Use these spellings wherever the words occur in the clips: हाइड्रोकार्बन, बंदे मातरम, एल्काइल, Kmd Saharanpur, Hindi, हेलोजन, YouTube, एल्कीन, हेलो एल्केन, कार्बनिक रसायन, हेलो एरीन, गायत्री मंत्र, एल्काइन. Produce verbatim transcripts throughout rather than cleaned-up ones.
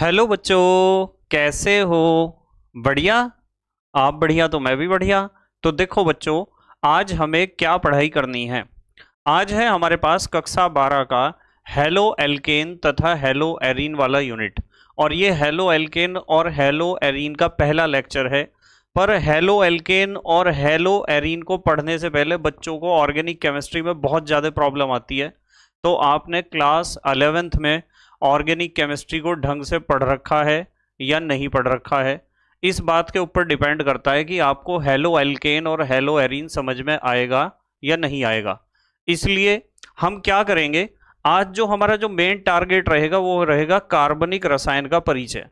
Hello बच्चों, कैसे हो? बढ़िया? आप बढ़िया तो मैं भी बढ़िया। तो देखो बच्चों, आज हमें क्या पढ़ाई करनी है। आज है हमारे पास कक्षा बारह का हेलो एल्केन तथा हेलो एरीन वाला यूनिट, और ये हेलो एल्केन और हेलो एरीन का पहला लेक्चर है। पर हेलो एल्केन और हेलो एरीन को पढ़ने से पहले बच्चों को ऑर्गेनिक केमिस्ट्री में बहुत ज़्यादा प्रॉब्लम आती है। तो आपने क्लास अलेवेंथ में ऑर्गेनिक केमिस्ट्री को ढंग से पढ़ रखा है या नहीं पढ़ रखा है, इस बात के ऊपर डिपेंड करता है कि आपको हेलो एल्केन और हेलो एरीन समझ में आएगा या नहीं आएगा। इसलिए हम क्या करेंगे, आज जो हमारा जो मेन टारगेट रहेगा वो रहेगा कार्बनिक रसायन का परिचय।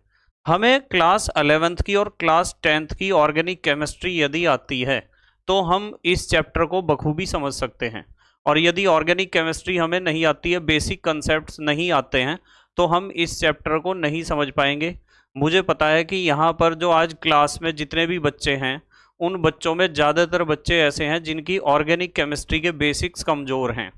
हमें क्लास अलेवेंथ की और क्लास टेंथ की ऑर्गेनिक केमिस्ट्री यदि आती है तो हम इस चैप्टर को बखूबी समझ सकते हैं, और यदि ऑर्गेनिक केमिस्ट्री हमें नहीं आती है, बेसिक कॉन्सेप्ट्स नहीं आते हैं, तो हम इस चैप्टर को नहीं समझ पाएंगे। मुझे पता है कि यहाँ पर जो आज क्लास में जितने भी बच्चे हैं, उन बच्चों में ज़्यादातर बच्चे ऐसे हैं जिनकी ऑर्गेनिक केमिस्ट्री के बेसिक्स कमज़ोर हैं।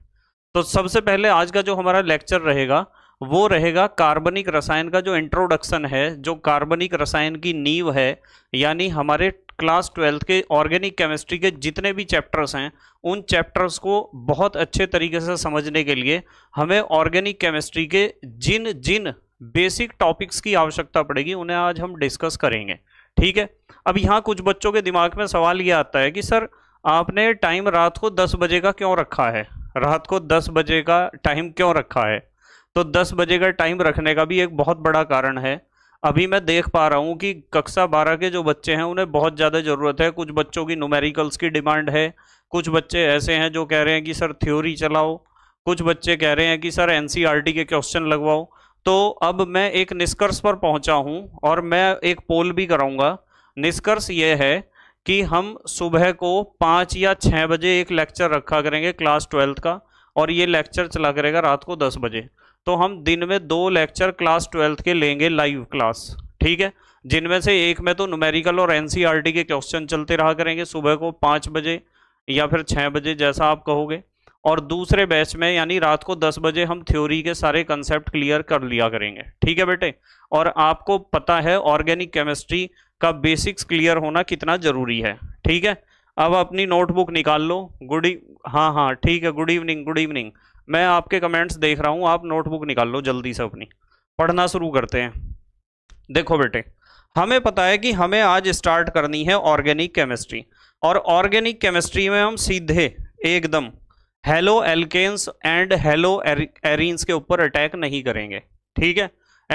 तो सबसे पहले आज का जो हमारा लेक्चर रहेगा वो रहेगा कार्बनिक रसायन का जो इंट्रोडक्शन है, जो कार्बनिक रसायन की नींव है। यानी हमारे क्लास ट्वेल्थ के ऑर्गेनिक केमिस्ट्री के जितने भी चैप्टर्स हैं, उन चैप्टर्स को बहुत अच्छे तरीके से समझने के लिए हमें ऑर्गेनिक केमिस्ट्री के जिन जिन बेसिक टॉपिक्स की आवश्यकता पड़ेगी उन्हें आज हम डिस्कस करेंगे। ठीक है। अब यहाँ कुछ बच्चों के दिमाग में सवाल ये आता है कि सर आपने टाइम रात को दस बजे का क्यों रखा है? रात को दस बजे का टाइम क्यों रखा है? तो दस बजे का टाइम रखने का भी एक बहुत बड़ा कारण है। अभी मैं देख पा रहा हूँ कि कक्षा बारह के जो बच्चे हैं उन्हें बहुत ज़्यादा ज़रूरत है। कुछ बच्चों की न्यूमेरिकल्स की डिमांड है, कुछ बच्चे ऐसे हैं जो कह रहे हैं कि सर थ्योरी चलाओ, कुछ बच्चे कह रहे हैं कि सर एनसीईआरटी के क्वेश्चन लगवाओ। तो अब मैं एक निष्कर्ष पर पहुँचा हूँ, और मैं एक पोल भी कराऊँगा। निष्कर्ष ये है कि हम सुबह को पाँच या छः बजे एक लेक्चर रखा करेंगे क्लास ट्वेल्थ का, और ये लेक्चर चला करेगा रात को दस बजे। तो हम दिन में दो लेक्चर क्लास ट्वेल्थ के लेंगे, लाइव क्लास। ठीक है। जिनमें से एक में तो न्यूमेरिकल और एनसीईआरटी के क्वेश्चन चलते रहा करेंगे सुबह को पाँच बजे या फिर छः बजे, जैसा आप कहोगे। और दूसरे बैच में यानी रात को दस बजे हम थ्योरी के सारे कंसेप्ट क्लियर कर लिया करेंगे। ठीक है बेटे। और आपको पता है ऑर्गेनिक केमिस्ट्री का बेसिक्स क्लियर होना कितना ज़रूरी है। ठीक है। अब अपनी नोटबुक निकाल लो। गुड हाँ हाँ ठीक है, गुड इवनिंग गुड इवनिंग। मैं आपके कमेंट्स देख रहा हूँ, आप नोटबुक निकाल लो जल्दी से अपनी। पढ़ना शुरू करते हैं। देखो बेटे, हमें पता है कि हमें आज स्टार्ट करनी है ऑर्गेनिक केमिस्ट्री, और ऑर्गेनिक केमिस्ट्री में हम सीधे एकदम haloalkanes and haloarenes के ऊपर अटैक नहीं करेंगे। ठीक है।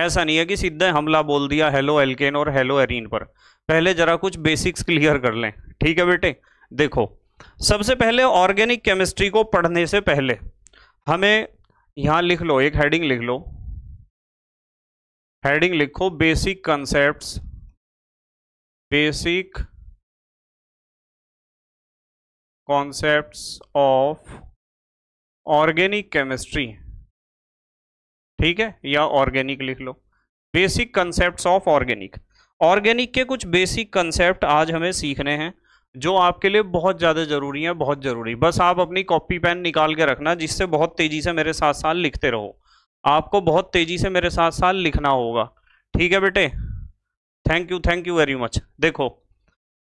ऐसा नहीं है कि सीधे हमला बोल दिया हेलो एल्केन और हेलो एरीन पर। पहले जरा कुछ बेसिक्स क्लियर कर लें। ठीक है बेटे। देखो, सबसे पहले ऑर्गेनिक केमिस्ट्री को पढ़ने से पहले हमें यहाँ लिख लो, एक हेडिंग लिख लो। हेडिंग लिखो basic concepts, basic concepts of organic chemistry. ठीक है, या ऑर्गेनिक लिख लो, basic concepts of organic. Organic के कुछ बेसिक कॉन्सेप्ट आज हमें सीखने हैं जो आपके लिए बहुत ज़्यादा ज़रूरी है, बहुत ज़रूरी। बस आप अपनी कॉपी पेन निकाल के रखना, जिससे बहुत तेज़ी से मेरे साथ साथ लिखते रहो। आपको बहुत तेज़ी से मेरे साथ साथ लिखना होगा। ठीक है बेटे। Thank you thank you very much. देखो,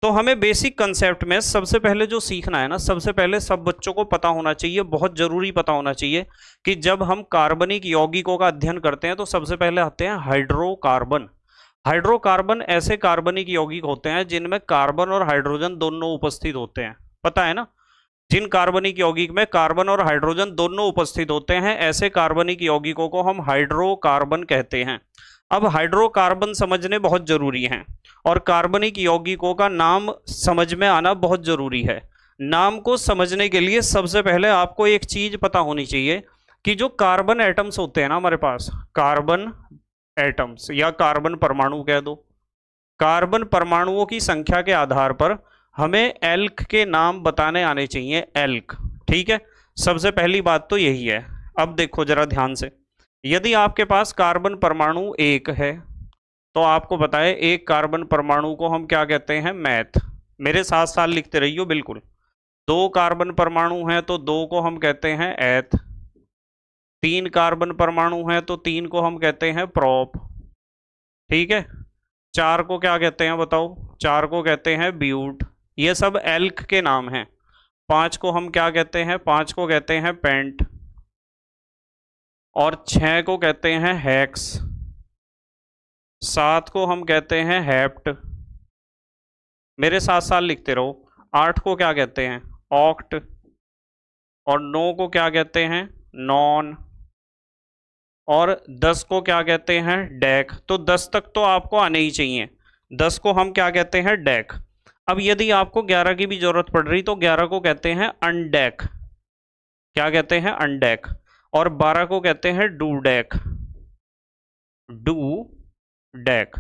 तो हमें बेसिक कंसेप्ट में सबसे पहले जो सीखना है ना, सबसे पहले सब बच्चों को पता होना चाहिए, बहुत ज़रूरी पता होना चाहिए कि जब हम कार्बनिक यौगिकों का अध्ययन करते हैं तो सबसे पहले आते हैं हाइड्रोकार्बन। हाइड्रोकार्बन ऐसे कार्बनिक यौगिक होते हैं जिनमें कार्बन और हाइड्रोजन दोनों उपस्थित होते हैं। पता है ना, जिन कार्बनिक यौगिक में कार्बन और हाइड्रोजन दोनों उपस्थित होते हैं, ऐसे कार्बनिक यौगिकों को हम हाइड्रोकार्बन कहते हैं। अब हाइड्रोकार्बन समझने बहुत जरूरी हैं, और कार्बनिक यौगिकों का नाम समझ में आना बहुत जरूरी है। नाम को समझने के लिए सबसे पहले आपको एक चीज पता होनी चाहिए कि जो कार्बन एटम्स होते हैं ना हमारे पास, कार्बन एटम्स या कार्बन परमाणु कह दो, कार्बन परमाणुओं की संख्या के आधार पर हमें एल्क के नाम बताने आने चाहिए। एल्क। ठीक है, सबसे पहली बात तो यही है। अब देखो जरा ध्यान से, यदि आपके पास कार्बन परमाणु एक है तो आपको पता है एक कार्बन परमाणु को हम क्या कहते हैं, मैथ। मेरे साथ साथ लिखते रहियो बिल्कुल। दो कार्बन परमाणु हैं तो दो को हम कहते हैं एथ। तीन कार्बन परमाणु हैं तो तीन को हम कहते हैं प्रॉप। ठीक है। चार को क्या कहते हैं बताओ, चार को कहते हैं ब्यूट। ये सब एल्क के नाम हैं। पांच को हम क्या कहते हैं, पांच को कहते हैं पेंट, और छह को कहते हैं हैक्स, सात को हम कहते हैं हेप्ट। मेरे साथ साथ लिखते रहो। आठ को क्या कहते हैं ऑक्ट, और नौ को क्या कहते हैं नॉन, और दस को क्या कहते हैं डेक। तो दस तक तो आपको आने ही चाहिए। दस को हम क्या कहते हैं डेक। अब यदि आपको ग्यारह की भी जरूरत पड़ रही तो ग्यारह को कहते हैं अनडेक। क्या कहते हैं अनडेक। और बारह को कहते हैं डू डेक, डू डेक,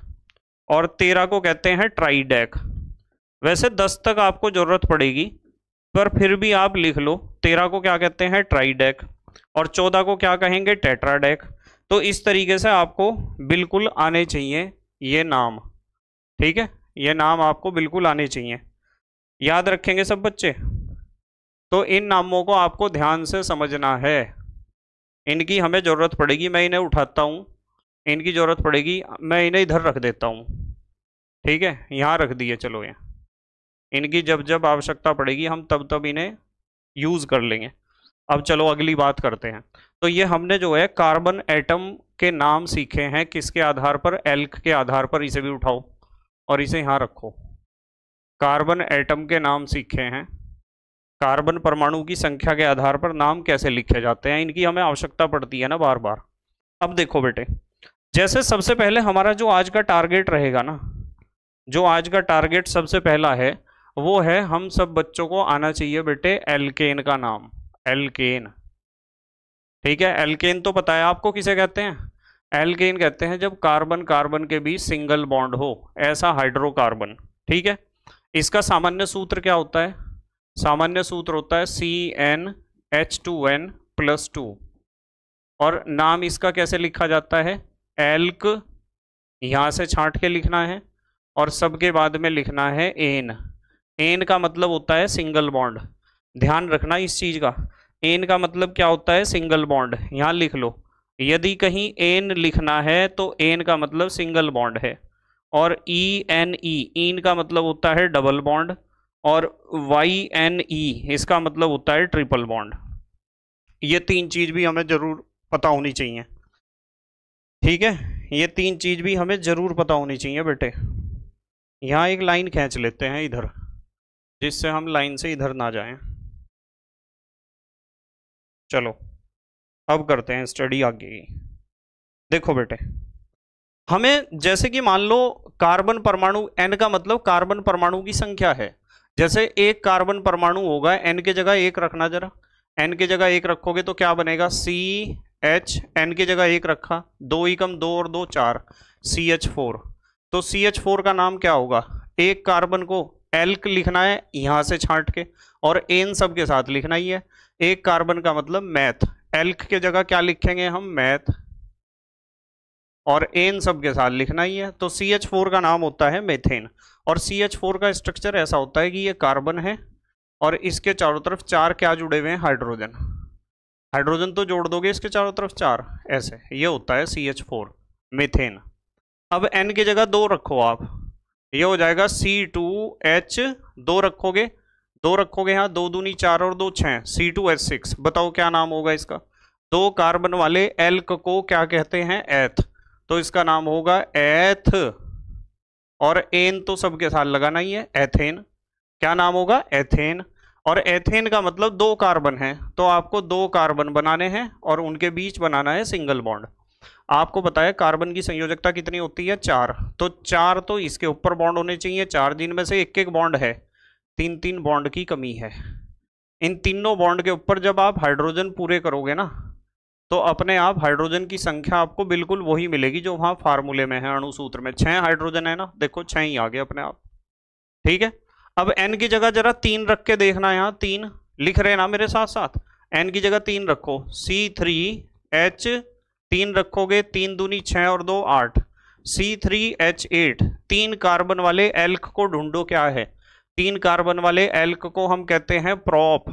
और तेरह को कहते हैं ट्राई डेक। वैसे दस तक आपको जरूरत पड़ेगी पर फिर भी आप लिख लो। तेरह को क्या कहते हैं ट्राई डेक, और चौदह को क्या कहेंगे टेट्रा डेक। तो इस तरीके से आपको बिल्कुल आने चाहिए ये नाम, ठीक है। ये नाम आपको बिल्कुल आने चाहिए। याद रखेंगे सब बच्चे। तो इन नामों को आपको ध्यान से समझना है। इनकी हमें ज़रूरत पड़ेगी। मैं इन्हें उठाता हूँ, इनकी ज़रूरत पड़ेगी। मैं इन्हें इधर रख देता हूँ, ठीक है, यहाँ रख दिए। चलो ये, इनकी जब जब आवश्यकता पड़ेगी हम तब तब इन्हें यूज़ कर लेंगे। अब चलो अगली बात करते हैं। तो ये हमने जो है कार्बन एटम के नाम सीखे हैं। किसके आधार पर, एल्क के आधार पर। इसे भी उठाओ और इसे यहाँ रखो। कार्बन एटम के नाम सीखे हैं। कार्बन परमाणु की संख्या के आधार पर नाम कैसे लिखे जाते हैं, इनकी हमें आवश्यकता पड़ती है ना बार बार। अब देखो बेटे, जैसे सबसे पहले हमारा जो आज का टारगेट रहेगा ना, जो आज का टारगेट सबसे पहला है वो है हम सब बच्चों को आना चाहिए बेटे एल्केन का नाम। एल्केन, ठीक है। एल्केन तो पता है आपको किसे कहते हैं। एल्केन कहते हैं जब कार्बन कार्बन के बीच सिंगल बॉन्ड हो, ऐसा हाइड्रोकार्बन, ठीक है। इसका सामान्य सूत्र क्या होता है, सामान्य सूत्र होता है C N H two N plus two. और नाम इसका कैसे लिखा जाता है, एल्क, यहाँ से छांट के लिखना है और सबके बाद में लिखना है एन। एन का मतलब होता है सिंगल बॉन्ड। ध्यान रखना इस चीज़ का, एन का मतलब क्या होता है, सिंगल बॉन्ड। यहाँ लिख लो, यदि कहीं एन लिखना है तो एन का मतलब सिंगल बॉन्ड है। और ई एन ई, ईन का मतलब होता है डबल बॉन्ड, और वाई एन ई, इसका मतलब होता है ट्रिपल बॉन्ड। ये तीन चीज़ भी हमें ज़रूर पता होनी चाहिए, ठीक है। ये तीन चीज़ भी हमें ज़रूर पता होनी चाहिए बेटे। यहाँ एक लाइन खींच लेते हैं इधर, जिससे हम लाइन से इधर ना जाएं। चलो अब करते हैं स्टडी आगे की। देखो बेटे, हमें जैसे कि मान लो कार्बन परमाणु, एन का मतलब कार्बन परमाणु की संख्या है। जैसे एक कार्बन परमाणु होगा, एन के जगह एक रखना जरा। एन के जगह एक रखोगे तो क्या बनेगा, सी एच, एन के जगह एक रखा, दो एकम दो और दो चार, सी एच फोर। तो सी एच फोर का नाम क्या होगा, एक कार्बन को एल्क लिखना है यहाँ से छांट के, और एन सब के साथ लिखना ही है। एक कार्बन का मतलब मैथ, एल्क के जगह क्या लिखेंगे हम, मैथ, और एन सब के साथ लिखना ही है। तो सी एच फोर का नाम होता है मेथेन। और सी एच फोर का स्ट्रक्चर ऐसा होता है कि ये कार्बन है और इसके चारों तरफ चार क्या जुड़े हुए हैं, हाइड्रोजन। हाइड्रोजन तो जोड़ दोगे इसके चारों तरफ चार, ऐसे ये होता है सी एच फोर मेथेन। अब एन की जगह दो रखो आप, ये हो जाएगा सी टू एच, दो रखोगे, दो रखोगे यहाँ, दो दूनी चार और दो छः, सी टू एच सिक्स। बताओ क्या नाम होगा इसका। दो कार्बन वाले एल्क को क्या कहते हैं, एथ, तो इसका नाम होगा एथ। और एन तो सबके साथ लगाना ही है, एथेन। क्या नाम होगा, एथेन। और एथेन का मतलब दो कार्बन है, तो आपको दो कार्बन बनाने हैं और उनके बीच बनाना है सिंगल बॉन्ड। आपको पता है कार्बन की संयोजकता कितनी होती है, चार। तो चार तो इसके ऊपर बॉन्ड होने चाहिए चार, दिन में से एक एक बॉन्ड है, तीन तीन बॉन्ड की कमी है। इन तीनों बॉन्ड के ऊपर जब आप हाइड्रोजन पूरे करोगे ना, तो अपने आप हाइड्रोजन की संख्या आपको बिल्कुल वही मिलेगी जो वहाँ फार्मूले में है, अणुसूत्र में। छः हाइड्रोजन है ना, देखो छः ही आ गए अपने आप, ठीक है। अब एन की जगह जरा तीन रख के देखना, यहाँ तीन लिख रहे ना मेरे साथ साथ। एन की जगह तीन रखो, सी थ्री एच, तीन रखोगे, तीन दूनी छः और दो आठ, सी थ्री एच एट। तीन कार्बन वाले एल्क को ढूंढो क्या है, तीन कार्बन वाले एल्क को हम कहते हैं प्रॉप,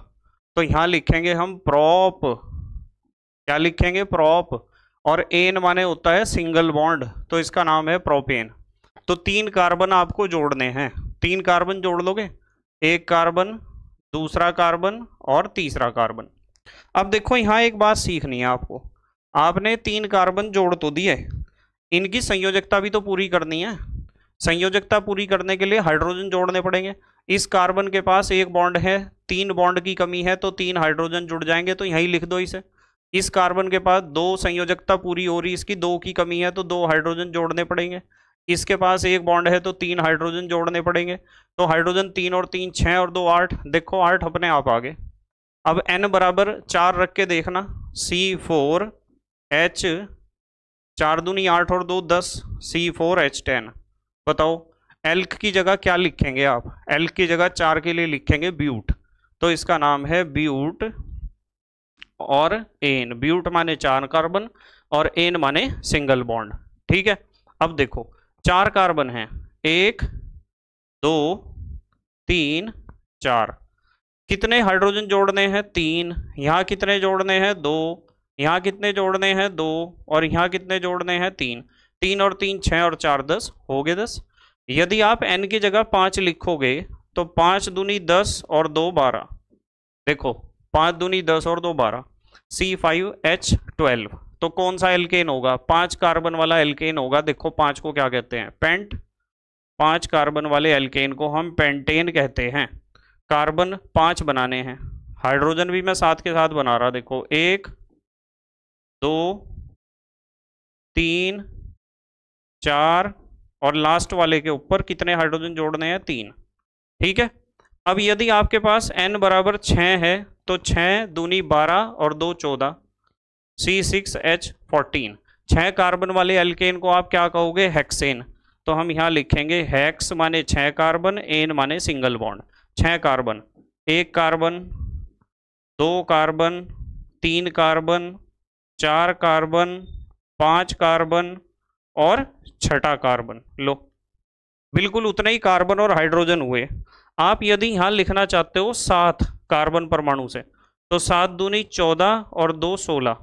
तो यहाँ लिखेंगे हम प्रॉप। क्या लिखेंगे, प्रॉप। और एन माने होता है सिंगल बॉन्ड, तो इसका नाम है प्रोपेन। तो तीन कार्बन आपको जोड़ने हैं, तीन कार्बन जोड़ लोगे, एक कार्बन, दूसरा कार्बन और तीसरा कार्बन। अब देखो यहाँ एक बात सीखनी है आपको, आपने तीन कार्बन जोड़ तो दिए, इनकी संयोजकता भी तो पूरी करनी है। संयोजकता पूरी करने के लिए हाइड्रोजन जोड़ने पड़ेंगे। इस कार्बन के पास एक बॉन्ड है, तीन बॉन्ड की कमी है तो तीन हाइड्रोजन जुड़ जाएंगे, तो यहीं लिख दो इसे। इस कार्बन के पास दो, संयोजकता पूरी हो रही, इसकी दो की कमी है तो दो हाइड्रोजन जोड़ने पड़ेंगे। इसके पास एक बॉन्ड है तो तीन हाइड्रोजन जोड़ने पड़ेंगे, तो हाइड्रोजन तीन और तीन छः और दो आठ। देखो आठ अपने आप आ गए। अब एन बराबर चार रख के देखना, सी फोर एच, चार दूनी आठ और दो दस, सी फोर एच टेन। बताओ एल्क की जगह क्या लिखेंगे आप? एल्क की जगह चार के लिए लिखेंगे ब्यूट, तो इसका नाम है ब्यूट और एन। ब्यूट माने चार कार्बन और एन माने सिंगल बॉन्ड, ठीक है। अब देखो चार कार्बन हैं, एक दो तीन चार। कितने हाइड्रोजन जोड़ने हैं? तीन। यहाँ कितने जोड़ने हैं? दो। यहाँ कितने जोड़ने हैं? दो। और यहाँ कितने जोड़ने हैं? तीन। तीन और तीन छः और चार दस, हो गए दस। यदि आप एन की जगह पाँच लिखोगे तो पाँच दूनी दस और दो बारह। देखो पाँच दूनी दस और दो बारह, सी फाइव एच ट्वेल्व। तो कौन सा एल्केन होगा? पांच कार्बन वाला एल्केन होगा। देखो पांच को क्या कहते हैं? पेंट। पांच कार्बन वाले एल्केन को हम पेंटेन कहते हैं। कार्बन पांच बनाने हैं, हाइड्रोजन भी मैं साथ के साथ बना रहा। देखो एक दो तीन चार और लास्ट वाले के ऊपर कितने हाइड्रोजन जोड़ने हैं? तीन, ठीक है। अब यदि आपके पास एन बराबर छः है तो छः दूनी बारह और दो चौदह, सी सिक्स एच फोर्टीन। छः कार्बन वाले एल्केन को आप क्या कहोगे? हेक्सेन। तो हम यहाँ लिखेंगे हेक्स माने छः कार्बन, एन माने सिंगल बॉन्ड। छः कार्बन, एक कार्बन, दो कार्बन, तीन कार्बन, चार कार्बन, पाँच कार्बन और छठा कार्बन। लो बिल्कुल उतने ही कार्बन और हाइड्रोजन हुए। आप यदि यहाँ लिखना चाहते हो सात कार्बन परमाणु से, तो सात दूनी चौदह और दो सोलह,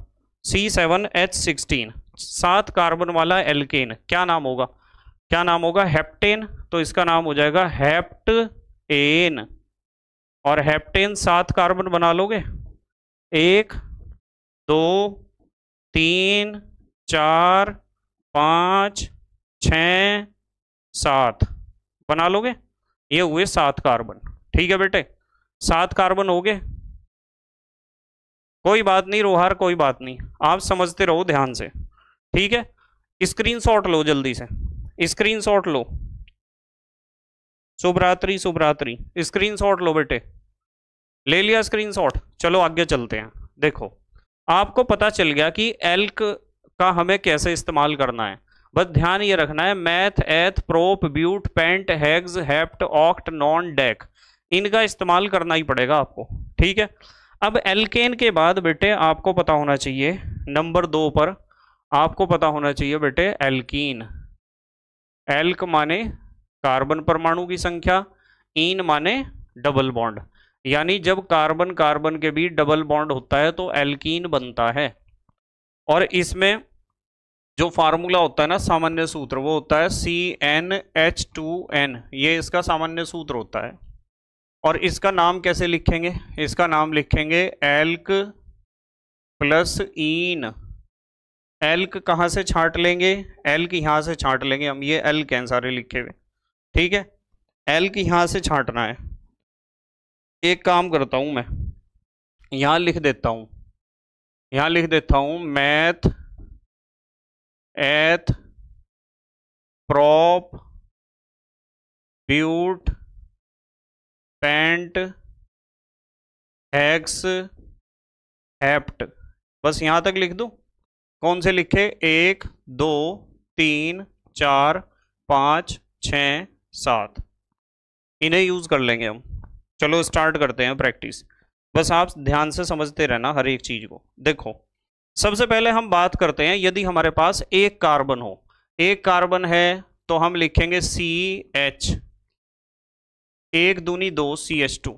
सी सेवन एच सिक्सटीन। सात कार्बन वाला एल्केन क्या नाम होगा? क्या नाम होगा? हेप्टेन। तो इसका नाम हो जाएगा हेप्टेन। और हेप्टेन सात कार्बन बना लोगे, एक दो तीन चार पाँच छः सात बना लोगे। ये हुए सात कार्बन, ठीक है बेटे, सात कार्बन हो गए। कोई बात नहीं रोहार, कोई बात नहीं, आप समझते रहो ध्यान से, ठीक है। स्क्रीनशॉट लो जल्दी से, स्क्रीनशॉट लो। शुभरात्रि शुभरात्रि। स्क्रीनशॉट लो बेटे, ले लिया स्क्रीनशॉट। चलो आगे चलते हैं। देखो आपको पता चल गया कि एल्क का हमें कैसे इस्तेमाल करना है। बस ध्यान ये रखना है, meth, eth, prop, but, pent, hex, hept, oct, non, dec, इनका इस्तेमाल करना ही पड़ेगा आपको, ठीक है। अब एल्केन के बाद बेटे आपको पता होना चाहिए, नंबर दो पर आपको पता होना चाहिए बेटे एल्कीन। एल्क माने कार्बन परमाणु की संख्या, इन माने डबल बॉन्ड, यानी जब कार्बन कार्बन के बीच डबल बॉन्ड होता है तो एल्कीन बनता है। और इसमें जो फार्मूला होता है ना, सामान्य सूत्र, वो होता है C N H two N. ये इसका सामान्य सूत्र होता है। और इसका नाम कैसे लिखेंगे? इसका नाम लिखेंगे एल्क प्लस ईन। एल्क कहाँ से छांट लेंगे? एल्क यहाँ से छांट लेंगे हम, ये एल्क हैं सारे लिखे हुए, ठीक है। एल्क यहाँ से छांटना है। एक काम करता हूँ मैं, यहाँ लिख देता हूँ, यहाँ लिख देता हूँ meth, eth, prop, but, pent, hex, hept. बस यहाँ तक लिख दो। कौन से लिखे? एक दो तीन चार पाँच छः सात, इन्हें यूज़ कर लेंगे हम। चलो स्टार्ट करते हैं प्रैक्टिस। बस आप ध्यान से समझते रहना हर एक चीज़ को। देखो सबसे पहले हम बात करते हैं, यदि हमारे पास एक कार्बन हो, एक कार्बन है तो हम लिखेंगे सी एच, एक दूनी दो सी एच टू।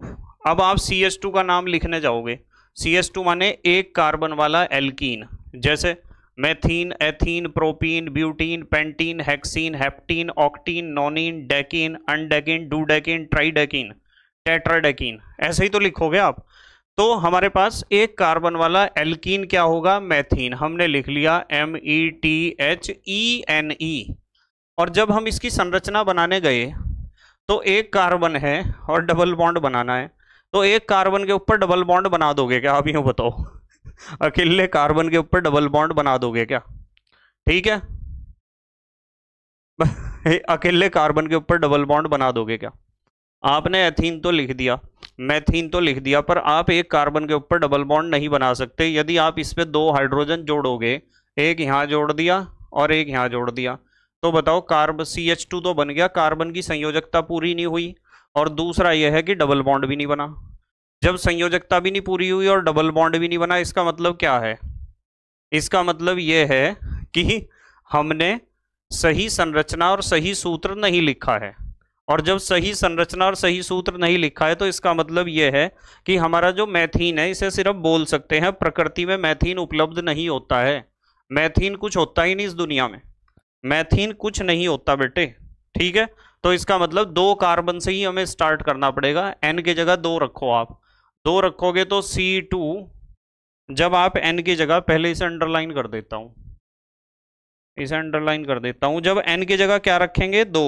अब आप सी एच टू का नाम लिखने जाओगे, सी एच टू माने एक कार्बन वाला एल्कीन। जैसे methene, ethene, propene, butene, pentene, hexene, heptene, octene, nonene, decene, undecene, dodecene, tridecene, tetradecene, ऐसे ही तो लिखोगे आप। तो हमारे पास एक कार्बन वाला एल्कीन क्या होगा, मेथीन। हमने लिख लिया M E T H E N E. और जब हम इसकी संरचना बनाने गए तो एक कार्बन है और डबल बॉन्ड बनाना है, तो एक कार्बन के ऊपर डबल बॉन्ड बना दोगे क्या, आप यूं बताओ अकेले कार्बन के ऊपर डबल बॉन्ड बना दोगे क्या? ठीक है अकेले कार्बन के ऊपर डबल बॉन्ड बना दोगे क्या? आपने एथीन तो लिख दिया, मेथीन तो लिख दिया, पर आप एक कार्बन के ऊपर डबल बॉन्ड नहीं बना सकते। यदि आप इस पे दो हाइड्रोजन जोड़ोगे, एक यहाँ जोड़ दिया और एक यहाँ जोड़ दिया, तो बताओ कार्ब सी एच टू तो बन गया, कार्बन की संयोजकता पूरी नहीं हुई, और दूसरा यह है कि डबल बॉन्ड भी नहीं बना। जब संयोजकता भी नहीं पूरी हुई और डबल बॉन्ड भी नहीं बना, इसका मतलब क्या है? इसका मतलब यह है कि हमने सही संरचना और सही सूत्र नहीं लिखा है। और जब सही संरचना और सही सूत्र नहीं लिखा है तो इसका मतलब यह है कि हमारा जो मैथीन है, इसे सिर्फ बोल सकते हैं, प्रकृति में मैथीन उपलब्ध नहीं होता है। मैथीन कुछ होता ही नहीं इस दुनिया में, मैथीन कुछ नहीं होता बेटे। ठीक है, तो इसका मतलब दो कार्बन से ही हमें स्टार्ट करना पड़ेगा। एन की जगह दो रखो, आप दो रखोगे तो सी टू, जब आप एन की जगह, पहले इसे अंडरलाइन कर देता हूँ, इसे अंडरलाइन कर देता हूँ, जब एन की जगह क्या रखेंगे, दो,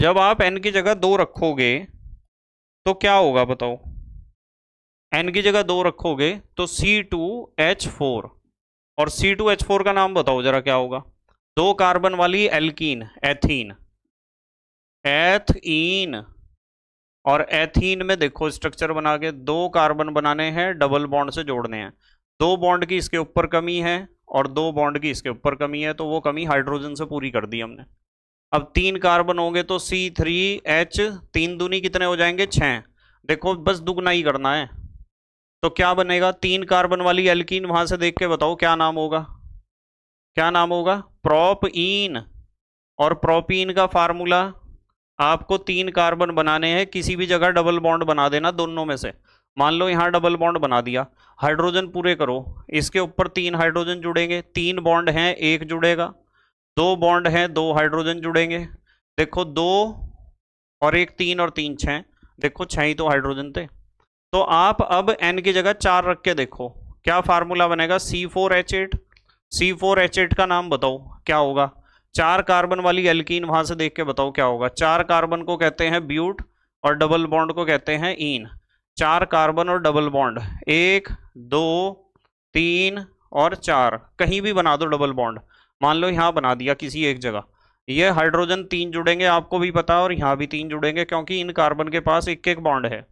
जब आप एन की जगह दो रखोगे तो क्या होगा बताओ, एन की जगह दो रखोगे तो सी टू एच फोर, और सी टू एच फोर का नाम बताओ जरा क्या होगा, दो कार्बन वाली एल्कीन, एथीन, एथीन। और एथीन में देखो स्ट्रक्चर बना के दो कार्बन बनाने हैं, डबल बॉन्ड से जोड़ने हैं, दो बॉन्ड की इसके ऊपर कमी है और दो बॉन्ड की इसके ऊपर कमी है, तो वो कमी हाइड्रोजन से पूरी कर दी हमने। अब तीन कार्बन होंगे तो सी थ्री एच, तीन दूनी कितने हो जाएंगे, छः। देखो बस दुगना ही करना है, तो क्या बनेगा, तीन कार्बन वाली एल्कीन वहां से देख के बताओ क्या नाम होगा, क्या नाम होगा, प्रोपीन। और प्रोपीन का फार्मूला, आपको तीन कार्बन बनाने हैं, किसी भी जगह डबल बॉन्ड बना देना दोनों में से। मान लो यहाँ डबल बॉन्ड बना दिया, हाइड्रोजन पूरे करो, इसके ऊपर तीन हाइड्रोजन जुड़ेंगे, तीन बॉन्ड हैं एक जुड़ेगा, दो बॉन्ड हैं दो हाइड्रोजन जुड़ेंगे, देखो दो और एक तीन और तीन छः, देखो छः ही तो हाइड्रोजन थे। तो आप अब एन की जगह चार रख के देखो क्या फार्मूला बनेगा, C four H eight, C four H eight का नाम बताओ क्या होगा, चार कार्बन वाली एल्कीन वहां से देख के बताओ क्या होगा, चार कार्बन को कहते हैं ब्यूट और डबल बॉन्ड को कहते हैं ईन। चार कार्बन और डबल बॉन्ड, एक, दो, तीन और चार, कहीं भी बना दो डबल बॉन्ड, मान लो यहाँ बना दिया किसी एक जगह, ये हाइड्रोजन तीन जुड़ेंगे, आपको भी पता है, और यहाँ भी तीन जुड़ेंगे क्योंकि इन कार्बन के पास एक एक बॉन्ड है,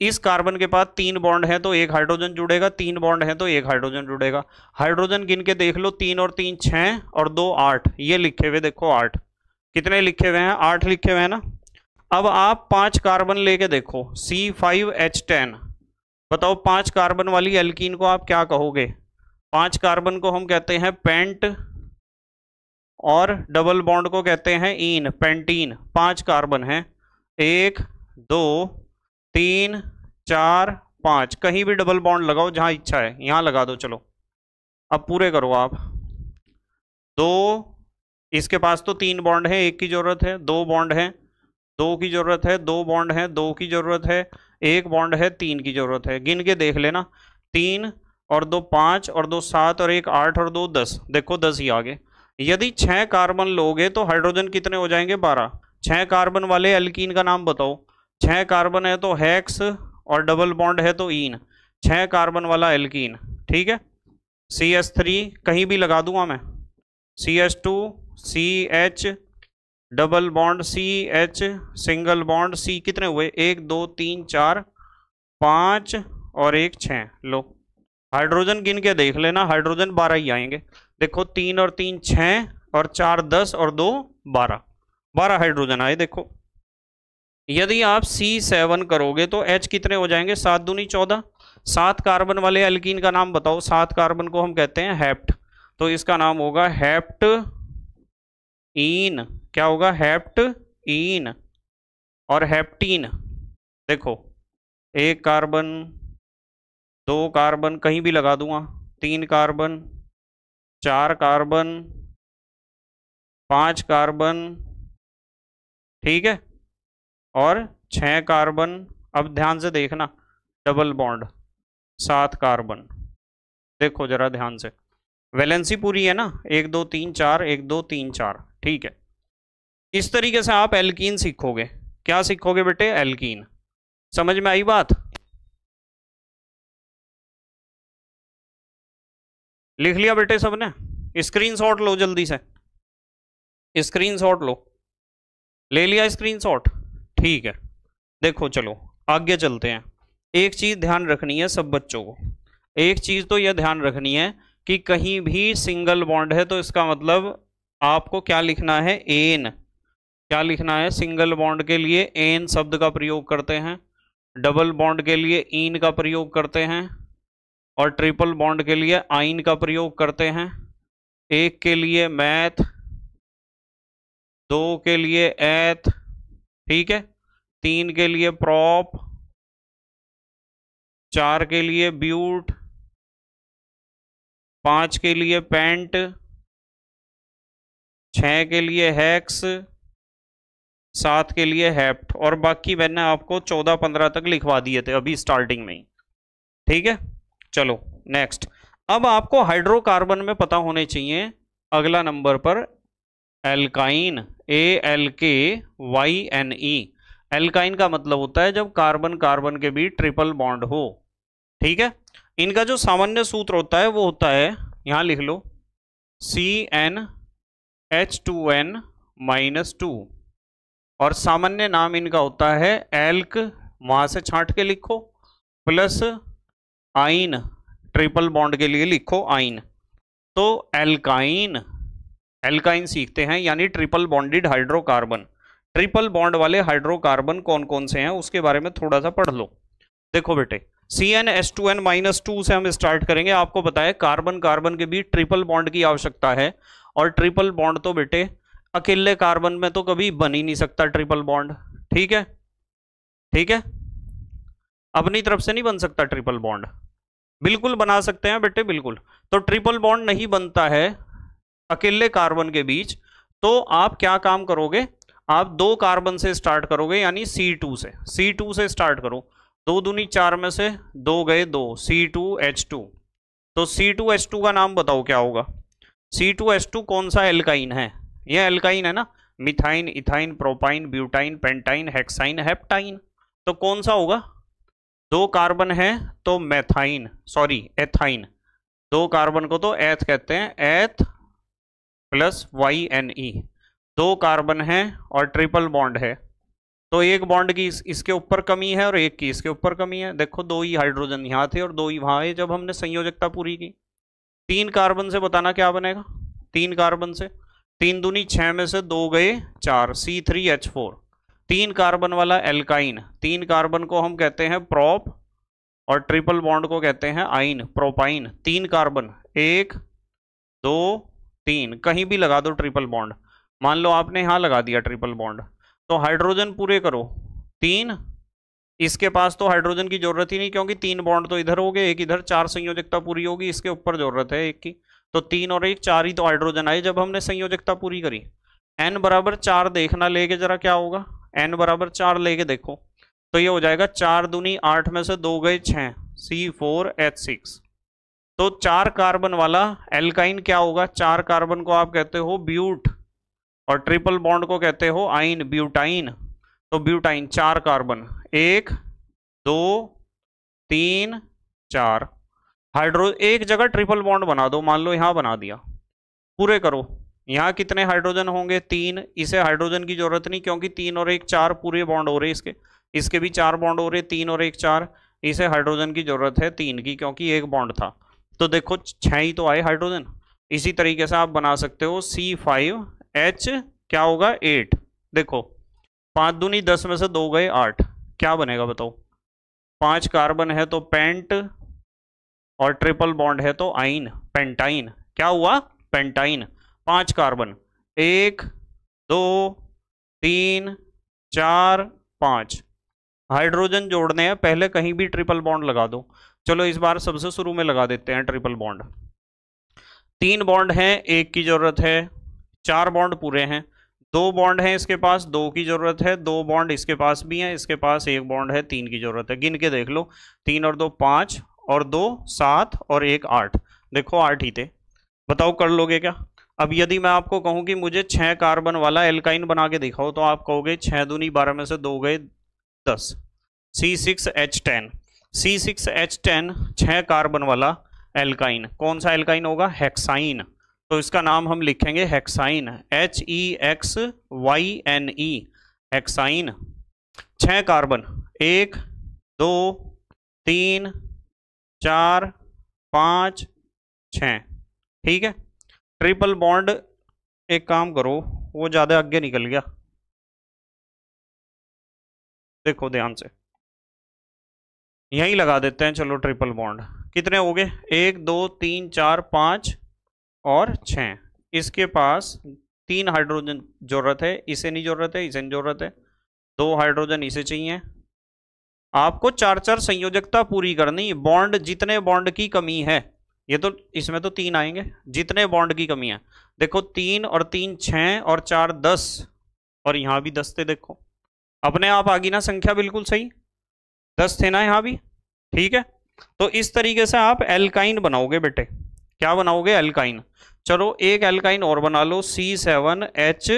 इस कार्बन के पास तीन बॉन्ड है तो एक हाइड्रोजन जुड़ेगा, तीन बॉन्ड है तो एक हाइड्रोजन जुड़ेगा। हाइड्रोजन गिन के देख लो, तीन और तीन छः और दो आठ, ये लिखे हुए देखो आठ, कितने लिखे हुए हैं, आठ लिखे हुए हैं ना। अब आप पांच कार्बन लेके देखो, सी फाइव एच टेन, बताओ पांच कार्बन वाली एल्कीन को आप क्या कहोगे, पांच कार्बन को हम कहते हैं पेंट और डबल बॉन्ड को कहते हैं ईन, पेंटीन। पांच कार्बन हैं, एक, दो, तीन, चार, पाँच, कहीं भी डबल बॉन्ड लगाओ जहाँ इच्छा है, यहाँ लगा दो, चलो अब पूरे करो आप, दो, इसके पास तो तीन बॉन्ड है एक की ज़रूरत है, दो बॉन्ड है दो की ज़रूरत है, दो बॉन्ड है दो की ज़रूरत है, एक बॉन्ड है तीन की ज़रूरत है, गिन के देख लेना, तीन और दो पाँच और दो सात और एक आठ और दो दस, देखो दस ही आगे। यदि छः कार्बन लोगे तो हाइड्रोजन कितने हो जाएंगे, बारह। छः कार्बन वाले एल्कीन का नाम बताओ, छः कार्बन है तो हेक्स और डबल बॉन्ड है तो ईन, छः कार्बन वाला एल्कीन। ठीक है, सी एस थ्री कहीं भी लगा दूंगा मैं, C S two, C H, double bond C H, single bond C, कितने हुए, एक, दो, तीन, चार, पाँच और एक छः। लो हाइड्रोजन गिन के देख लेना, हाइड्रोजन बारह ही आएंगे, देखो तीन और तीन छः और चार दस और दो बारह, बारह हाइड्रोजन आए। देखो यदि आप सी सेवन करोगे तो H कितने हो जाएंगे, सात दूनी चौदह। सात कार्बन वाले एल्कीन का नाम बताओ, सात कार्बन को हम कहते हैं हेप्ट, तो इसका नाम होगा हेप्ट ईन, क्या होगा, हेप्ट ईन। और हेप्टीन देखो, एक कार्बन दो कार्बन कहीं भी लगा दूंगा, तीन कार्बन, चार कार्बन, पांच कार्बन, ठीक है, और छह कार्बन। अब ध्यान से देखना, डबल बॉन्ड, सात कार्बन। देखो जरा ध्यान से, वैलेंसी पूरी है ना, एक दो तीन चार, एक दो तीन चार, ठीक है। इस तरीके से आप एल्कीन सीखोगे। क्या सीखोगे बेटे? एल्कीन। समझ में आई बात? लिख लिया बेटे सबने? स्क्रीनशॉट लो जल्दी से, स्क्रीनशॉट लो। ले लिया स्क्रीनशॉट? ठीक है। देखो चलो आगे चलते हैं। एक चीज ध्यान रखनी है सब बच्चों को, एक चीज तो यह ध्यान रखनी है कि कहीं भी सिंगल बॉन्ड है तो इसका मतलब आपको क्या लिखना है? एन। क्या लिखना है? सिंगल बॉन्ड के लिए एन शब्द का प्रयोग करते हैं, डबल बॉन्ड के लिए ईन का प्रयोग करते हैं, और ट्रिपल बॉन्ड के लिए आइन का प्रयोग करते हैं। एक के लिए मैथ, दो के लिए एथ, ठीक है, तीन के लिए प्रॉप, चार के लिए ब्यूट, पांच के लिए पेंट, छह के लिए हेक्स, सात के लिए हेप्ट, और बाकी मैंने आपको चौदह पंद्रह तक लिखवा दिए थे अभी स्टार्टिंग में ही, ठीक है। चलो नेक्स्ट, अब आपको हाइड्रोकार्बन में पता होने चाहिए अगला नंबर पर एल्काइन, A L K Y N E. एल्काइन का मतलब होता है जब कार्बन कार्बन के बीच ट्रिपल बॉन्ड हो, ठीक है। इनका जो सामान्य सूत्र होता है वो होता है, यहाँ लिख लो, C N H two N minus two, और सामान्य नाम इनका होता है एल्क, वहाँ से छांट के लिखो, प्लस आइन, ट्रिपल बॉन्ड के लिए लिखो आइन। तो एल्काइन, एल्काइन सीखते हैं, यानी triple bonded हाइड्रोकार्बन। Triple bond वाले हाइड्रोकार्बन कौन कौन से हैं उसके बारे में थोड़ा सा पढ़ लो। देखो बेटे, C N S two N minus two से हम स्टार्ट करेंगे। आपको बताया कार्बन कार्बन के बीच ट्रिपल बॉन्ड की आवश्यकता है, और ट्रिपल बॉन्ड तो बेटे अकेले कार्बन में तो कभी बन ही नहीं सकता ट्रिपल बॉन्ड, ठीक है, ठीक है, अपनी तरफ से नहीं बन सकता ट्रिपल बॉन्ड। बिल्कुल बना सकते हैं बेटे, बिल्कुल। तो ट्रिपल बॉन्ड नहीं बनता है अकेले कार्बन के बीच, तो आप क्या काम करोगे? आप दो कार्बन से स्टार्ट करोगे, यानी सी टू से, सी टू से स्टार्ट करो। दो दूनी चार में से दो गए दो, सी टू एच टू। तो सी टू एच टू का नाम बताओ क्या होगा? सी टू एच टू कौन सा एल्काइन है? यह एल्काइन है ना, methyne, ethyne, propyne, butyne, pentyne, hexyne, heptyne. तो कौन सा होगा? दो कार्बन है तो मेथाइन, सॉरी एथाइन। दो कार्बन को तो एथ कहते हैं, eth plus Y N E. दो कार्बन है और ट्रिपल बॉन्ड है, तो एक बॉन्ड की इस, इसके ऊपर कमी है और एक की इसके ऊपर कमी है। देखो दो ही हाइड्रोजन यहाँ थे और दो ही वहाँ है जब हमने संयोजकता पूरी की। तीन कार्बन से बताना क्या बनेगा? तीन कार्बन से, तीन दूनी छः में से दो गए चार, सी थ्री एच फोर। तीन कार्बन वाला एल्काइन, तीन कार्बन को हम कहते हैं प्रॉप, और ट्रिपल बॉन्ड को कहते हैं आइन, प्रोपाइन। तीन कार्बन, एक दो तीन, कहीं भी लगा दो ट्रिपल बॉन्ड। मान लो आपने यहाँ लगा दिया ट्रिपल बॉन्ड, तो हाइड्रोजन पूरे करो, तीन। इसके पास तो हाइड्रोजन की जरूरत ही नहीं, क्योंकि तीन बॉन्ड तो इधर हो गए, एक इधर, चार संयोजकता पूरी होगी, इसके ऊपर जरूरत है एक की। तो तीन और एक, चार ही तो हाइड्रोजन आए जब हमने संयोजकता पूरी करी। एन बराबर चार देखना लेके जरा क्या होगा, एन बराबर चार लेके देखो, तो ये हो जाएगा चार दूनी आठ में से दो गए छः, सी फोर एच सिक्स। तो चार कार्बन वाला एल्काइन क्या होगा? चार कार्बन को आप कहते हो ब्यूट, और ट्रिपल बॉन्ड को कहते हो आइन, ब्यूटाइन। तो ब्यूटाइन, चार कार्बन, एक दो तीन चार। हाइड्रो एक जगह ट्रिपल बॉन्ड बना दो, मान लो यहाँ बना दिया, पूरे करो। यहाँ कितने हाइड्रोजन होंगे? तीन। इसे हाइड्रोजन की जरूरत नहीं, क्योंकि तीन और एक चार पूरे बॉन्ड हो रहे, इसके इसके भी चार बॉन्ड हो रहे, तीन और एक चार। इसे हाइड्रोजन की जरूरत है तीन की, क्योंकि एक बॉन्ड था। तो देखो छह ही तो आए हाइड्रोजन। इसी तरीके से आप बना सकते हो सी फाइव एच, क्या होगा? एट। देखो पाँच दूनी दस में से दो गए आठ, क्या बनेगा बताओ? पांच कार्बन है तो पेंट, और ट्रिपल बॉन्ड है तो आइन, पेंटाइन। क्या हुआ? पेंटाइन। पांच कार्बन, एक दो तीन चार पाँच। हाइड्रोजन जोड़ने हैं पहले, कहीं भी ट्रिपल बॉन्ड लगा दो। चलो इस बार सबसे शुरू में लगा देते हैं ट्रिपल बॉन्ड। तीन बॉन्ड हैं, एक की जरूरत है, चार बॉन्ड पूरे हैं, दो बॉन्ड हैं इसके पास, दो की जरूरत है, दो बॉन्ड इसके पास भी हैं, इसके पास एक बॉन्ड है, तीन की जरूरत है। गिन के देख लो, तीन और दो पाँच और दो सात और एक आठ। देखो आठ ही थे, बताओ कर लोगे क्या? अब यदि मैं आपको कहूँ कि मुझे छः कार्बन वाला एल्काइन बना के दिखाओ तो आप कहोगे छः दूनी बारह में से दो गए दस। सी सिक्स एच टेन, सी सिक्स एच टेन छः कार्बन वाला एल्काइन, कौन सा एल्काइन होगा? हेक्साइन। तो इसका नाम हम लिखेंगे hexyne, H E X Y N E, hexyne. छः कार्बन, एक दो तीन चार पाँच छः, ठीक है। ट्रिपल बॉन्ड, एक काम करो, वो ज्यादा आगे निकल गया, देखो ध्यान से, यहीं लगा देते हैं। चलो ट्रिपल बॉन्ड कितने हो गए? एक दो तीन चार पाँच और छः। इसके पास तीन हाइड्रोजन जरूरत है, इसे नहीं जरूरत है, इसे नहीं जरूरत है, दो हाइड्रोजन इसे चाहिए। आपको चार चार संयोजकता पूरी करनी, बॉन्ड जितने बॉन्ड की कमी है, ये तो इसमें तो तीन आएंगे, जितने बॉन्ड की कमी है। देखो तीन और तीन छः और चार दस और यहाँ भी दस थे, देखो अपने आप आ गई ना संख्या बिल्कुल सही, दस थे ना यहाँ भी, ठीक है। तो इस तरीके से आप एल्काइन बनाओगे बेटे, क्या बनाओगे? एल्काइन। चलो एक एल्काइन और बना लो, सी सेवन एच,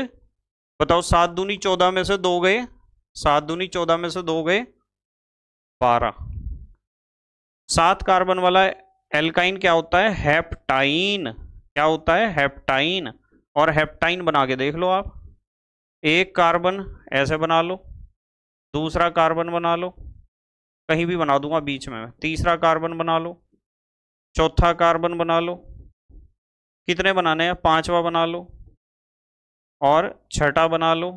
बताओ सात दूनी चौदह में से दो गए, सात दूनी चौदह में से दो गए बारह। सात कार्बन वाला एल्काइन क्या होता है? हेप्टाइन। क्या होता है? हेप्टाइन। और हेप्टाइन बना के देख लो आप, एक कार्बन ऐसे बना लो, दूसरा कार्बन बना लो, कहीं भी बना दूंगा बीच में, तीसरा कार्बन बना लो, चौथा कार्बन बना लो, कितने बनाने हैं? पांचवा बना लो और छठा बना लो,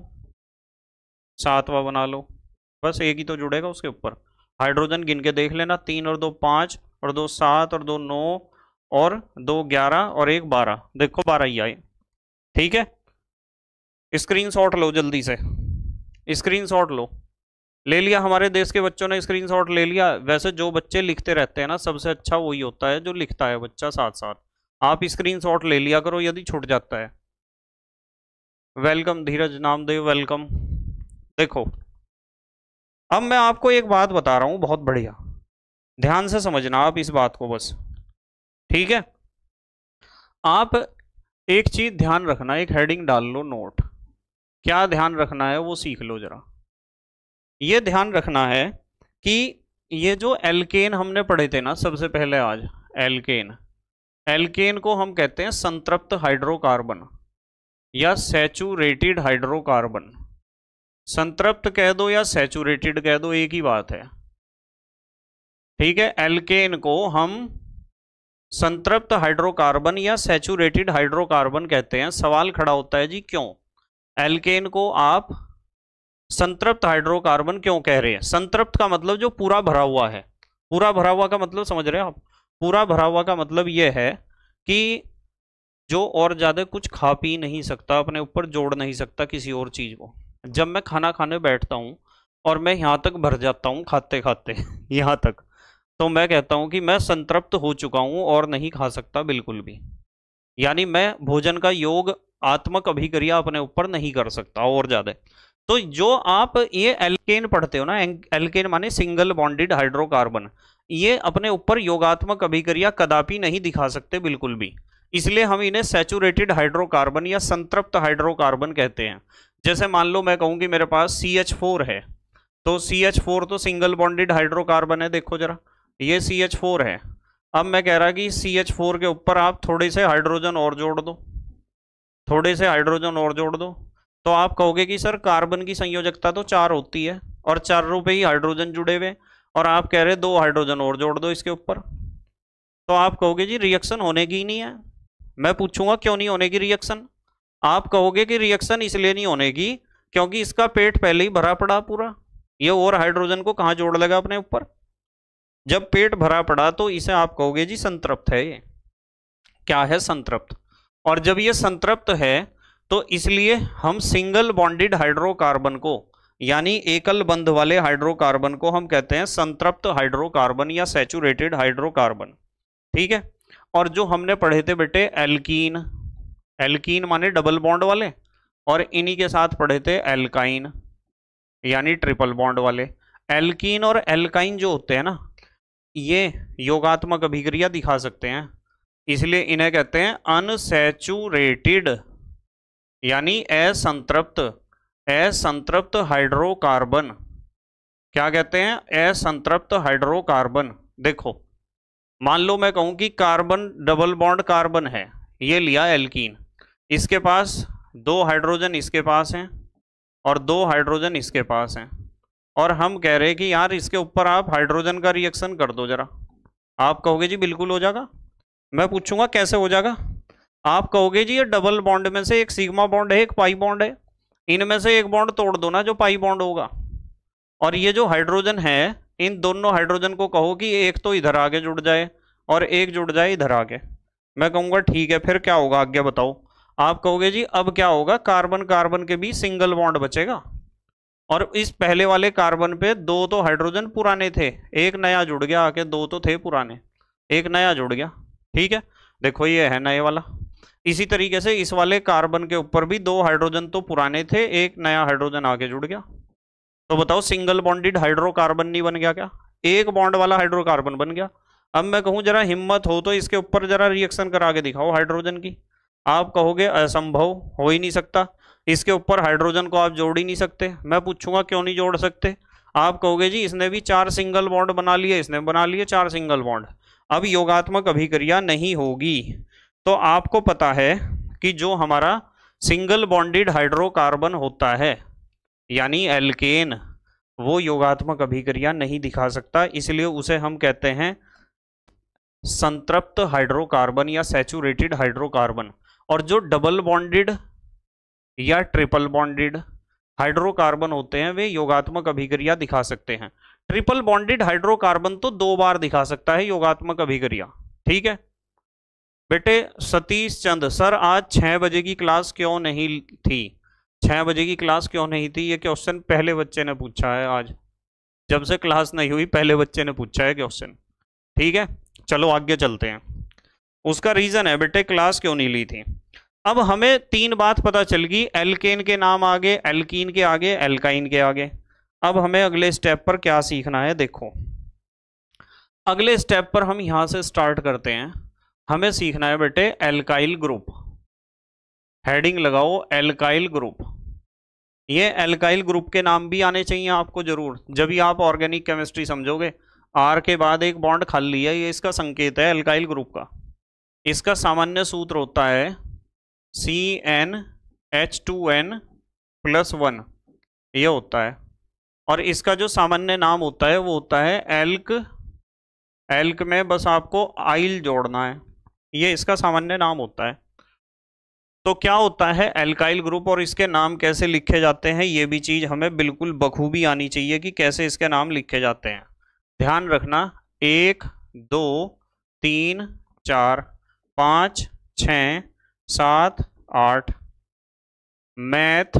सातवा बना लो, बस एक ही तो जुड़ेगा उसके ऊपर। हाइड्रोजन गिन के देख लेना, तीन और दो पाँच और दो सात और दो नौ और दो ग्यारह और एक बारह, देखो बारह ही आए, ठीक है। स्क्रीनशॉट लो जल्दी से, स्क्रीनशॉट लो। ले लिया? हमारे देश के बच्चों ने स्क्रीनशॉट ले लिया? वैसे जो बच्चे लिखते रहते हैं ना, सबसे अच्छा वही होता है जो लिखता है बच्चा साथ साथ। आप स्क्रीनशॉट ले लिया करो यदि छूट जाता है। Welcome Dheeraj Namdev, welcome. देखो अब मैं आपको एक बात बता रहा हूँ, बहुत बढ़िया, ध्यान से समझना आप इस बात को बस, ठीक है। आप एक चीज ध्यान रखना, एक हेडिंग डाल लो नोट, क्या ध्यान रखना है वो सीख लो जरा। ये ध्यान रखना है कि ये जो एल्केन हमने पढ़े थे ना सबसे पहले आज, एल्केन, एल्केन को हम कहते हैं संतृप्त हाइड्रोकार्बन या सैचुरेटेड हाइड्रोकार्बन। संतृप्त कह दो या सैचुरेटेड कह दो, एक ही बात है, ठीक है। एल्केन को हम संतृप्त हाइड्रोकार्बन या सैचुरेटेड हाइड्रोकार्बन कहते हैं। सवाल खड़ा होता है जी क्यों एल्केन को आप संतृप्त हाइड्रोकार्बन क्यों कह रहे हैं? संतृप्त का मतलब जो पूरा भरा हुआ है, पूरा भरा हुआ का मतलब समझ रहे हो आप? पूरा भरा हुआ का मतलब यह है कि जो और ज़्यादा कुछ खा पी नहीं सकता, अपने ऊपर जोड़ नहीं सकता किसी और चीज़ को। जब मैं खाना खाने बैठता हूँ और मैं यहाँ तक भर जाता हूँ खाते खाते, यहाँ तक, तो मैं कहता हूँ कि मैं संतृप्त हो चुका हूँ और नहीं खा सकता बिल्कुल भी। यानी मैं भोजन का योग, आत्मक अभिक्रिया अपने ऊपर नहीं कर सकता और ज़्यादा। तो जो आप ये एल्केन पढ़ते हो ना, एल्केन माने सिंगल बॉन्डेड हाइड्रोकार्बन, ये अपने ऊपर योगात्मक अभिक्रिया कदापि नहीं दिखा सकते बिल्कुल भी, इसलिए हम इन्हें सैचुरेटेड हाइड्रोकार्बन या संतृप्त हाइड्रोकार्बन कहते हैं। जैसे मान लो मैं कहूँगी मेरे पास सी एच फोर है, तो सी एच फोर तो सिंगल बॉन्डेड हाइड्रोकार्बन है, देखो जरा ये सी एच फोर है। अब मैं कह रहा कि सी एच फोर के ऊपर आप थोड़े से हाइड्रोजन और जोड़ दो, थोड़े से हाइड्रोजन और जोड़ दो, तो आप कहोगे कि सर कार्बन की संयोजकता तो चार होती है और चारों पे ही हाइड्रोजन जुड़े हुए, और आप कह रहे दो हाइड्रोजन और जोड़ दो इसके ऊपर, तो आप कहोगे जी रिएक्शन होने की ही नहीं है। मैं पूछूंगा क्यों नहीं होने की रिएक्शन? आप कहोगे कि रिएक्शन इसलिए नहीं होने की क्योंकि इसका पेट पहले ही भरा पड़ा पूरा, ये और हाइड्रोजन को कहाँ जोड़ लेगा अपने ऊपर? जब पेट भरा पड़ा तो इसे आप कहोगे जी संतृप्त है। ये क्या है? संतृप्त। और जब ये संतृप्त है तो इसलिए हम सिंगल बॉन्डेड हाइड्रोकार्बन को यानी एकल बंध वाले हाइड्रोकार्बन को हम कहते हैं संतृप्त हाइड्रोकार्बन या सैचुरेटेड हाइड्रोकार्बन। ठीक है, और जो हमने पढ़े थे बेटे एल्कीन, एल्कीन माने डबल बॉन्ड वाले, और इन्हीं के साथ पढ़े थे एल्काइन यानी ट्रिपल बॉन्ड वाले। एल्कीन और एल्काइन जो होते हैं ना, ये योगात्मक अभिक्रिया दिखा सकते हैं, इसलिए इन्हें कहते हैं अनसैचुरेटेड यानी असंतृप्त, असंतृप्त हाइड्रोकार्बन। क्या कहते हैं? असंतृप्त हाइड्रोकार्बन। देखो मान लो मैं कहूँ कि कार्बन डबल बॉन्ड कार्बन है, ये लिया एल्कीन, इसके पास दो हाइड्रोजन इसके पास हैं और दो हाइड्रोजन इसके पास हैं, और हम कह रहे हैं कि यार इसके ऊपर आप हाइड्रोजन का रिएक्शन कर दो जरा। आप कहोगे जी बिल्कुल हो जाएगा। मैं पूछूंगा कैसे हो जाएगा? आप कहोगे जी ये डबल बॉन्ड में से एक सिग्मा बॉन्ड है, एक पाई बॉन्ड है, इनमें से एक बॉन्ड तोड़ दो ना जो पाई बॉन्ड होगा, और ये जो हाइड्रोजन है इन दोनों हाइड्रोजन को कहो कि एक तो इधर आगे जुड़ जाए और एक जुड़ जाए इधर आगे। मैं कहूँगा ठीक है, फिर क्या होगा आगे बताओ। आप कहोगे जी अब क्या होगा, कार्बन कार्बन के बीच सिंगल बॉन्ड बचेगा, और इस पहले वाले कार्बन पे दो तो हाइड्रोजन पुराने थे, एक नया जुड़ गया आके, दो तो थे पुराने, एक नया जुड़ गया। ठीक है, देखो ये है नए वाला। इसी तरीके से इस वाले कार्बन के ऊपर भी दो हाइड्रोजन तो पुराने थे, एक नया हाइड्रोजन आके जुड़ गया। तो बताओ सिंगल बॉन्डेड हाइड्रोकार्बन नहीं बन गया क्या? एक बॉन्ड वाला हाइड्रोकार्बन बन गया। अब मैं कहूँ जरा हिम्मत हो तो इसके ऊपर जरा रिएक्शन करा के दिखाओ हाइड्रोजन की। आप कहोगे असंभव, हो ही नहीं सकता, इसके ऊपर हाइड्रोजन को आप जोड़ ही नहीं सकते। मैं पूछूंगा क्यों नहीं जोड़ सकते? आप कहोगे जी इसने भी चार सिंगल बॉन्ड बना लिए, इसने बना लिए चार सिंगल बॉन्ड, अब योगात्मक अभिक्रिया नहीं होगी। तो आपको पता है कि जो हमारा सिंगल बॉन्डेड हाइड्रोकार्बन होता है यानी एल्केन, वो योगात्मक अभिक्रिया नहीं दिखा सकता, इसलिए उसे हम कहते हैं संतृप्त हाइड्रोकार्बन या सैचुरेटेड हाइड्रोकार्बन। और जो डबल बॉन्डेड या ट्रिपल बॉन्डेड हाइड्रोकार्बन होते हैं वे योगात्मक अभिक्रिया दिखा सकते हैं। ट्रिपल बॉन्डेड हाइड्रोकार्बन तो दो बार दिखा सकता है योगात्मक अभिक्रिया। ठीक है बेटे सतीश चंद सर, आज छः बजे की क्लास क्यों नहीं थी? छः बजे की क्लास क्यों नहीं थी? ये क्वेश्चन पहले बच्चे ने पूछा है, आज जब से क्लास नहीं हुई पहले बच्चे ने पूछा है क्वेश्चन। ठीक है, चलो आगे चलते हैं। उसका रीज़न है बेटे क्लास क्यों नहीं ली थी। अब हमें तीन बात पता चल गई, एल्केन के नाम आगे, एल्कीन के आगे, एल्काइन के आगे। अब हमें अगले स्टेप पर क्या सीखना है? देखो अगले स्टेप पर हम यहाँ से स्टार्ट करते हैं। हमें सीखना है बेटे एल्काइल ग्रुप। हेडिंग लगाओ एल्काइल ग्रुप। ये एल्काइल ग्रुप के नाम भी आने चाहिए आपको जरूर, जब भी आप ऑर्गेनिक केमिस्ट्री समझोगे। आर के बाद एक बॉन्ड खाली है, ये इसका संकेत है एल्काइल ग्रुप का। इसका सामान्य सूत्र होता है C N H two N plus one, ये होता है। और इसका जो सामान्य नाम होता है वो होता है एल्क। एल्क में बस आपको आइल जोड़ना है, ये इसका सामान्य नाम होता है। तो क्या होता है एल्काइल ग्रुप और इसके नाम कैसे लिखे जाते हैं, ये भी चीज़ हमें बिल्कुल बखूबी आनी चाहिए कि कैसे इसके नाम लिखे जाते हैं। ध्यान रखना, एक दो तीन चार पाँच छः सात आठ, meth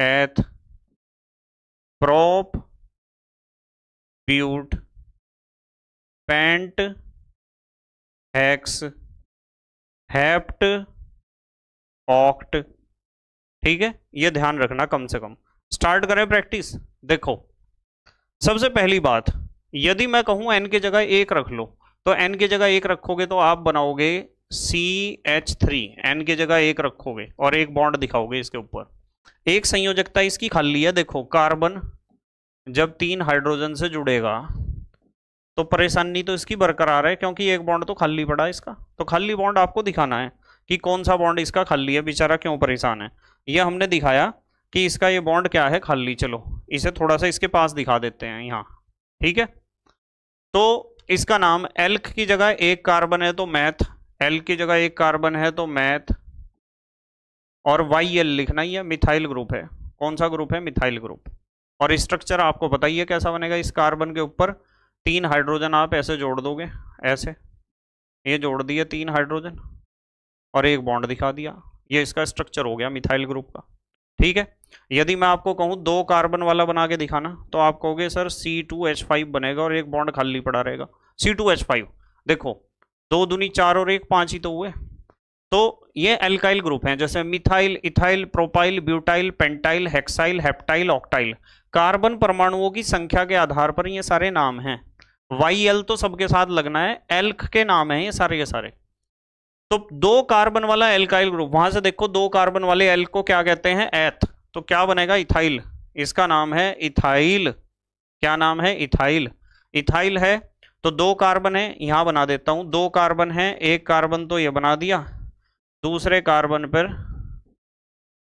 eth prop but pent hex hept oct. ठीक है, ये ध्यान रखना कम से कम। स्टार्ट करें प्रैक्टिस। देखो सबसे पहली बात, यदि मैं कहूँ एन की जगह एक रख लो, तो एन की जगह एक रखोगे तो आप बनाओगे सी एच थ्री। एन की जगह एक रखोगे और एक बॉन्ड दिखाओगे इसके ऊपर। एक संयोजकता इसकी खाली है। देखो कार्बन जब तीन हाइड्रोजन से जुड़ेगा तो परेशानी तो इसकी बरकरार है, क्योंकि एक बॉन्ड तो खाली पड़ा है इसका। तो खाली बॉन्ड आपको दिखाना है कि कौन सा बॉन्ड इसका खाली है, बेचारा क्यों परेशान है। यह हमने दिखाया कि इसका ये बॉन्ड क्या है, खाली। चलो इसे थोड़ा सा इसके पास दिखा देते हैं यहाँ। ठीक है, तो इसका नाम एल्क की जगह एक कार्बन है तो मैथ, एल की जगह एक कार्बन है तो मैथ, और वाई एल लिखना ही है, मिथाइल ग्रुप है। कौन सा ग्रुप है? Methyl group. और स्ट्रक्चर आपको पता ही है कैसा बनेगा। इस कार्बन के ऊपर तीन हाइड्रोजन आप ऐसे जोड़ दोगे, ऐसे ये जोड़ दिए तीन हाइड्रोजन और एक बॉन्ड दिखा दिया, ये इसका स्ट्रक्चर हो गया मिथाइल ग्रुप का। ठीक है, यदि मैं आपको कहूँ दो कार्बन वाला बना के दिखाना, तो आप कहोगे sir C two H five बनेगा और एक बॉन्ड खाली पड़ा रहेगा। सी टू एच फाइव, देखो दो दूनी चार और एक पांच ही तो हुए। तो ये एल्काइल ग्रुप हैं, जैसे methyl, ethyl, propyl, butyl, pentyl, hexyl, heptyl, octyl. Carbon परमाणुओं की संख्या के आधार पर ये सारे नाम हैं। वाई एल तो सबके साथ लगना है, एल्क के नाम है ये सारे के सारे। तो दो कार्बन वाला एल्काइल ग्रुप, वहां से देखो दो कार्बन वाले एल्क को क्या कहते हैं, एथ। तो क्या बनेगा, इथाइल। इसका नाम है इथाइल, क्या नाम है, इथाइल। इथाइल है तो दो कार्बन है, यहां बना देता हूं, दो कार्बन है, एक कार्बन तो ये बना दिया, दूसरे कार्बन पर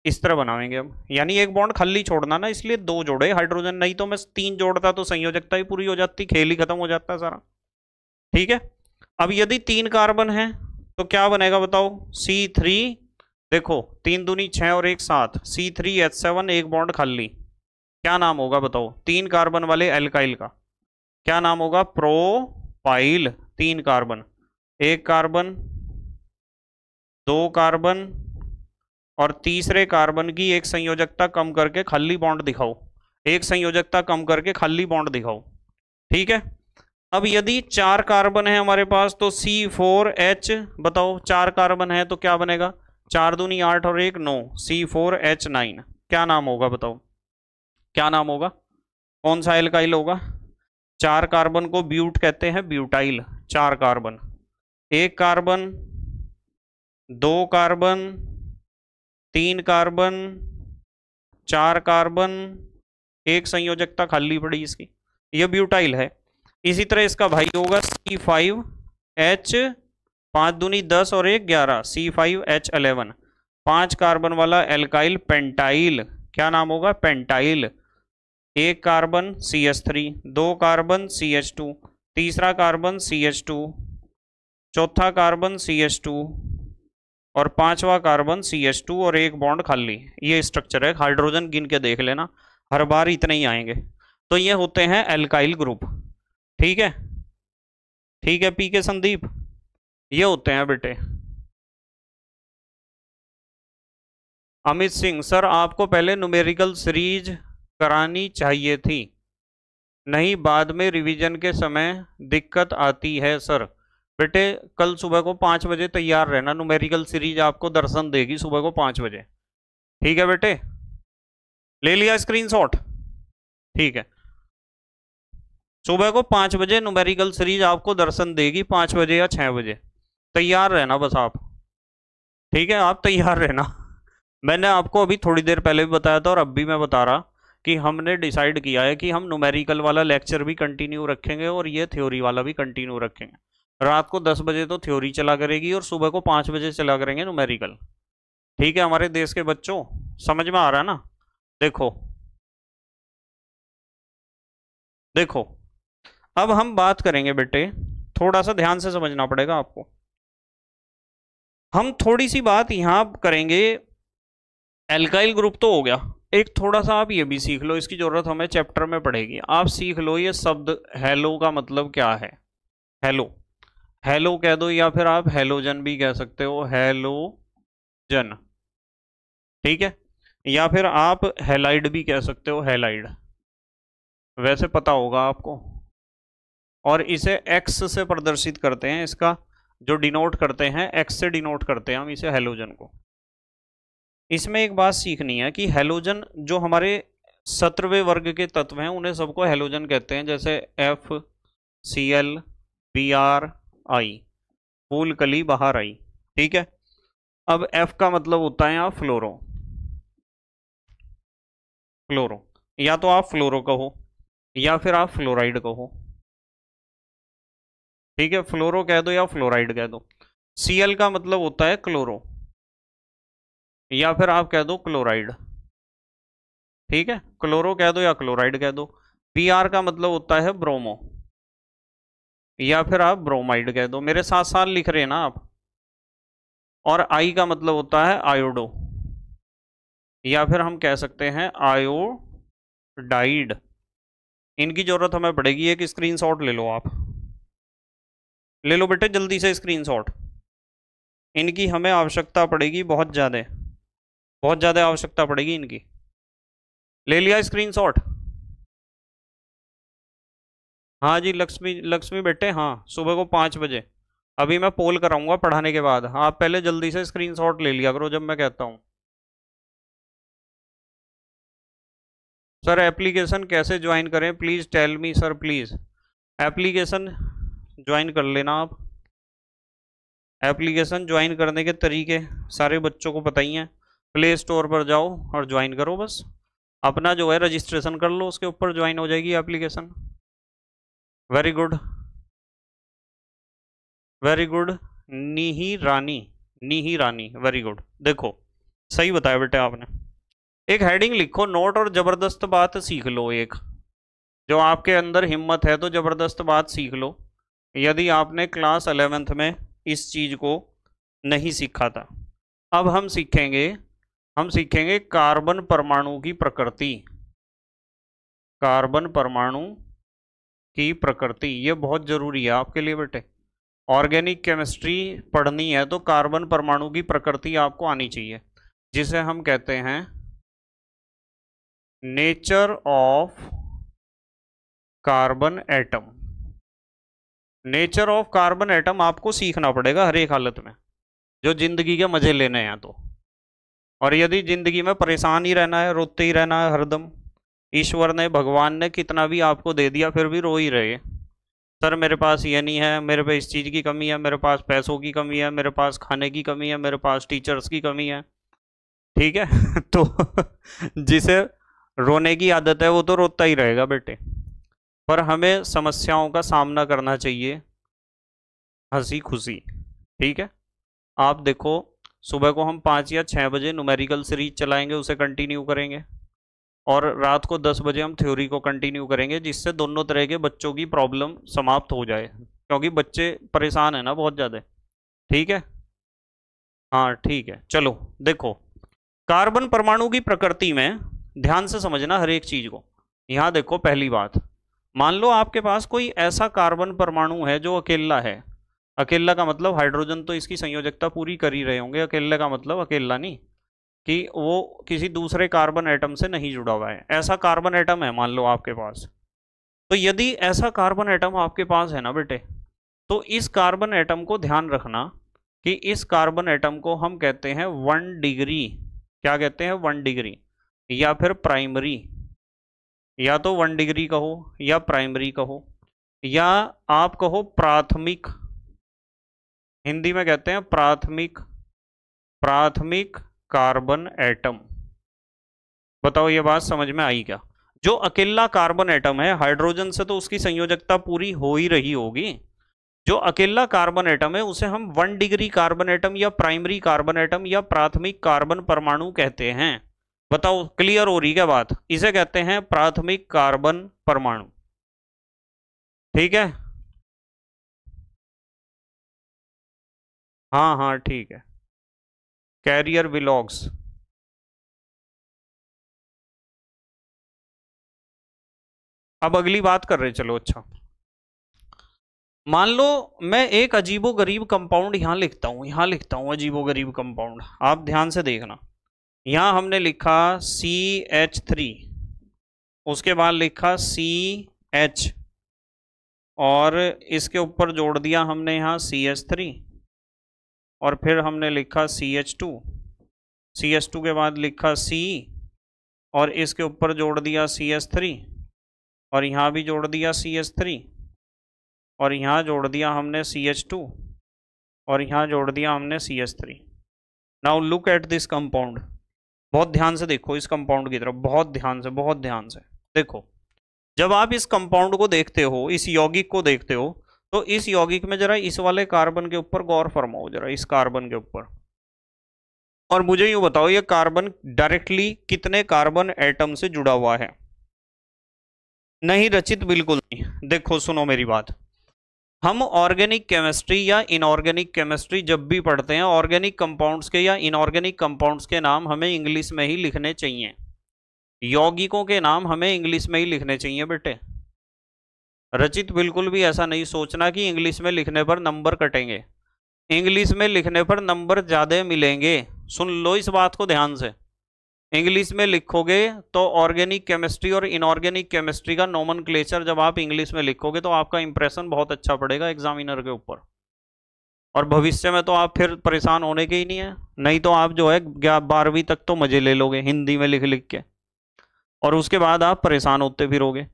इस तरह बनाएंगे हम, यानी एक बॉन्ड खाली छोड़ना ना, इसलिए दो जोड़े हाइड्रोजन, नहीं तो मैं तीन जोड़ता तो संयोजकता ही पूरी हो जाती, खेल ही खत्म हो जाता सारा। ठीक है, अब यदि तीन कार्बन है तो क्या बनेगा बताओ, सी थ्री, देखो तीन दूनी छः और एक सात, सी थ्री एच सेवन, एक बॉन्ड खाली, क्या नाम होगा बताओ तीन कार्बन वाले एल्काइल का, क्या नाम होगा, प्रोपाइल। तीन कार्बन, एक कार्बन, दो कार्बन और तीसरे कार्बन की एक संयोजकता कम करके खाली बॉन्ड दिखाओ, एक संयोजकता कम करके खाली बॉन्ड दिखाओ। ठीक है, अब यदि चार कार्बन है हमारे पास तो सी फोर एच, बताओ चार कार्बन है तो क्या बनेगा, चार दूनी आठ और एक नौ, सी फोर एच नाइन, क्या नाम होगा बताओ, क्या नाम होगा, कौन सा एल्काइल होगा। चार कार्बन को ब्यूट कहते हैं, ब्यूटाइल। चार कार्बन, एक कार्बन, दो कार्बन, तीन कार्बन, चार कार्बन, एक संयोजकता खाली पड़ी इसकी, यह ब्यूटाइल है। इसी तरह इसका भाई होगा सी फाइव एच, पाँच दूनी दस और एक ग्यारह, सी फाइव एच इलेवन। पाँच कार्बन वाला एल्काइल पेंटाइल, क्या नाम होगा, पेंटाइल। एक कार्बन सी एच थ्री, दो कार्बन सी एच टू, तीसरा कार्बन सी एच टू, चौथा कार्बन सी एच टू और पांचवा कार्बन सी एच टू और एक बॉन्ड खाली। ये स्ट्रक्चर है, हाइड्रोजन गिन के देख लेना, हर बार इतने ही आएंगे। तो ये होते हैं एल्काइल ग्रुप। ठीक है, ठीक है पी के संदीप, ये होते हैं बेटे। अमित सिंह सर आपको पहले न्यूमेरिकल सीरीज करानी चाहिए थी, नहीं बाद में रिवीजन के समय दिक्कत आती है। सर बेटे कल सुबह को पाँच बजे तैयार रहना, न्यूमेरिकल सीरीज आपको दर्शन देगी सुबह को पाँच बजे। ठीक है बेटे, ले लिया स्क्रीनशॉट। ठीक है, सुबह को पाँच बजे न्यूमेरिकल सीरीज आपको दर्शन देगी, पाँच बजे या छः बजे तैयार रहना बस आप। ठीक है, आप तैयार रहना। मैंने आपको अभी थोड़ी देर पहले भी बताया था और अब भी मैं बता रहा कि हमने डिसाइड किया है कि हम न्यूमेरिकल वाला लेक्चर भी कंटिन्यू रखेंगे और ये थ्योरी वाला भी कंटिन्यू रखेंगे। रात को दस बजे तो थ्योरी चला करेगी और सुबह को पाँच बजे चला करेंगे न्यूमेरिकल। ठीक है हमारे देश के बच्चों, समझ में आ रहा है ना। देखो देखो अब हम बात करेंगे बेटे, थोड़ा सा ध्यान से समझना पड़ेगा आपको। हम थोड़ी सी बात यहाँ करेंगे, एल्काइल ग्रुप तो हो गया, एक थोड़ा सा आप ये भी सीख लो, इसकी ज़रूरत हमें चैप्टर में पड़ेगी। आप सीख लो ये शब्द हेलो का मतलब क्या है। हेलो, हेलो कह दो या फिर आप हेलोजन भी कह सकते हो, हेलोजन। ठीक है, या फिर आप हेलाइड भी कह सकते हो, हेलाइड वैसे पता होगा आपको। और इसे एक्स से प्रदर्शित करते हैं, इसका जो डिनोट करते हैं एक्स से डिनोट करते हैं हम इसे, हेलोजन को। इसमें एक बात सीखनी है कि हेलोजन जो हमारे सत्रहवें वर्ग के तत्व हैं उन्हें सबको हेलोजन कहते हैं, जैसे F, C L, B R, I, फूल कली बाहर आई। ठीक है, अब एफ का मतलब होता है आप फ्लोरो, फ्लोरो या तो आप फ्लोरो कहो या फिर आप फ्लोराइड कहो। ठीक है, फ्लोरो कह दो या फ्लोराइड कह दो। सीएल का मतलब होता है क्लोरो या फिर आप कह दो क्लोराइड। ठीक है, क्लोरो कह दो या क्लोराइड कह दो। बीआर का मतलब होता है ब्रोमो या फिर आप ब्रोमाइड कह दो। मेरे साथ साथ लिख रहे हैं ना आप। और आई का मतलब होता है आयोडो या फिर हम कह सकते हैं आयोडाइड। इनकी जरूरत हमें पड़ेगी, एक स्क्रीनशॉट ले लो आप, ले लो बेटे जल्दी से स्क्रीनशॉट। इनकी हमें आवश्यकता पड़ेगी बहुत ज़्यादा, बहुत ज़्यादा आवश्यकता पड़ेगी इनकी। ले लिया स्क्रीनशॉट? हाँ जी लक्ष्मी, लक्ष्मी बेटे हाँ, सुबह को पाँच बजे अभी मैं पोल कराऊंगा पढ़ाने के बाद। हाँ आप पहले जल्दी से स्क्रीनशॉट ले लिया करो जब मैं कहता हूँ। सर एप्लीकेशन कैसे ज्वाइन करें, please tell me sir please. Application join कर लेना आप। एप्लीकेशन ज्वाइन करने के तरीके सारे बच्चों को पता ही हैं। प्ले स्टोर पर जाओ और ज्वाइन करो, बस अपना जो है रजिस्ट्रेशन कर लो, उसके ऊपर ज्वाइन हो जाएगी application. Very good very good नीही Rani, Nihi Rani very good. देखो सही बताया बेटे आपने। एक हेडिंग लिखो, नोट और ज़बरदस्त बात सीख लो। एक जो आपके अंदर हिम्मत है तो ज़बरदस्त बात सीख लो। यदि आपने क्लास अलेवेंथ में इस चीज़ को नहीं सीखा था, अब हम सीखेंगे, हम सीखेंगे कार्बन परमाणु की प्रकृति, कार्बन परमाणु की प्रकृति। ये बहुत ज़रूरी है आपके लिए बेटे। ऑर्गेनिक केमिस्ट्री पढ़नी है तो कार्बन परमाणु की प्रकृति आपको आनी चाहिए, जिसे हम कहते हैं nature of carbon atom. Nature of carbon atom आपको सीखना पड़ेगा हर एक हालत में, जो जिंदगी के मजे लेने हैं तो। और यदि जिंदगी में परेशान ही रहना है, रोते ही रहना है हरदम, ईश्वर ने, भगवान ने कितना भी आपको दे दिया फिर भी रो ही रहे, सर मेरे पास ये नहीं है, मेरे पे इस चीज़ की कमी है, मेरे पास पैसों की कमी है, मेरे पास खाने की कमी है, मेरे पास टीचर्स की कमी है, ठीक है तो जिसे रोने की आदत है वो तो रोता ही रहेगा बेटे। पर हमें समस्याओं का सामना करना चाहिए हंसी खुशी, ठीक है। आप देखो सुबह को हम पाँच या छः बजे न्यूमेरिकल सीरीज चलाएंगे, उसे कंटिन्यू करेंगे, और रात को दस बजे हम थ्योरी को कंटिन्यू करेंगे, जिससे दोनों तरह के बच्चों की प्रॉब्लम समाप्त हो जाए, क्योंकि बच्चे परेशान है ना बहुत ज़्यादा, ठीक है। हाँ ठीक है चलो देखो कार्बन परमाणु की प्रकृति में ध्यान से समझना हर एक चीज़ को। यहाँ देखो पहली बात, मान लो आपके पास कोई ऐसा कार्बन परमाणु है जो अकेला है। अकेला का मतलब हाइड्रोजन तो इसकी संयोजकता पूरी कर ही रहे होंगे, अकेला का मतलब अकेला नहीं कि वो किसी दूसरे कार्बन एटम से नहीं जुड़ा हुआ है, ऐसा कार्बन एटम है मान लो आपके पास। तो यदि ऐसा कार्बन एटम आपके पास है ना बेटे, तो इस कार्बन एटम को ध्यान रखना कि इस कार्बन एटम को हम कहते हैं वन डिग्री, क्या कहते हैं वन डिग्री, या फिर प्राइमरी, या तो वन डिग्री कहो या प्राइमरी कहो या आप कहो प्राथमिक, हिंदी में कहते हैं प्राथमिक, प्राथमिक कार्बन एटम। बताओ ये बात समझ में आई क्या? जो अकेला कार्बन एटम है, हाइड्रोजन से तो उसकी संयोजकता पूरी हो ही रही होगी, जो अकेला कार्बन एटम है उसे हम वन डिग्री कार्बन एटम या प्राइमरी कार्बन एटम या प्राथमिक कार्बन परमाणु कहते हैं। बताओ क्लियर हो रही क्या बात? इसे कहते हैं प्राथमिक कार्बन परमाणु, ठीक है। हाँ हाँ ठीक है। कैरियर विलॉग्स, अब अगली बात कर रहे, चलो अच्छा। मान लो मैं एक अजीबो गरीब कंपाउंड यहां लिखता हूं, यहां लिखता हूं अजीबो गरीब कंपाउंड। आप ध्यान से देखना, यहाँ हमने लिखा सी एच थ्री, उसके बाद लिखा सी एच और इसके ऊपर जोड़ दिया हमने यहाँ सी एच थ्री और फिर हमने लिखा C H two, C H two के बाद लिखा C और इसके ऊपर जोड़ दिया सी एच थ्री और यहाँ भी जोड़ दिया सी एच थ्री और यहाँ जोड़ दिया हमने सी एच टू और यहाँ जोड़ दिया हमने C H three. Now look at this compound, बहुत ध्यान से देखो इस कंपाउंड की तरफ, बहुत ध्यान से, बहुत ध्यान से देखो। जब आप इस कंपाउंड को देखते हो, इस यौगिक को देखते हो, तो इस यौगिक में जरा इस वाले कार्बन के ऊपर गौर फरमाओ, जरा इस कार्बन के ऊपर, और मुझे यूँ बताओ ये कार्बन डायरेक्टली कितने कार्बन एटम से जुड़ा हुआ है? नहीं रचित, बिल्कुल नहीं। देखो सुनो मेरी बात, हम ऑर्गेनिक केमिस्ट्री या इनऑर्गेनिक केमिस्ट्री जब भी पढ़ते हैं, ऑर्गेनिक कंपाउंड्स के या इनऑर्गेनिक कंपाउंड्स के नाम हमें इंग्लिश में ही लिखने चाहिए, यौगिकों के नाम हमें इंग्लिश में ही लिखने चाहिए बेटे। रचित बिल्कुल भी ऐसा नहीं सोचना कि इंग्लिश में लिखने पर नंबर कटेंगे, इंग्लिश में लिखने पर नंबर ज़्यादा मिलेंगे। सुन लो इस बात को ध्यान से, इंग्लिश में लिखोगे तो ऑर्गेनिक केमिस्ट्री और इनऑर्गेनिक केमिस्ट्री का नोमेनक्लेचर जब आप इंग्लिश में लिखोगे तो आपका इंप्रेशन बहुत अच्छा पड़ेगा एग्जामिनर के ऊपर, और भविष्य में तो आप फिर परेशान होने के ही नहीं है। नहीं तो आप जो है बारहवीं तक तो मजे ले लोगे हिंदी में लिख लिख के, और उसके बाद आप परेशान होते फिरोगे।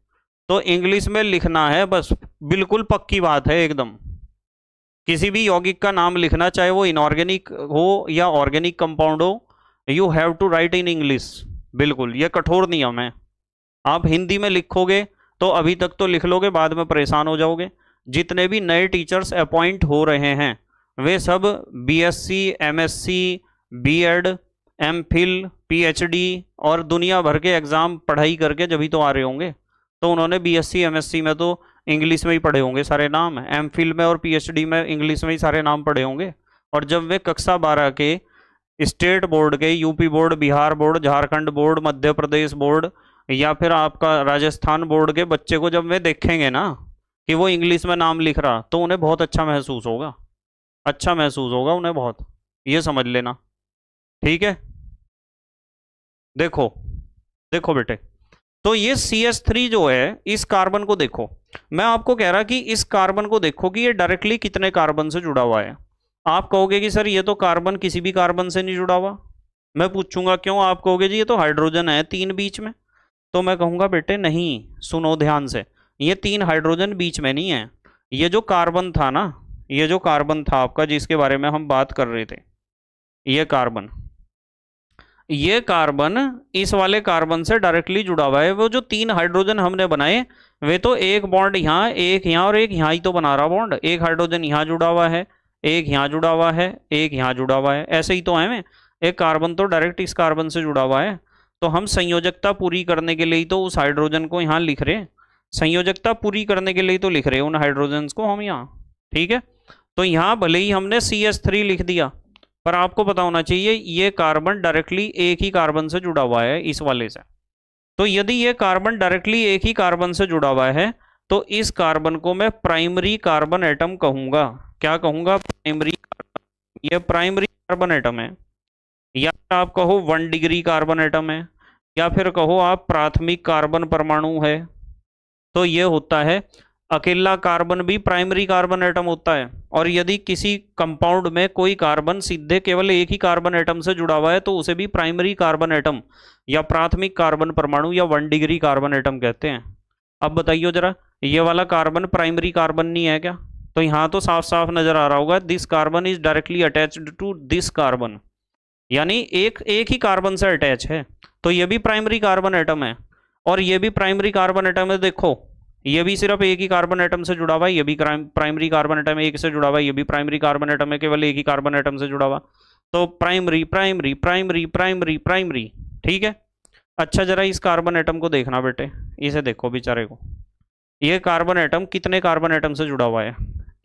तो इंग्लिश में लिखना है बस, बिल्कुल पक्की बात है एकदम। किसी भी यौगिक का नाम लिखना, चाहे वो इनऑर्गेनिक हो या ऑर्गेनिक कंपाउंड हो, you have to write in English. बिल्कुल ये कठोर नियम है। आप हिंदी में लिखोगे तो अभी तक तो लिख लोगे, बाद में परेशान हो जाओगे। जितने भी नए टीचर्स अपॉइंट हो रहे हैं वे सब BSc, MSc, BEd, MPhil, PhD और दुनिया भर के एग्जाम पढ़ाई करके जब भी तो आ रहे होंगे, तो उन्होंने बीएससी, एमएससी में तो इंग्लिश में ही पढ़े होंगे सारे नाम, एमफिल में और पीएचडी में इंग्लिश में ही सारे नाम पढ़े होंगे। और जब वे कक्षा बारह के स्टेट बोर्ड के, UP board, Bihar board, Jharkhand board, Madhya Pradesh board या फिर आपका राजस्थान बोर्ड के बच्चे को जब वे देखेंगे ना कि वो इंग्लिश में नाम लिख रहा, तो उन्हें बहुत अच्छा महसूस होगा, अच्छा महसूस होगा उन्हें बहुत, ये समझ लेना। ठीक है, देखो देखो बेटे, तो ये सी एच थ्री जो है, इस कार्बन को देखो, मैं आपको कह रहा कि इस कार्बन को देखो कि ये डायरेक्टली कितने कार्बन से जुड़ा हुआ है। आप कहोगे कि सर ये तो कार्बन किसी भी कार्बन से नहीं जुड़ा हुआ। मैं पूछूंगा क्यों? आप कहोगे जी ये तो हाइड्रोजन है तीन बीच में। तो मैं कहूँगा बेटे नहीं, सुनो ध्यान से, ये तीन हाइड्रोजन बीच में नहीं है। ये जो कार्बन था ना, ये जो कार्बन था आपका जिसके बारे में हम बात कर रहे थे, ये कार्बन, ये कार्बन इस वाले कार्बन से डायरेक्टली जुड़ा हुआ है। वो जो तीन हाइड्रोजन हमने बनाए वे तो एक बॉन्ड यहाँ, एक यहाँ और एक यहाँ ही तो बना रहा बॉन्ड। एक हाइड्रोजन यहाँ जुड़ा हुआ है, एक यहाँ जुड़ा हुआ है, एक यहाँ जुड़ा हुआ है, ऐसे ही तो है मैं। एक कार्बन तो डायरेक्ट इस कार्बन से जुड़ा हुआ है। तो हम संयोजकता पूरी करने के लिए ही तो उस हाइड्रोजन को यहाँ लिख रहे, संयोजकता पूरी करने के लिए तो लिख रहे उन हाइड्रोजन को हम यहाँ। ठीक है, तो यहाँ भले ही हमने सी एच थ्री लिख दिया, पर आपको पता होना चाहिए ये कार्बन डायरेक्टली एक ही कार्बन से जुड़ा हुआ है इस वाले से। तो यदि ये कार्बन डायरेक्टली एक ही कार्बन से जुड़ा हुआ है तो इस कार्बन को मैं प्राइमरी कार्बन एटम कहूंगा। क्या कहूंगा? Primary carbon. ये प्राइमरी कार्बन एटम है, या आप कहो वन डिग्री कार्बन एटम है, या फिर कहो आप प्राथमिक कार्बन परमाणु है। तो ये होता है अकेला कार्बन भी प्राइमरी कार्बन एटम होता है। और यदि किसी कंपाउंड में कोई कार्बन सीधे केवल एक ही कार्बन एटम से जुड़ा हुआ है तो उसे भी प्राइमरी कार्बन एटम या प्राथमिक कार्बन परमाणु या वन डिग्री कार्बन एटम कहते हैं। अब बताइए जरा, ये वाला कार्बन प्राइमरी कार्बन नहीं है क्या? तो यहाँ तो साफ साफ नजर आ रहा होगा, this carbon is directly attached to this carbon, यानी एक एक ही कार्बन से अटैच है। तो ये भी प्राइमरी कार्बन एटम है और ये भी प्राइमरी कार्बन एटम है। देखो ये भी सिर्फ एक ही कार्बन एटम से जुड़ा हुआ है, ये भी प्राइमरी कार्बन एटम एक से जुड़ा हुआ है, ये भी प्राइमरी कार्बन एटम है, केवल एक ही कार्बन एटम से जुड़ा हुआ। तो primary primary primary primary primary. ठीक है, अच्छा जरा इस कार्बन एटम को देखना बेटे, इसे देखो बेचारे को। ये कार्बन एटम कितने कार्बन एटम से जुड़ा हुआ है?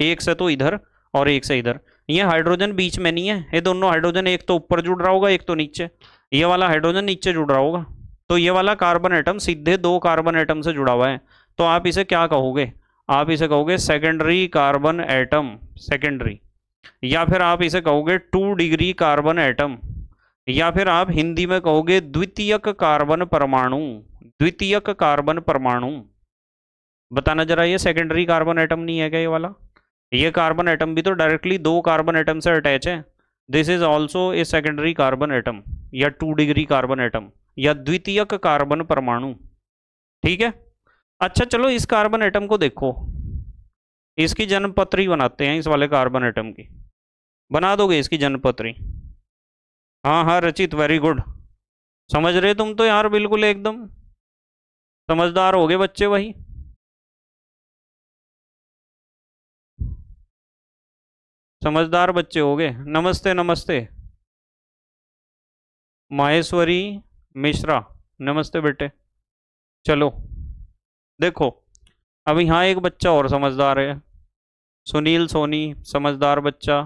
एक से तो इधर और एक से इधर। ये हाइड्रोजन बीच में नहीं है, ये दोनों हाइड्रोजन एक तो ऊपर जुड़ रहा होगा, एक तो नीचे। ये वाला हाइड्रोजन नीचे जुड़ रहा होगा। तो ये वाला कार्बन एटम सीधे दो कार्बन एटम से जुड़ा हुआ है। तो आप इसे क्या कहोगे? आप इसे कहोगे सेकेंडरी कार्बन एटम, सेकेंडरी, या फिर आप इसे कहोगे टू डिग्री कार्बन एटम, या फिर आप हिंदी में कहोगे द्वितीयक कार्बन परमाणु, द्वितीयक कार्बन परमाणु। बताना जरा ये सेकेंडरी कार्बन एटम नहीं है क्या ये वाला? ये कार्बन एटम भी तो डायरेक्टली दो कार्बन एटम से अटैच है। This is also a secondary carbon atom या टू डिग्री कार्बन एटम या द्वितीयक कार्बन परमाणु। ठीक है, अच्छा चलो इस कार्बन एटम को देखो, इसकी जन्मपत्री बनाते हैं। इस वाले कार्बन एटम की बना दोगे इसकी जन्मपत्री? हाँ हाँ रचित, वेरी गुड, समझ रहे तुम तो यार, बिल्कुल एकदम समझदार हो गए बच्चे। वही समझदार बच्चे हो गए। नमस्ते नमस्ते माहेश्वरी मिश्रा, नमस्ते बेटे। चलो देखो, अब यहाँ एक बच्चा और समझदार है, सुनील सोनी, समझदार बच्चा।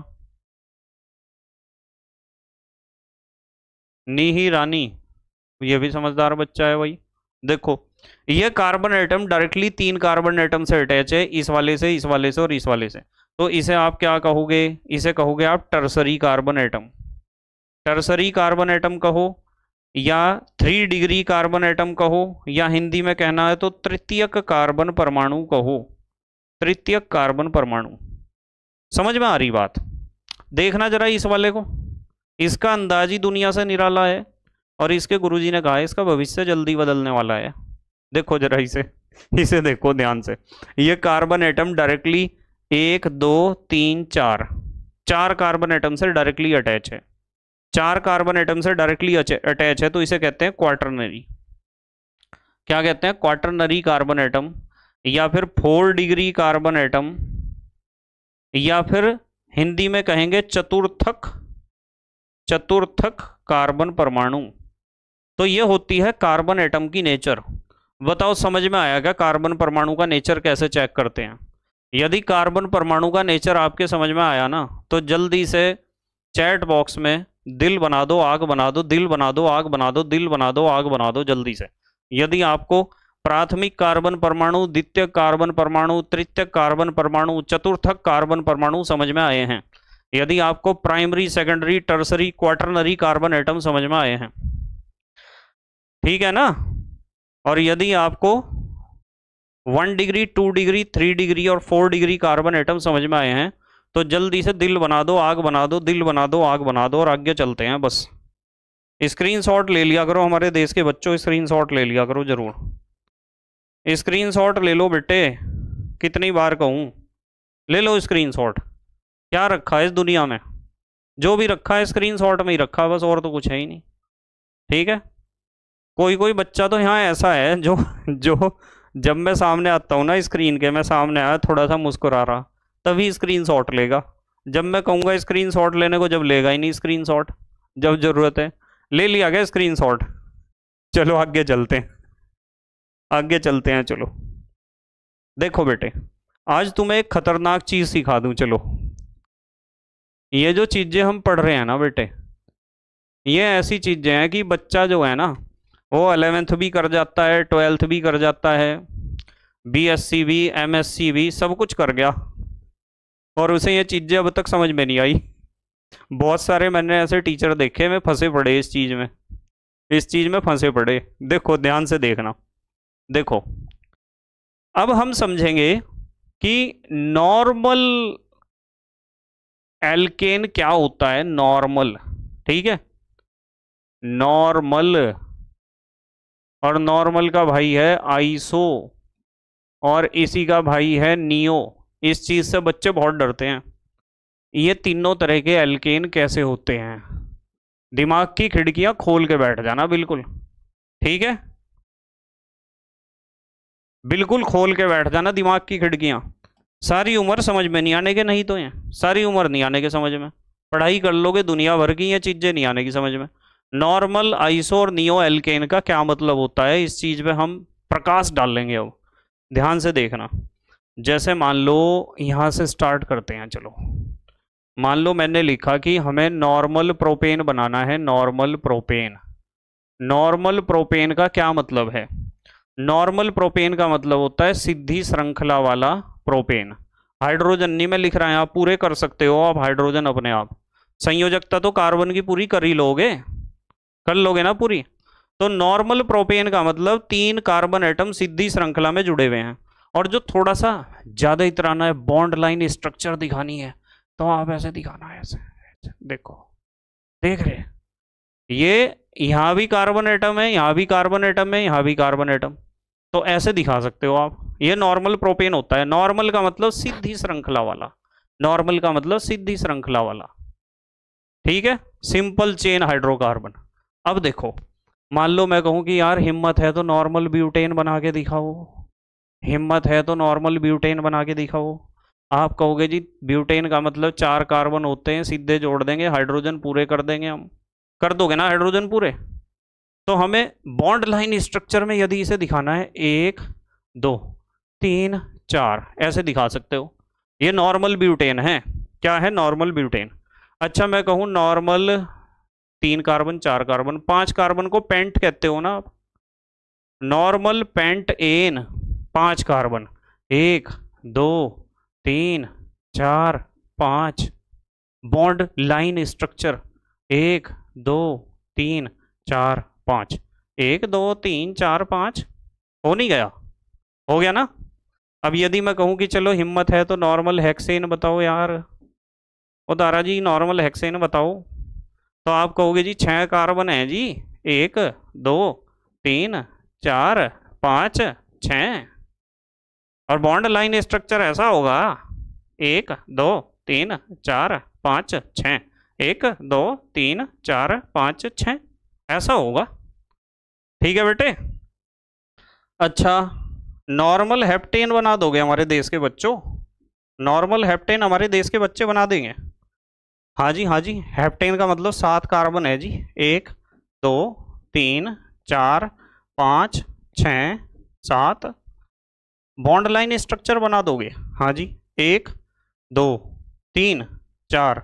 नीही रानी, ये भी समझदार बच्चा है भाई। देखो ये कार्बन एटम डायरेक्टली तीन कार्बन एटम से अटैच है, इस वाले से, इस वाले से और इस वाले से। तो इसे आप क्या कहोगे? इसे कहोगे आप tertiary carbon atom, tertiary carbon atom कहो। या थ्री डिग्री कार्बन एटम कहो, या हिंदी में कहना है तो तृतीयक कार्बन परमाणु कहो, तृतीयक कार्बन परमाणु। समझ में आ रही बात? देखना जरा इस वाले को, इसका अंदाज ही दुनिया से निराला है और इसके गुरुजी ने कहा है इसका भविष्य जल्दी बदलने वाला है। देखो जरा इसे, इसे देखो ध्यान से। ये कार्बन एटम डायरेक्टली एक दो तीन चार, चार कार्बन एटम से डायरेक्टली अटैच है, चार कार्बन एटम से डायरेक्टली अटैच है तो इसे कहते हैं क्वाटरनरी। क्या कहते हैं? क्वाटरनरी कार्बन एटम, या फिर फोर डिग्री कार्बन एटम, या फिर हिंदी में कहेंगे चतुर्थक, चतुर्थक कार्बन परमाणु। तो ये होती है कार्बन एटम की नेचर। बताओ समझ में आया क्या? कार्बन परमाणु का नेचर कैसे चेक करते हैं? यदि कार्बन परमाणु का नेचर आपके समझ में आया ना, तो जल्दी से चैट बॉक्स में दिल बना दो, आग बना दो, दिल बना दो, आग बना दो, दिल बना दो, आग बना दो जल्दी से। यदि आपको प्राथमिक कार्बन परमाणु, द्वितीयक कार्बन परमाणु, तृतीयक कार्बन परमाणु, चतुर्थक कार्बन परमाणु समझ में आए हैं, यदि आपको primary, secondary, tertiary, quaternary carbon atom समझ में आए हैं, ठीक है ना, और यदि आपको one degree, two degree, three degree और फोर डिग्री कार्बन एटम समझ में आए हैं, तो जल्दी से दिल बना दो, आग बना दो, दिल बना दो, आग बना दो और आगे चलते हैं। बस स्क्रीनशॉट ले लिया करो हमारे देश के बच्चों, स्क्रीनशॉट ले लिया करो जरूर, स्क्रीनशॉट ले लो बेटे, कितनी बार कहूँ, ले लो स्क्रीनशॉट। क्या रखा है इस दुनिया में? जो भी रखा है स्क्रीनशॉट में ही रखा, बस और तो कुछ है ही नहीं, ठीक है। कोई कोई बच्चा तो यहाँ ऐसा है जो जो जब मैं सामने आता हूँ ना स्क्रीन के, मैं सामने आया थोड़ा सा मुस्कुरा रहा तभी स्क्रीनशॉट लेगा, जब मैं कहूँगा स्क्रीनशॉट लेने को जब लेगा ही नहीं स्क्रीनशॉट, जब ज़रूरत है। ले लिया गया स्क्रीनशॉट, चलो आगे चलते हैं, आगे चलते हैं। चलो देखो बेटे, आज तुम्हें एक खतरनाक चीज़ सिखा दूँ। चलो ये जो चीज़ें हम पढ़ रहे हैं ना बेटे, ये ऐसी चीज़ें हैं कि बच्चा जो है ना वो अलेवेंथ भी कर जाता है, ट्वेल्थ भी कर जाता है, बीएससी भी, एमएससी भी, सब कुछ कर गया और उसे ये चीज़ें अब तक समझ में नहीं आई। बहुत सारे मैंने ऐसे टीचर देखे, मैं फंसे पड़े इस चीज़ में, इस चीज़ में फंसे पड़े। देखो ध्यान से देखना, देखो अब हम समझेंगे कि नॉर्मल एल्केन क्या होता है, नॉर्मल, ठीक है, नॉर्मल, और नॉर्मल का भाई है आइसो और इसी का भाई है नियो। इस चीज़ से बच्चे बहुत डरते हैं। ये तीनों तरह के एल्केन कैसे होते हैं? दिमाग की खिड़कियां खोल के बैठ जाना बिल्कुल, ठीक है, बिल्कुल खोल के बैठ जाना दिमाग की खिड़कियां। सारी उम्र समझ में नहीं आने के, नहीं तो ये सारी उम्र नहीं आने के समझ में, पढ़ाई कर लोगे दुनिया भर की, ये चीज़ें नहीं आने की समझ में। नॉर्मल, आइसो और नियो एल्केन का क्या मतलब होता है, इस चीज़ पे हम प्रकाश डालेंगे। अब ध्यान से देखना, जैसे मान लो यहाँ से स्टार्ट करते हैं। चलो मान लो मैंने लिखा कि हमें नॉर्मल प्रोपेन बनाना है, नॉर्मल प्रोपेन। नॉर्मल प्रोपेन का क्या मतलब है? नॉर्मल प्रोपेन का मतलब होता है सीधी श्रृंखला वाला प्रोपेन। हाइड्रोजन नहीं मैं लिख रहा है, आप पूरे कर सकते हो आप हाइड्रोजन अपने आप। संयोजकता तो कार्बन की पूरी कर ही लोगे, कर लोगे ना पूरी। तो नॉर्मल प्रोपेन का मतलब तीन कार्बन एटम सीधी श्रृंखला में जुड़े हुए हैं। और जो थोड़ा सा ज़्यादा इतराना है, बॉन्ड लाइन स्ट्रक्चर दिखानी है, तो आप ऐसे दिखाना है, ऐसे, ऐसे देखो, देख रहे हैं? ये यहाँ भी कार्बन एटम है, यहाँ भी कार्बन एटम है, यहाँ भी कार्बन एटम, तो ऐसे दिखा सकते हो आप। ये नॉर्मल प्रोपेन होता है। नॉर्मल का मतलब सीधी श्रृंखला वाला, नॉर्मल का मतलब सीधी श्रृंखला वाला, ठीक है, सिंपल चेन हाइड्रोकार्बन। अब देखो मान लो मैं कहूँ कि यार हिम्मत है तो नॉर्मल ब्यूटेन बना के दिखाओ, हिम्मत है तो नॉर्मल ब्यूटेन बना के दिखाओ। आप कहोगे जी ब्यूटेन का मतलब चार कार्बन होते हैं, सीधे जोड़ देंगे, हाइड्रोजन पूरे कर देंगे हम, कर दोगे ना हाइड्रोजन पूरे। तो हमें बॉन्ड लाइन स्ट्रक्चर में यदि इसे दिखाना है, एक दो तीन चार, ऐसे दिखा सकते हो। ये नॉर्मल ब्यूटेन है। क्या है? Normal butane. अच्छा मैं कहूँ नॉर्मल तीन कार्बन, चार कार्बन, पांच कार्बन को पेंट कहते हो ना आप, नॉर्मल पेंट एन, पांच कार्बन, एक दो तीन चार पांच, बॉन्ड लाइन स्ट्रक्चर, एक दो तीन चार पाँच, एक दो तीन चार पाँच, हो नहीं गया? हो गया ना। अब यदि मैं कहूँ कि चलो हिम्मत है तो नॉर्मल हेक्सेन बताओ यार, ओ दारा जी नॉर्मल हेक्सेन बताओ, तो आप कहोगे जी छः कार्बन हैं जी, एक दो तीन चार पाँच छः, और बॉन्ड लाइन स्ट्रक्चर ऐसा होगा एक दो तीन चार पाँच छः, एक दो तीन चार पाँच छः, ऐसा होगा। ठीक है बेटे। अच्छा नॉर्मल हेप्टेन बना दोगे हमारे देश के बच्चों? नॉर्मल हेप्टेन हमारे देश के बच्चे बना देंगे? हाँ जी हाँ जी। हेप्टेन का मतलब सात कार्बन है जी, एक दो तीन चार पाँच छः सात। बॉन्ड लाइन स्ट्रक्चर बना दोगे? हाँ जी, एक दो तीन चार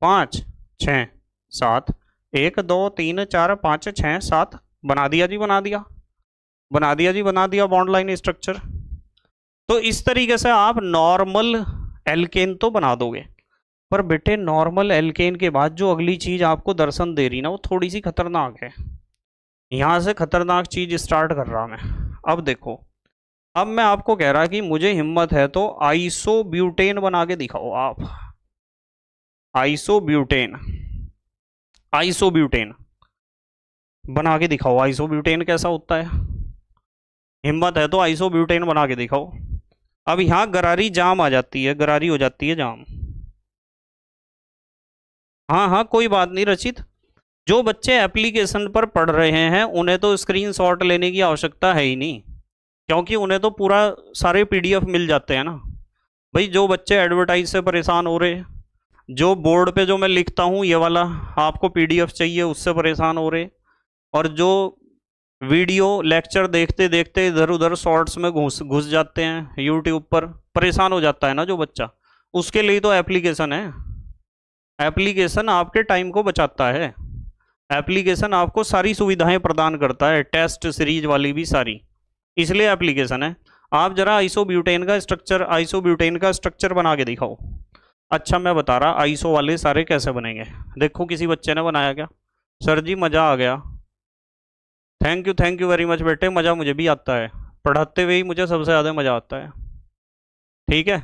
पाँच छः सात, एक दो तीन चार पाँच छः सात। बना दिया जी बना दिया बना दिया जी बना दिया बॉन्ड लाइन स्ट्रक्चर। तो इस तरीके से आप नॉर्मल एल्केन तो बना दोगे, पर बेटे नॉर्मल एल्केन के बाद जो अगली चीज़ आपको दर्शन दे रही ना, वो थोड़ी सी खतरनाक है। यहाँ से खतरनाक चीज़ स्टार्ट कर रहा मैं। अब देखो, अब मैं आपको कह रहा कि मुझे हिम्मत है तो आइसोब्यूटेन बना के दिखाओ आप। आइसोब्यूटेन, आइसोब्यूटेन बना के दिखाओ, आइसोब्यूटेन कैसा होता है। हिम्मत है तो आइसोब्यूटेन बना के दिखाओ। अब यहाँ गरारी जाम आ जाती है, गरारी हो जाती है जाम। हाँ हाँ कोई बात नहीं रचित, जो बच्चे एप्लीकेशन पर पढ़ रहे हैं उन्हें तो स्क्रीनशॉट लेने की आवश्यकता है ही नहीं, क्योंकि उन्हें तो पूरा सारे पीडीएफ मिल जाते हैं ना भाई। जो बच्चे एडवर्टाइज से परेशान हो रहे, जो बोर्ड पे जो मैं लिखता हूँ ये वाला आपको पीडीएफ चाहिए उससे परेशान हो रहे, और जो वीडियो लेक्चर देखते देखते इधर उधर शॉर्ट्स में घुस घुस जाते हैं यूट्यूब पर, परेशान हो जाता है ना जो बच्चा, उसके लिए तो एप्लीकेशन है। एप्लीकेशन आपके टाइम को बचाता है, एप्लीकेशन आपको सारी सुविधाएं प्रदान करता है, टेस्ट सीरीज वाली भी सारी, इसलिए एप्लीकेशन है। आप जरा आइसोब्यूटेन का स्ट्रक्चर, आइसोब्यूटेन का स्ट्रक्चर बना के दिखाओ। अच्छा मैं बता रहा आइसो वाले सारे कैसे बनेंगे, देखो किसी बच्चे ने बनाया क्या? सर जी मज़ा आ गया, thank you thank you very much बेटे, मज़ा मुझे भी आता है, पढ़ाते हुए ही मुझे सबसे ज़्यादा मज़ा आता है। ठीक है,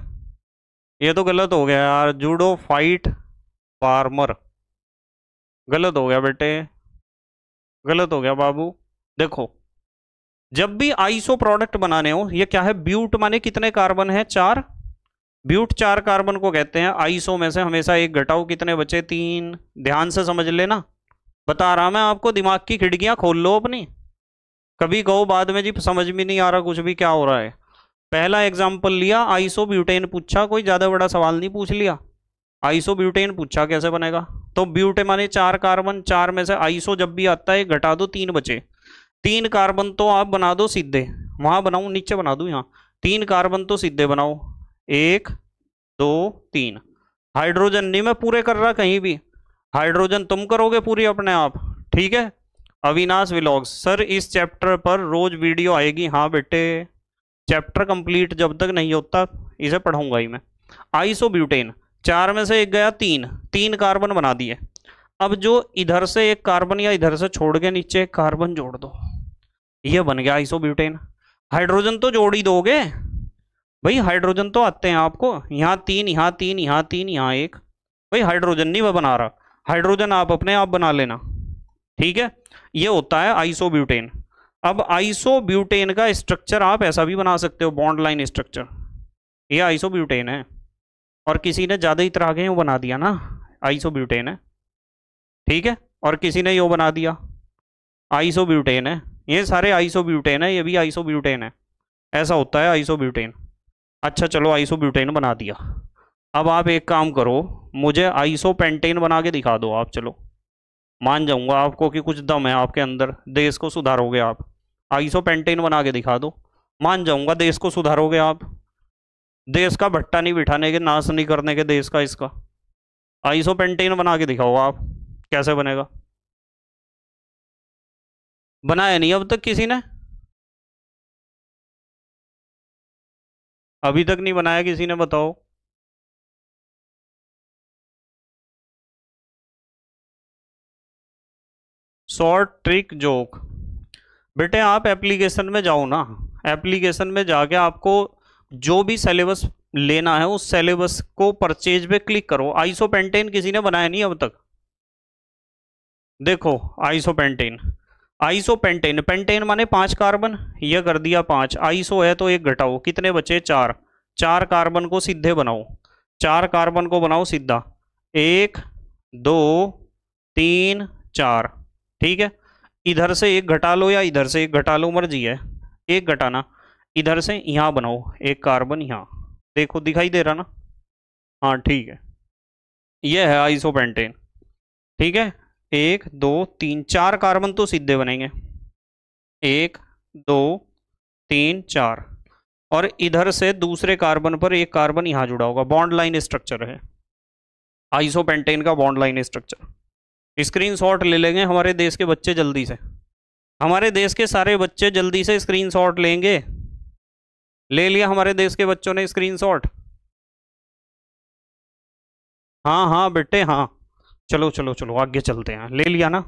ये तो गलत हो गया यार, जूडो फाइट फार्मर गलत हो गया बेटे, गलत हो गया बाबू। देखो जब भी आइसो प्रोडक्ट बनाने हो, ये क्या है ब्यूट माने कितने कार्बन है? चार, ब्यूट चार कार्बन को कहते हैं। आइसो में से हमेशा एक घटाओ, कितने बचे? तीन। ध्यान से समझ लेना, बता रहा मैं आपको, दिमाग की खिड़कियां खोल लो अपनी, कभी कहो बाद में जी समझ में नहीं आ रहा कुछ भी क्या हो रहा है। पहला एग्जाम्पल लिया आइसोब्यूटेन, पूछा, कोई ज़्यादा बड़ा सवाल नहीं पूछ लिया, आइसोब्यूटेन पूछा कैसे बनेगा। तो ब्यूटे माने चार कार्बन, चार में से आइसो जब भी आता है घटा दो, तीन बचे। तीन कार्बन तो आप बना दो सीधे, वहाँ बनाऊँ नीचे बना दूँ, यहाँ तीन कार्बन तो सीधे बनाओ, एक दो तीन। हाइड्रोजन नहीं मैं पूरे कर रहा कहीं भी, हाइड्रोजन तुम करोगे पूरी अपने आप। ठीक है अविनाश व्लॉग्स, सर इस चैप्टर पर रोज वीडियो आएगी? हाँ बेटे, चैप्टर कंप्लीट जब तक नहीं होता इसे पढ़ाऊंगा ही मैं। आइसोब्यूटेन, चार में से एक गया, तीन, तीन कार्बन बना दिए। अब जो इधर से एक कार्बन या इधर से छोड़ के नीचे एक कार्बन जोड़ दो, ये बन गया आइसोब्यूटेन। हाइड्रोजन तो जोड़ ही दोगे भाई, हाइड्रोजन तो आते हैं आपको, यहाँ तीन यहाँ तीन यहाँ तीन यहाँ एक, भाई हाइड्रोजन नहीं मैं बना रहा, हाइड्रोजन आप अपने आप बना लेना। ठीक है, ये होता है आइसोब्यूटेन। अब आइसोब्यूटेन का स्ट्रक्चर आप ऐसा भी बना सकते हो, बॉन्ड लाइन स्ट्रक्चर, ये आइसोब्यूटेन है, और किसी ने ज़्यादा ही तरह के यूँ बना दिया ना, आइसोब्यूटेन है। ठीक है, और किसी ने यो बना दिया, आइसोब्यूटेन है, ये सारे आइसोब्यूटेन है, ये भी आइसोब्यूटेन है, ऐसा होता है आइसोब्यूटेन। अच्छा चलो आइसोब्यूटेन बना दिया, अब आप एक काम करो, मुझे आइसोपेंटेन बना के दिखा दो आप, चलो मान जाऊंगा आपको कि कुछ दम है आपके अंदर, देश को सुधारोगे आप। आइसोपेंटेन बना के दिखा दो, मान जाऊंगा देश को सुधारोगे आप, देश का भट्टा नहीं बिठाने के, नाश नहीं करने के देश का इसका। आइसोपेंटेन बना के दिखाओ आप कैसे बनेगा, बनाया नहीं अब तक किसी ने, अभी तक नहीं बनाया किसी ने, बताओ। Short trick joke. बेटे आप एप्लीकेशन में जाओ ना, एप्लीकेशन में जाके आपको जो भी सिलेबस लेना है उस सिलेबस को परचेज पे क्लिक करो। आइसोपेंटेन किसी ने बनाया नहीं अब तक, देखो आइसोपेंटेन, आइसोपेंटेन, पेंटेन माने पांच कार्बन, यह कर दिया पांच, आइसो है तो एक घटाओ, कितने बचे चार, चार कार्बन को सीधे बनाओ, चार कार्बन को बनाओ सीधा, एक दो तीन चार, ठीक है। इधर से एक घटा लो या इधर से एक घटा लो, मर्जी है, एक घटाना, इधर से यहाँ बनाओ एक कार्बन यहाँ, देखो दिखाई दे रहा ना, हाँ ठीक है, यह है आइसोपेंटेन, ठीक है। एक दो तीन चार कार्बन तो सीधे बनेंगे, एक दो तीन चार, और इधर से दूसरे कार्बन पर एक कार्बन यहाँ जुड़ा होगा, बॉन्ड लाइन स्ट्रक्चर है आइसोपेंटेन का, बॉन्ड लाइन स्ट्रक्चर। स्क्रीनशॉट ले लेंगे हमारे देश के बच्चे जल्दी से, हमारे देश के सारे बच्चे जल्दी से स्क्रीनशॉट लेंगे। ले लिया हमारे देश के बच्चों ने स्क्रीनशॉट? हाँ हाँ बेटे हाँ, चलो चलो चलो आगे चलते हैं। ले लिया ना,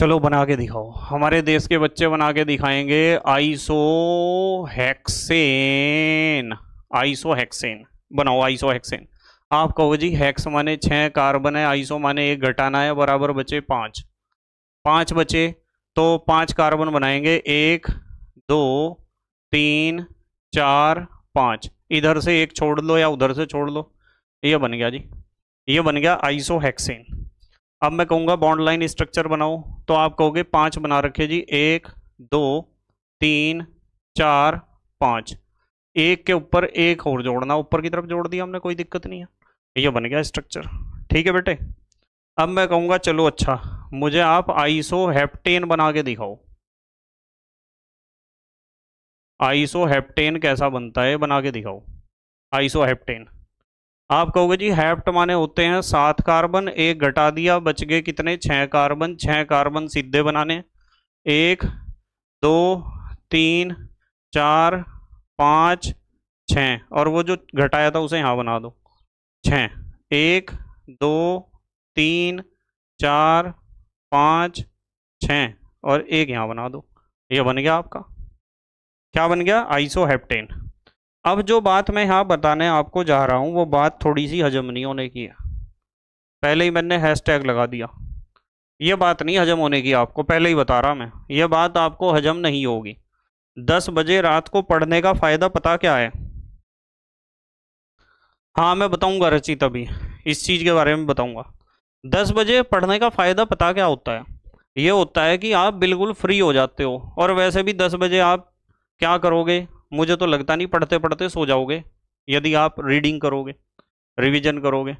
चलो बना के दिखाओ, हमारे देश के बच्चे बना के दिखाएंगे आइसोहेक्सेन, आइसोहेक्सेन बनाओ आइसोहेक्सेन। आप कहो जी हेक्स माने छः कार्बन है, आइसो माने एक घटाना है, बराबर बचे पाँच, पाँच बचे तो पाँच कार्बन बनाएंगे, एक दो तीन चार पाँच, इधर से एक छोड़ लो या उधर से छोड़ लो, ये बन गया जी, ये बन गया आइसोहेक्सेन। अब मैं कहूँगा बॉन्ड लाइन स्ट्रक्चर बनाओ, तो आप कहोगे पांच बना रखे जी, एक दो तीन चार पाँच, एक के ऊपर एक और जोड़ना, ऊपर की तरफ जोड़ दिया हमने, कोई दिक्कत नहीं है, ये बन गया स्ट्रक्चर, ठीक है बेटे। अब मैं कहूँगा चलो अच्छा मुझे आप आइसोहेप्टेन बना के दिखाओ, आइसोहेप्टेन कैसा बनता है बना के दिखाओ, आइसोहेप्टेन। आप कहोगे जी हेप्ट माने होते हैं सात कार्बन, एक घटा दिया, बच गए कितने छः कार्बन, छः कार्बन सीधे बनाने, एक दो तीन चार पाँच छः, और वो जो घटाया था उसे यहाँ बना दो, छः, एक दो तीन चार पाँच छः, और एक यहाँ बना दो, ये बन गया आपका, क्या बन गया आइसोहेप्टेन। अब जो बात मैं यहाँ बताने आपको जा रहा हूँ वो बात थोड़ी सी हजम नहीं होने की है, पहले ही मैंने हैशटैग लगा दिया, ये बात नहीं हजम होने की, आपको पहले ही बता रहा मैं, ये बात आपको हजम नहीं होगी। दस बजे रात को पढ़ने का फ़ायदा पता क्या है? हाँ मैं बताऊँगा रची, तभी इस चीज़ के बारे में बताऊँगा। दस बजे पढ़ने का फ़ायदा पता क्या होता है? ये होता है कि आप बिल्कुल फ्री हो जाते हो, और वैसे भी दस बजे आप क्या करोगे, मुझे तो लगता नहीं पढ़ते पढ़ते सो जाओगे, यदि आप रीडिंग करोगे, रिवीजन करोगे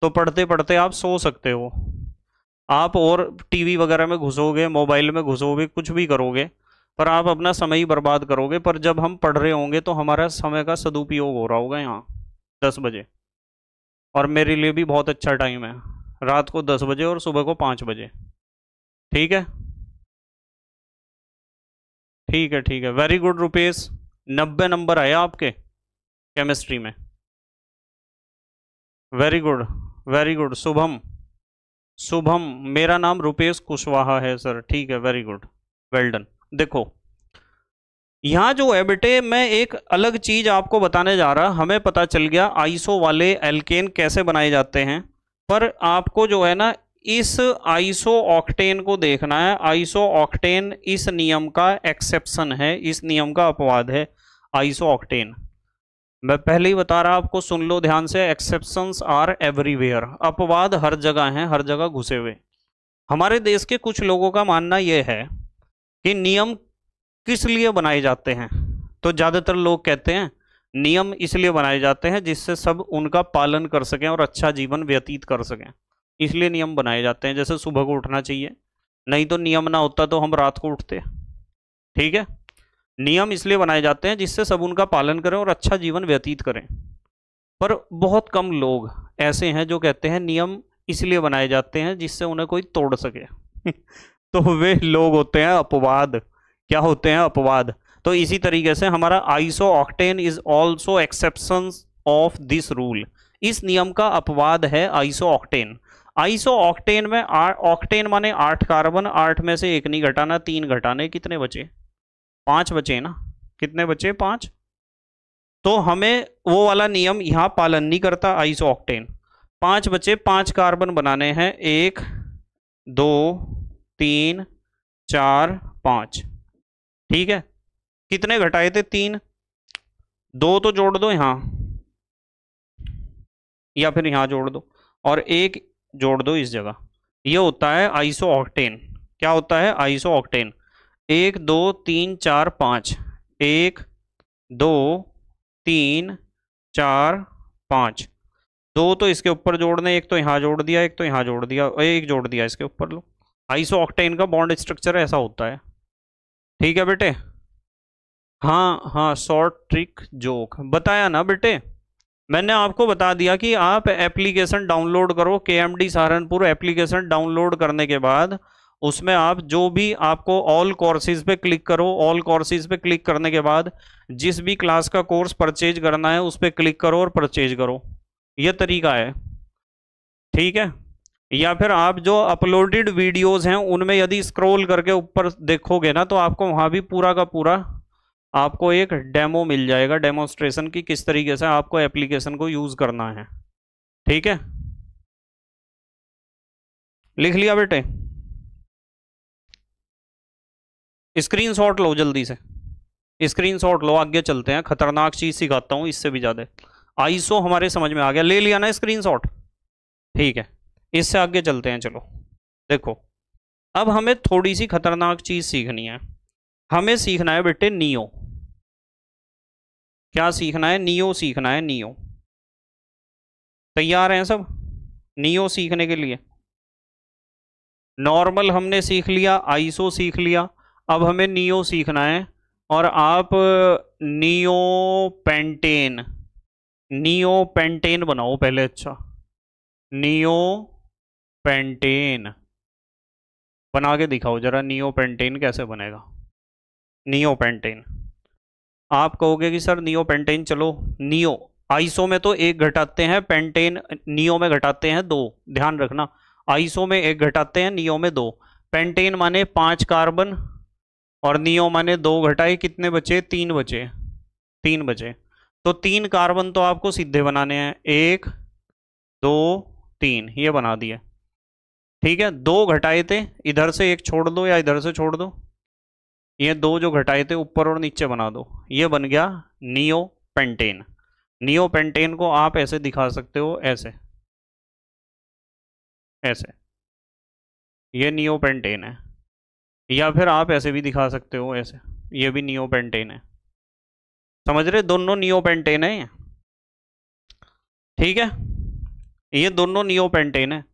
तो पढ़ते पढ़ते आप सो सकते हो, आप और टीवी वगैरह में घुसोगे, मोबाइल में घुसोगे, कुछ भी करोगे, पर आप अपना समय ही बर्बाद करोगे। पर जब हम पढ़ रहे होंगे तो हमारा समय का सदुपयोग हो रहा होगा यहाँ दस बजे, और मेरे लिए भी बहुत अच्छा टाइम है, रात को दस बजे और सुबह को पाँच बजे, ठीक है ठीक है ठीक है। वेरी गुड रुपेश, नब्बे नंबर आया आपके केमिस्ट्री में, very good very good. Shubham, Shubham मेरा नाम रुपेश कुशवाहा है सर, ठीक है वेरी गुड वेल डन। देखो यहाँ जो है बेटे मैं एक अलग चीज़ आपको बताने जा रहा, हमें पता चल गया आइसो वाले एल्केन कैसे बनाए जाते हैं, पर आपको जो है ना इस आइसो ऑक्टेन को देखना है। आइसो ऑक्टेन इस नियम का एक्सेप्शन है, इस नियम का अपवाद है आइसो ऑक्टेन। मैं पहले ही बता रहा आपको, सुन लो ध्यान से, एक्सेप्शंस आर एवरीवेयर, अपवाद हर जगह हैं, हर जगह घुसे हुए। हमारे देश के कुछ लोगों का मानना यह है कि नियम किस लिए बनाए जाते हैं, तो ज़्यादातर लोग कहते हैं नियम इसलिए बनाए जाते हैं जिससे सब उनका पालन कर सकें और अच्छा जीवन व्यतीत कर सकें, इसलिए नियम बनाए जाते हैं। जैसे सुबह को उठना चाहिए, नहीं तो नियम ना होता तो हम रात को उठते, ठीक है। नियम इसलिए बनाए जाते हैं जिससे सब उनका पालन करें और अच्छा जीवन व्यतीत करें, पर बहुत कम लोग ऐसे हैं जो कहते हैं नियम इसलिए बनाए जाते हैं जिससे उन्हें कोई तोड़ सके तो वे लोग होते हैं अपवाद, क्या होते हैं अपवाद। तो इसी तरीके से हमारा iso octane is also exception of this rule, इस नियम का अपवाद है आइसो ऑक्टेन। आइसो ऑक्टेन में ऑक्टेन माने आठ कार्बन, आठ में से एक नहीं घटाना, तीन घटाने, कितने बचे? पांच बचे ना, कितने बचे? पांच। तो हमें वो वाला नियम यहाँ पालन नहीं करता आइसो ऑक्टेन। पांच बचे, पांच कार्बन बनाने हैं, एक दो तीन चार पांच, ठीक है। कितने घटाए थे? तीन, दो तो जोड़ दो यहाँ या फिर यहाँ जोड़ दो और एक जोड़ दो इस जगह। यह होता है आइसो ऑक्टेन। क्या होता है आइसो ऑक्टेन? एक दो तीन चार पाँच, एक दो तीन चार पाँच, दो तो इसके ऊपर जोड़ने, एक तो यहाँ जोड़ दिया, एक तो यहाँ जोड़ दिया, एक जोड़ दिया इसके ऊपर। लो, आइसो ऑक्टेन का बॉन्ड स्ट्रक्चर ऐसा होता है, ठीक है बेटे। हाँ हाँ, शॉर्ट ट्रिक जोक बताया ना बेटे, मैंने आपको बता दिया कि आप एप्लीकेशन डाउनलोड करो, केएमडी सहारनपुर एप्लीकेशन डाउनलोड करने के बाद उसमें आप जो भी, आपको ऑल कोर्सेज पे क्लिक करो, ऑल कोर्सेज पे क्लिक करने के बाद जिस भी क्लास का कोर्स परचेज करना है उस पर क्लिक करो और परचेज करो, यह तरीका है, ठीक है। या फिर आप जो अपलोडेड वीडियोज़ हैं उनमें यदि स्क्रॉल करके ऊपर देखोगे ना तो आपको वहाँ भी पूरा का पूरा आपको एक डेमो मिल जाएगा, डेमोस्ट्रेशन की किस तरीके से आपको एप्लीकेशन को यूज़ करना है, ठीक है। लिख लिया बेटे? स्क्रीनशॉट लो जल्दी से, स्क्रीनशॉट लो, आगे चलते हैं, खतरनाक चीज़ सिखाता हूँ इससे भी ज़्यादा। आइसो हमारे समझ में आ गया, ले लिया ना स्क्रीनशॉट, ठीक है। इससे आगे चलते हैं, चलो देखो अब हमें थोड़ी सी खतरनाक चीज़ सीखनी है। हमें सीखना है बेटे नियो। क्या सीखना है? नियो सीखना है, नियो। तैयार हैं सब नियो सीखने के लिए? नॉर्मल हमने सीख लिया, आइसो सीख लिया, अब हमें नियो सीखना है। और आप नियो पेंटेन, नियो पेंटेन बनाओ पहले, अच्छा नियो पेंटेन बना के दिखाओ जरा, नियो पेंटेन कैसे बनेगा। नियो पेंटेन, आप कहोगे कि सर नियो पेंटेन, चलो नियो, आइसो में तो एक घटाते हैं, पेंटेन नियो में घटाते हैं दो, ध्यान रखना, आइसो में एक घटाते हैं, नियो में दो। पेंटेन माने पांच कार्बन और नियो माने दो घटाए, कितने बचे? तीन बचे, तीन बचे। तो तीन कार्बन तो आपको सीधे बनाने हैं, एक दो तीन, ये बना दिए, ठीक है। दो घटाए थे, इधर से एक छोड़ दो या इधर से छोड़ दो, ये दो जो घटाए थे ऊपर और नीचे बना दो, ये बन गया नियो पेंटेन। नियो पेंटेन को आप ऐसे दिखा सकते हो, ऐसे ऐसे, ये नियो पेंटेन है, या फिर आप ऐसे भी दिखा सकते हो, ऐसे, ये भी नियो पेंटेन है। समझ रहे? दोनों नियो पेंटेन है, ठीक है, ये दोनों नियो पेंटेन है।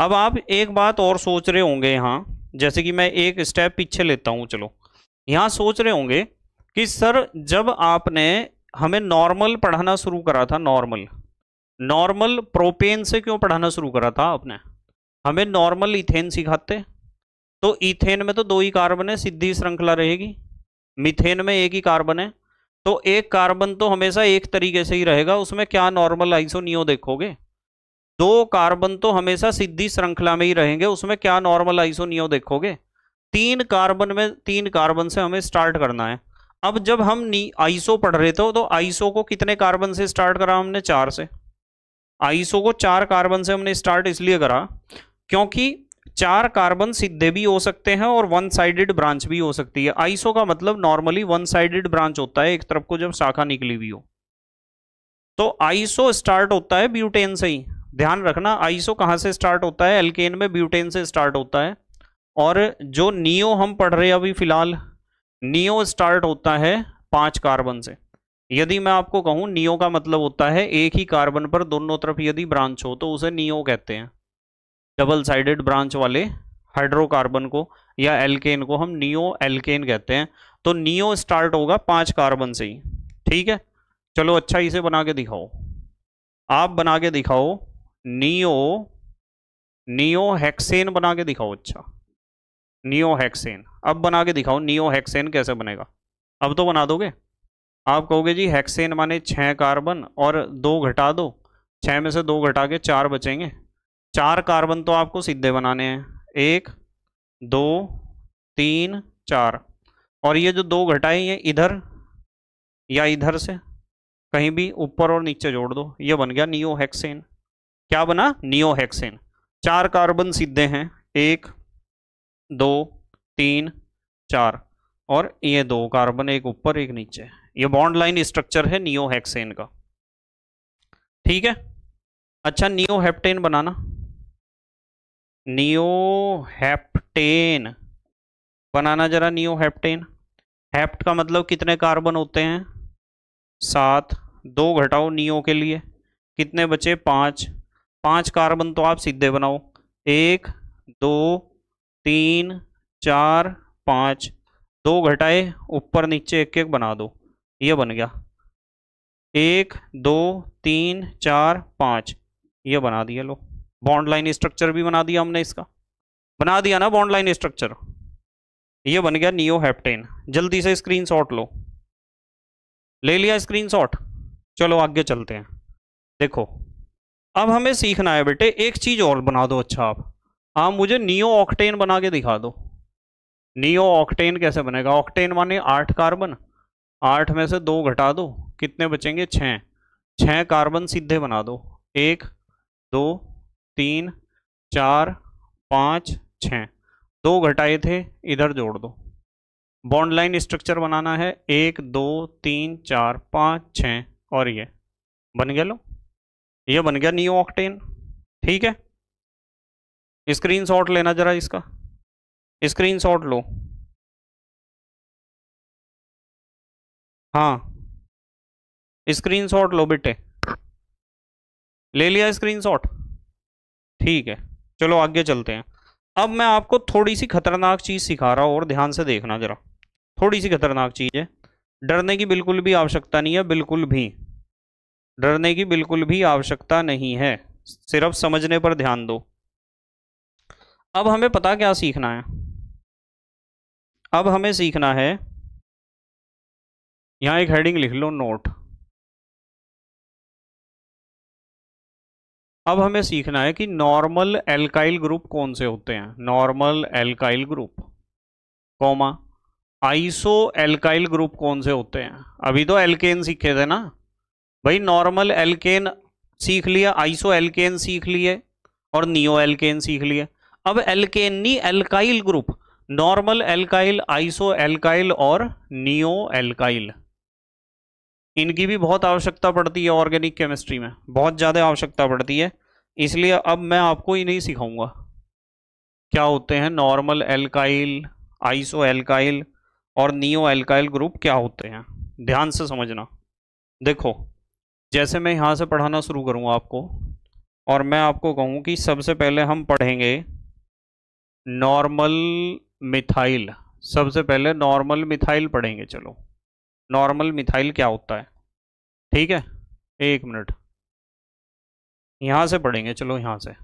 अब आप एक बात और सोच रहे होंगे यहाँ, जैसे कि मैं एक स्टेप पीछे लेता हूँ, चलो यहाँ सोच रहे होंगे कि सर जब आपने हमें नॉर्मल पढ़ाना शुरू करा था, नॉर्मल, नॉर्मल प्रोपेन से क्यों पढ़ाना शुरू करा था आपने? हमें नॉर्मल इथेन सिखाते तो इथेन में तो दो ही कार्बन है, सीधी श्रृंखला रहेगी, मीथेन में एक ही कार्बन है, तो एक कार्बन तो हमेशा एक तरीके से ही रहेगा, उसमें क्या नॉर्मल आइसो नियो देखोगे? दो कार्बन तो हमेशा सीधी श्रृंखला में ही रहेंगे, उसमें क्या नॉर्मल आइसो नियो देखोगे? तीन कार्बन में, तीन कार्बन से हमें स्टार्ट करना है। अब जब हम आइसो पढ़ रहे थे तो आइसो को कितने कार्बन से स्टार्ट करा हमने? चार से। आइसो को चार कार्बन से हमने स्टार्ट इसलिए करा क्योंकि चार कार्बन सीधे भी हो सकते हैं और वन साइडेड ब्रांच भी हो सकती है। आइसो का मतलब नॉर्मली वन साइडेड ब्रांच होता है, एक तरफ को जब शाखा निकली हुई हो। तो आइसो स्टार्ट होता है ब्यूटेन से ही, ध्यान रखना। आइसो कहाँ से स्टार्ट होता है? एल्केन में ब्यूटेन से स्टार्ट होता है। और जो नियो हम पढ़ रहे हैं अभी फिलहाल, नियो स्टार्ट होता है पांच कार्बन से। यदि मैं आपको कहूँ नियो का मतलब होता है एक ही कार्बन पर दोनों तरफ यदि ब्रांच हो तो उसे नियो कहते हैं। डबल साइडेड ब्रांच वाले हाइड्रोकार्बन को या एल्केन को हम नियो एल्केन कहते हैं। तो नियो स्टार्ट होगा पाँच कार्बन से ही, ठीक है। चलो अच्छा, इसे बना के दिखाओ, आप बना के दिखाओ नियो, नियो हेक्सेन बना के दिखाओ, अच्छा नियो हेक्सेन। अब बना के दिखाओ नियो हेक्सेन कैसे बनेगा, अब तो बना दोगे। आप कहोगे जी हेक्सेन माने छः कार्बन और दो घटा दो, छः में से दो घटा के चार बचेंगे, चार कार्बन तो आपको सीधे बनाने हैं, एक दो तीन चार, और ये जो दो घटाए ये इधर या इधर से कहीं भी ऊपर और नीचे जोड़ दो, ये बन गया नियो हेक्सेन। क्या बना? Neo hexane. चार कार्बन सीधे हैं, एक दो तीन चार, और ये दो कार्बन एक ऊपर एक नीचे, ये बॉन्ड लाइन स्ट्रक्चर है नियो हेक्सेन का। ठीक है। अच्छा नियो हेप्टेन बनाना, नियो हेप्टेन बनाना जरा। नियो हेप्टेन, हेप्ट का मतलब कितने कार्बन होते हैं? सात। दो घटाओ नियो के लिए, कितने बचे? पाँच। पाँच कार्बन तो आप सीधे बनाओ, एक दो तीन चार पाँच, दो घटाए ऊपर नीचे एक एक बना दो, ये बन गया एक दो तीन चार पाँच, ये बना दिया। लो बॉन्ड लाइन स्ट्रक्चर भी बना दिया हमने, इसका बना दिया ना बॉन्ड लाइन स्ट्रक्चर, ये बन गया नियो हेप्टेन। जल्दी से स्क्रीनशॉट लो, ले लिया स्क्रीनशॉट। चलो आगे चलते हैं। देखो अब हमें सीखना है बेटे, एक चीज और बना दो। अच्छा आप आप मुझे नियो ऑक्टेन बना के दिखा दो। नियो ऑक्टेन कैसे बनेगा? ऑक्टेन माने आठ कार्बन, आठ में से दो घटा दो, कितने बचेंगे? छः। छः कार्बन सीधे बना दो, एक दो तीन चार पाँच छः, दो घटाए थे इधर जोड़ दो। बॉन्ड लाइन स्ट्रक्चर बनाना है, एक दो तीन चार पाँच छः, और ये बन गया। लो ये बन गया नियो ऑक्टेन। ठीक है, स्क्रीनशॉट लेना जरा इसका, स्क्रीनशॉट लो। हाँ स्क्रीनशॉट लो बेटे, ले लिया स्क्रीनशॉट। ठीक है चलो आगे चलते हैं। अब मैं आपको थोड़ी सी खतरनाक चीज़ सिखा रहा हूँ, और ध्यान से देखना जरा। थोड़ी सी खतरनाक चीज़ है, डरने की बिल्कुल भी आवश्यकता नहीं है, बिल्कुल भी डरने की बिल्कुल भी आवश्यकता नहीं है, सिर्फ समझने पर ध्यान दो। अब हमें पता क्या सीखना है? अब हमें सीखना है, यहाँ एक हेडिंग लिख लो, नोट। अब हमें सीखना है कि नॉर्मल एल्काइल ग्रुप कौन से होते हैं, normal एल्काइल group comma iso एल्काइल group कौन से होते हैं। अभी तो एल्केन सीखे थे ना भाई, नॉर्मल एल्केन सीख लिया, आइसो एल्केन सीख लिए, और नियो एल्केन सीख लिए। अब एल्केन नहीं, एल्काइल group, normal एल्काइल, iso एल्काइल और नियो एल्काइल, इनकी भी बहुत आवश्यकता पड़ती है ऑर्गेनिक केमिस्ट्री में, बहुत ज़्यादा आवश्यकता पड़ती है। इसलिए अब मैं आपको ही नहीं सिखाऊंगा क्या होते हैं नॉर्मल एल्काइल, आइसो एल्काइल और नियो एल्काइल ग्रुप क्या होते हैं। ध्यान से समझना। देखो जैसे मैं यहाँ से पढ़ाना शुरू करूँगा आपको, और मैं आपको कहूँ कि सबसे पहले हम पढ़ेंगे नॉर्मल मिथाइल, सबसे पहले नॉर्मल मिथाइल पढ़ेंगे। चलो नॉर्मल मिथाइल क्या होता है, ठीक है। एक मिनट, यहाँ से पढ़ेंगे, चलो यहाँ से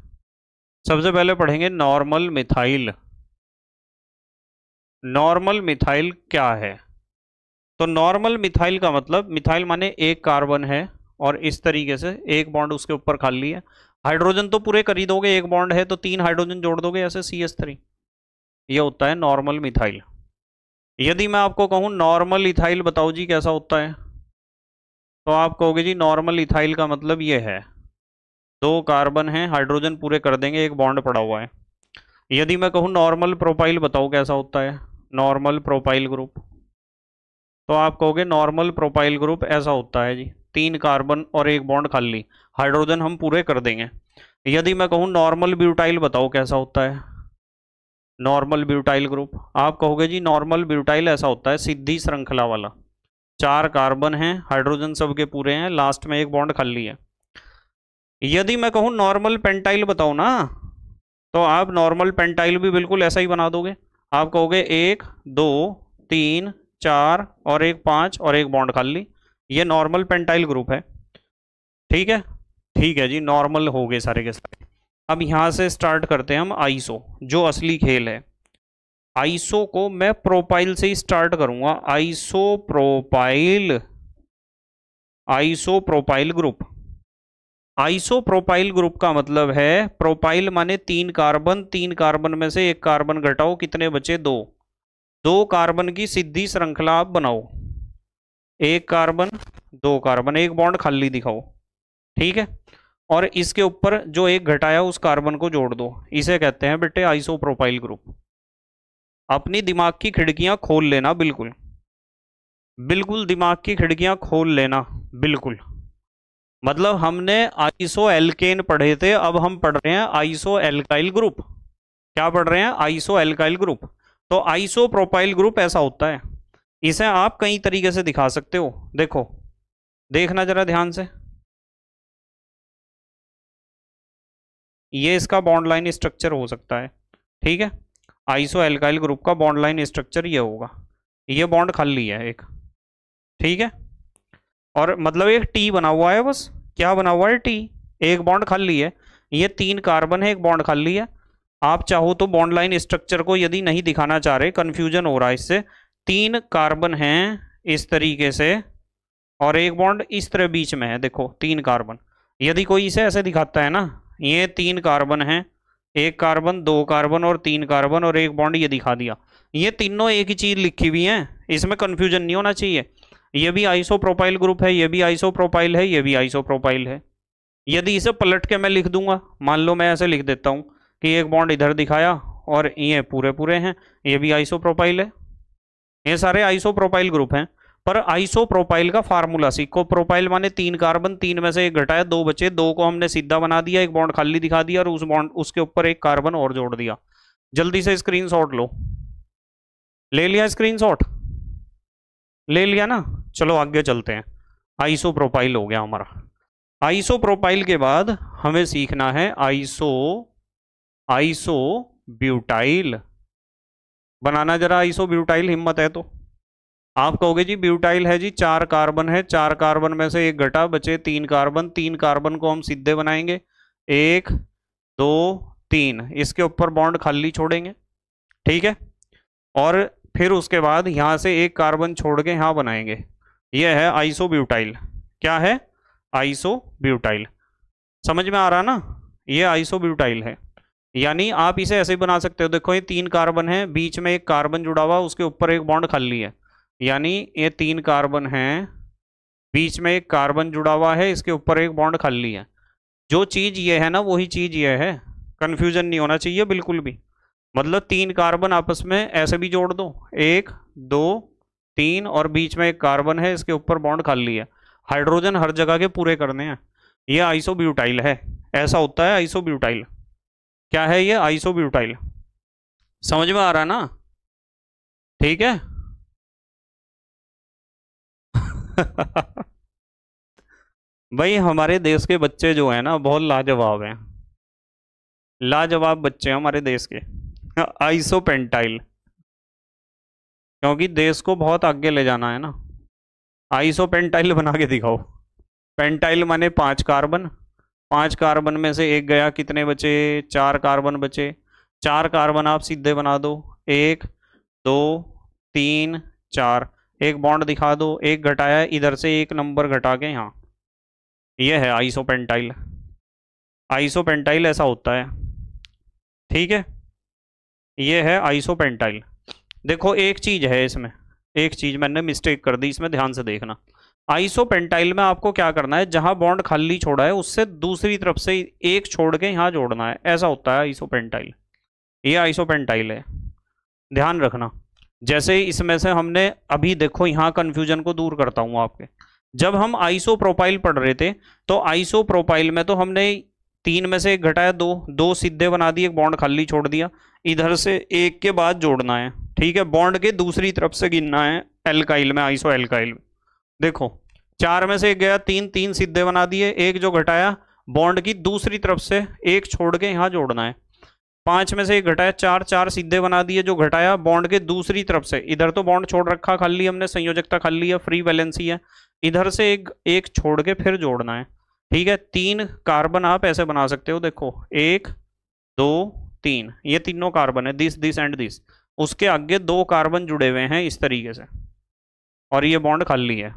सबसे पहले पढ़ेंगे नॉर्मल मिथाइल। नॉर्मल मिथाइल क्या है? तो नॉर्मल मिथाइल का मतलब, मिथाइल माने एक कार्बन है और इस तरीके से एक बॉन्ड उसके ऊपर खाली है, हाइड्रोजन तो पूरे कर ही दोगे, एक बॉन्ड है तो तीन हाइड्रोजन जोड़ दोगे ऐसे, सी एस थ्री, ये होता है नॉर्मल मिथाइल। यदि मैं आपको कहूँ नॉर्मल इथाइल बताओ जी कैसा होता है, तो आप कहोगे जी नॉर्मल इथाइल का मतलब ये है, दो कार्बन हैं, हाइड्रोजन पूरे कर देंगे, एक बॉन्ड पड़ा हुआ है। यदि मैं कहूँ नॉर्मल प्रोपाइल बताओ कैसा होता है, नॉर्मल प्रोपाइल ग्रुप, तो आप कहोगे नॉर्मल प्रोपाइल ग्रुप ऐसा होता है जी, तीन कार्बन और एक बॉन्ड खाली, हाइड्रोजन हम पूरे कर देंगे। यदि मैं कहूँ नॉर्मल ब्यूटाइल बताओ कैसा होता है, नॉर्मल ब्यूटाइल ग्रुप, आप कहोगे जी नॉर्मल ब्यूटाइल ऐसा होता है, सीधी श्रृंखला वाला, चार कार्बन हैं, हाइड्रोजन सबके पूरे हैं, लास्ट में एक बॉन्ड खाली है। यदि मैं कहूँ नॉर्मल पेंटाइल बताओ ना, तो आप नॉर्मल पेंटाइल भी बिल्कुल ऐसा ही बना दोगे, आप कहोगे एक दो तीन चार और एक पाँच और एक बॉन्ड खाली, ये नॉर्मल पेंटाइल ग्रुप है। ठीक है, ठीक है जी, नॉर्मल हो गए सारे के सारे। अब यहाँ से स्टार्ट करते हैं हम आइसो, जो असली खेल है। आइसो को मैं प्रोपाइल से ही स्टार्ट करूँगा, iso propyl, iso propyl group. Isopropyl group का मतलब है, प्रोपाइल माने तीन कार्बन, तीन कार्बन में से एक कार्बन घटाओ, कितने बचे दो, दो कार्बन की सीधी श्रृंखला आप बनाओ, एक कार्बन दो कार्बन, एक बॉन्ड खाली दिखाओ, ठीक है, और इसके ऊपर जो एक घटाया उस कार्बन को जोड़ दो, इसे कहते हैं बेटे आइसोप्रोपाइल ग्रुप। अपनी दिमाग की खिड़कियां खोल लेना, बिल्कुल बिल्कुल दिमाग की खिड़कियां खोल लेना, बिल्कुल। मतलब हमने आइसो एल्केन पढ़े थे, अब हम पढ़ रहे हैं आइसो एल्काइल ग्रुप। क्या पढ़ रहे हैं? Iso एल्काइल group. तो आइसो प्रोपाइल ग्रुप ऐसा होता है, इसे आप कई तरीके से दिखा सकते हो। देखो, देखना जरा ध्यान से, ये इसका बॉन्ड लाइन स्ट्रक्चर हो सकता है, ठीक है। आइसो एल्काइल ग्रुप का बॉन्ड लाइन स्ट्रक्चर ये होगा, ये बॉन्ड खाली है एक, ठीक है, और मतलब एक टी बना हुआ है बस। क्या बना हुआ है? टी। एक बॉन्ड खाली है, ये तीन कार्बन है, एक बॉन्ड खाली है। आप चाहो तो बॉन्ड लाइन स्ट्रक्चर को यदि नहीं दिखाना चाह रहे, कन्फ्यूजन हो रहा है इससे, तीन कार्बन हैं इस तरीके से और एक बॉन्ड इस तरह बीच में है, देखो तीन कार्बन। यदि कोई इसे ऐसे दिखाता है ना, ये तीन कार्बन हैं, एक कार्बन दो कार्बन और तीन कार्बन और एक बॉन्ड, ये दिखा दिया, ये तीनों एक ही चीज़ लिखी हुई है, इसमें कन्फ्यूजन नहीं होना चाहिए। ये भी आइसोप्रोपाइल ग्रुप है, ये भी आइसोप्रोपाइल है, ये भी आइसोप्रोपाइल है। यदि इसे पलट के मैं लिख दूंगा, मान लो मैं ऐसे लिख देता हूँ कि एक बॉन्ड इधर दिखाया और ये पूरे पूरे हैं, ये भी आइसोप्रोपाइल है, ये सारे आइसोप्रोपाइल ग्रुप हैं। पर आइसोप्रोपाइल का फार्मूला सीखो, प्रोपाइल माने तीन कार्बन, तीन में से एक घटाया दो बचे, दो को हमने सीधा बना दिया, एक बॉन्ड खाली दिखा दिया और उस बॉन्ड उसके ऊपर एक कार्बन और जोड़ दिया। जल्दी से स्क्रीनशॉट लो, ले लिया स्क्रीनशॉट, ले लिया ना, चलो आगे चलते हैं। आइसो प्रोपाइल हो गया हमारा। आइसो प्रोपाइल के बाद हमें सीखना है आइसो आइसो ब्यूटाइल। बनाना जरा आइसो ब्यूटाइल, हिम्मत है तो। आप कहोगे जी ब्यूटाइल है जी, चार कार्बन है, चार कार्बन में से एक घटा, बचे तीन कार्बन, तीन कार्बन को हम सीधे बनाएंगे, एक दो तीन, इसके ऊपर बॉन्ड खाली छोड़ेंगे, ठीक है, और फिर उसके बाद यहाँ से एक कार्बन छोड़ के यहाँ बनाएंगे। यह है आइसोब्यूटाइल। क्या है? आइसोब्यूटाइल। समझ में आ रहा ना, ये आइसोब्यूटाइल है। यानी आप इसे ऐसे बना सकते हो, देखो ये तीन कार्बन है, बीच में एक कार्बन जुड़ा हुआ, उसके ऊपर एक बॉन्ड खाली है, यानी ये तीन कार्बन हैं, बीच में एक कार्बन जुड़ा हुआ है, इसके ऊपर एक बॉन्ड खाली है। जो चीज़ ये है ना, वही चीज़ ये है, कन्फ्यूजन नहीं होना चाहिए बिल्कुल भी। मतलब तीन कार्बन आपस में ऐसे भी जोड़ दो, एक दो तीन, और बीच में एक कार्बन है, इसके ऊपर बॉन्ड खाली है, हाइड्रोजन हर जगह के पूरे करने हैं। ये आइसोब्यूटाइल है, ऐसा होता है आइसोब्यूटाइल। क्या है ये? आइसोब्यूटाइल। समझ में आ रहा ना, ठीक है। भाई हमारे देश के बच्चे जो है ना, बहुत लाजवाब हैं, लाजवाब बच्चे हैं हमारे देश के। आइसोपेंटाइल, क्योंकि देश को बहुत आगे ले जाना है ना, आइसोपेंटाइल बना के दिखाओ। पेंटाइल माने पांच कार्बन, पांच कार्बन में से एक गया, कितने बचे? चार कार्बन बचे, चार कार्बन आप सीधे बना दो, एक दो तीन चार, एक बॉन्ड दिखा दो, एक घटाया, इधर से एक नंबर घटा के यहाँ, यह है आइसोपेंटाइल। आइसोपेंटाइल ऐसा होता है, ठीक है, ये है आइसोपेंटाइल। देखो एक चीज़ है इसमें, एक चीज़ मैंने मिस्टेक कर दी, इसमें ध्यान से देखना। आइसोपेंटाइल में आपको क्या करना है, जहाँ बॉन्ड खाली छोड़ा है उससे दूसरी तरफ से एक छोड़ के यहाँ जोड़ना है, ऐसा होता है आइसोपेंटाइल। ये आइसोपेंटाइल है, ध्यान रखना। जैसे इसमें से हमने अभी, देखो यहाँ कन्फ्यूजन को दूर करता हूँ आपके। जब हम आइसोप्रोपाइल पढ़ रहे थे तो आइसोप्रोपाइल में तो हमने तीन में से एक घटाया दो, दो सीधे बना दिए, एक बॉन्ड खाली छोड़ दिया, इधर से एक के बाद जोड़ना है, ठीक है, बॉन्ड के दूसरी तरफ से गिनना है। एल्काइल में, आइसो एल्काइल में देखो चार में से एक गया, तीन तीन सीधे बना दिए, एक जो घटाया बॉन्ड की दूसरी तरफ से एक छोड़ के यहाँ जोड़ना है। पाँच में से एक घटाया, चार चार सीधे बना दिए, जो घटाया बॉन्ड के दूसरी तरफ से, इधर तो बॉन्ड छोड़ रखा खाली, हमने संयोजकता खाली है, फ्री वैलेंसी है, इधर से एक एक छोड़ के फिर जोड़ना है, ठीक है। तीन कार्बन आप ऐसे बना सकते हो, देखो एक दो तीन, ये तीनों कार्बन है, दिस दिस एंड दिस, उसके आगे दो कार्बन जुड़े हुए हैं इस तरीके से, और ये बॉन्ड खाली है,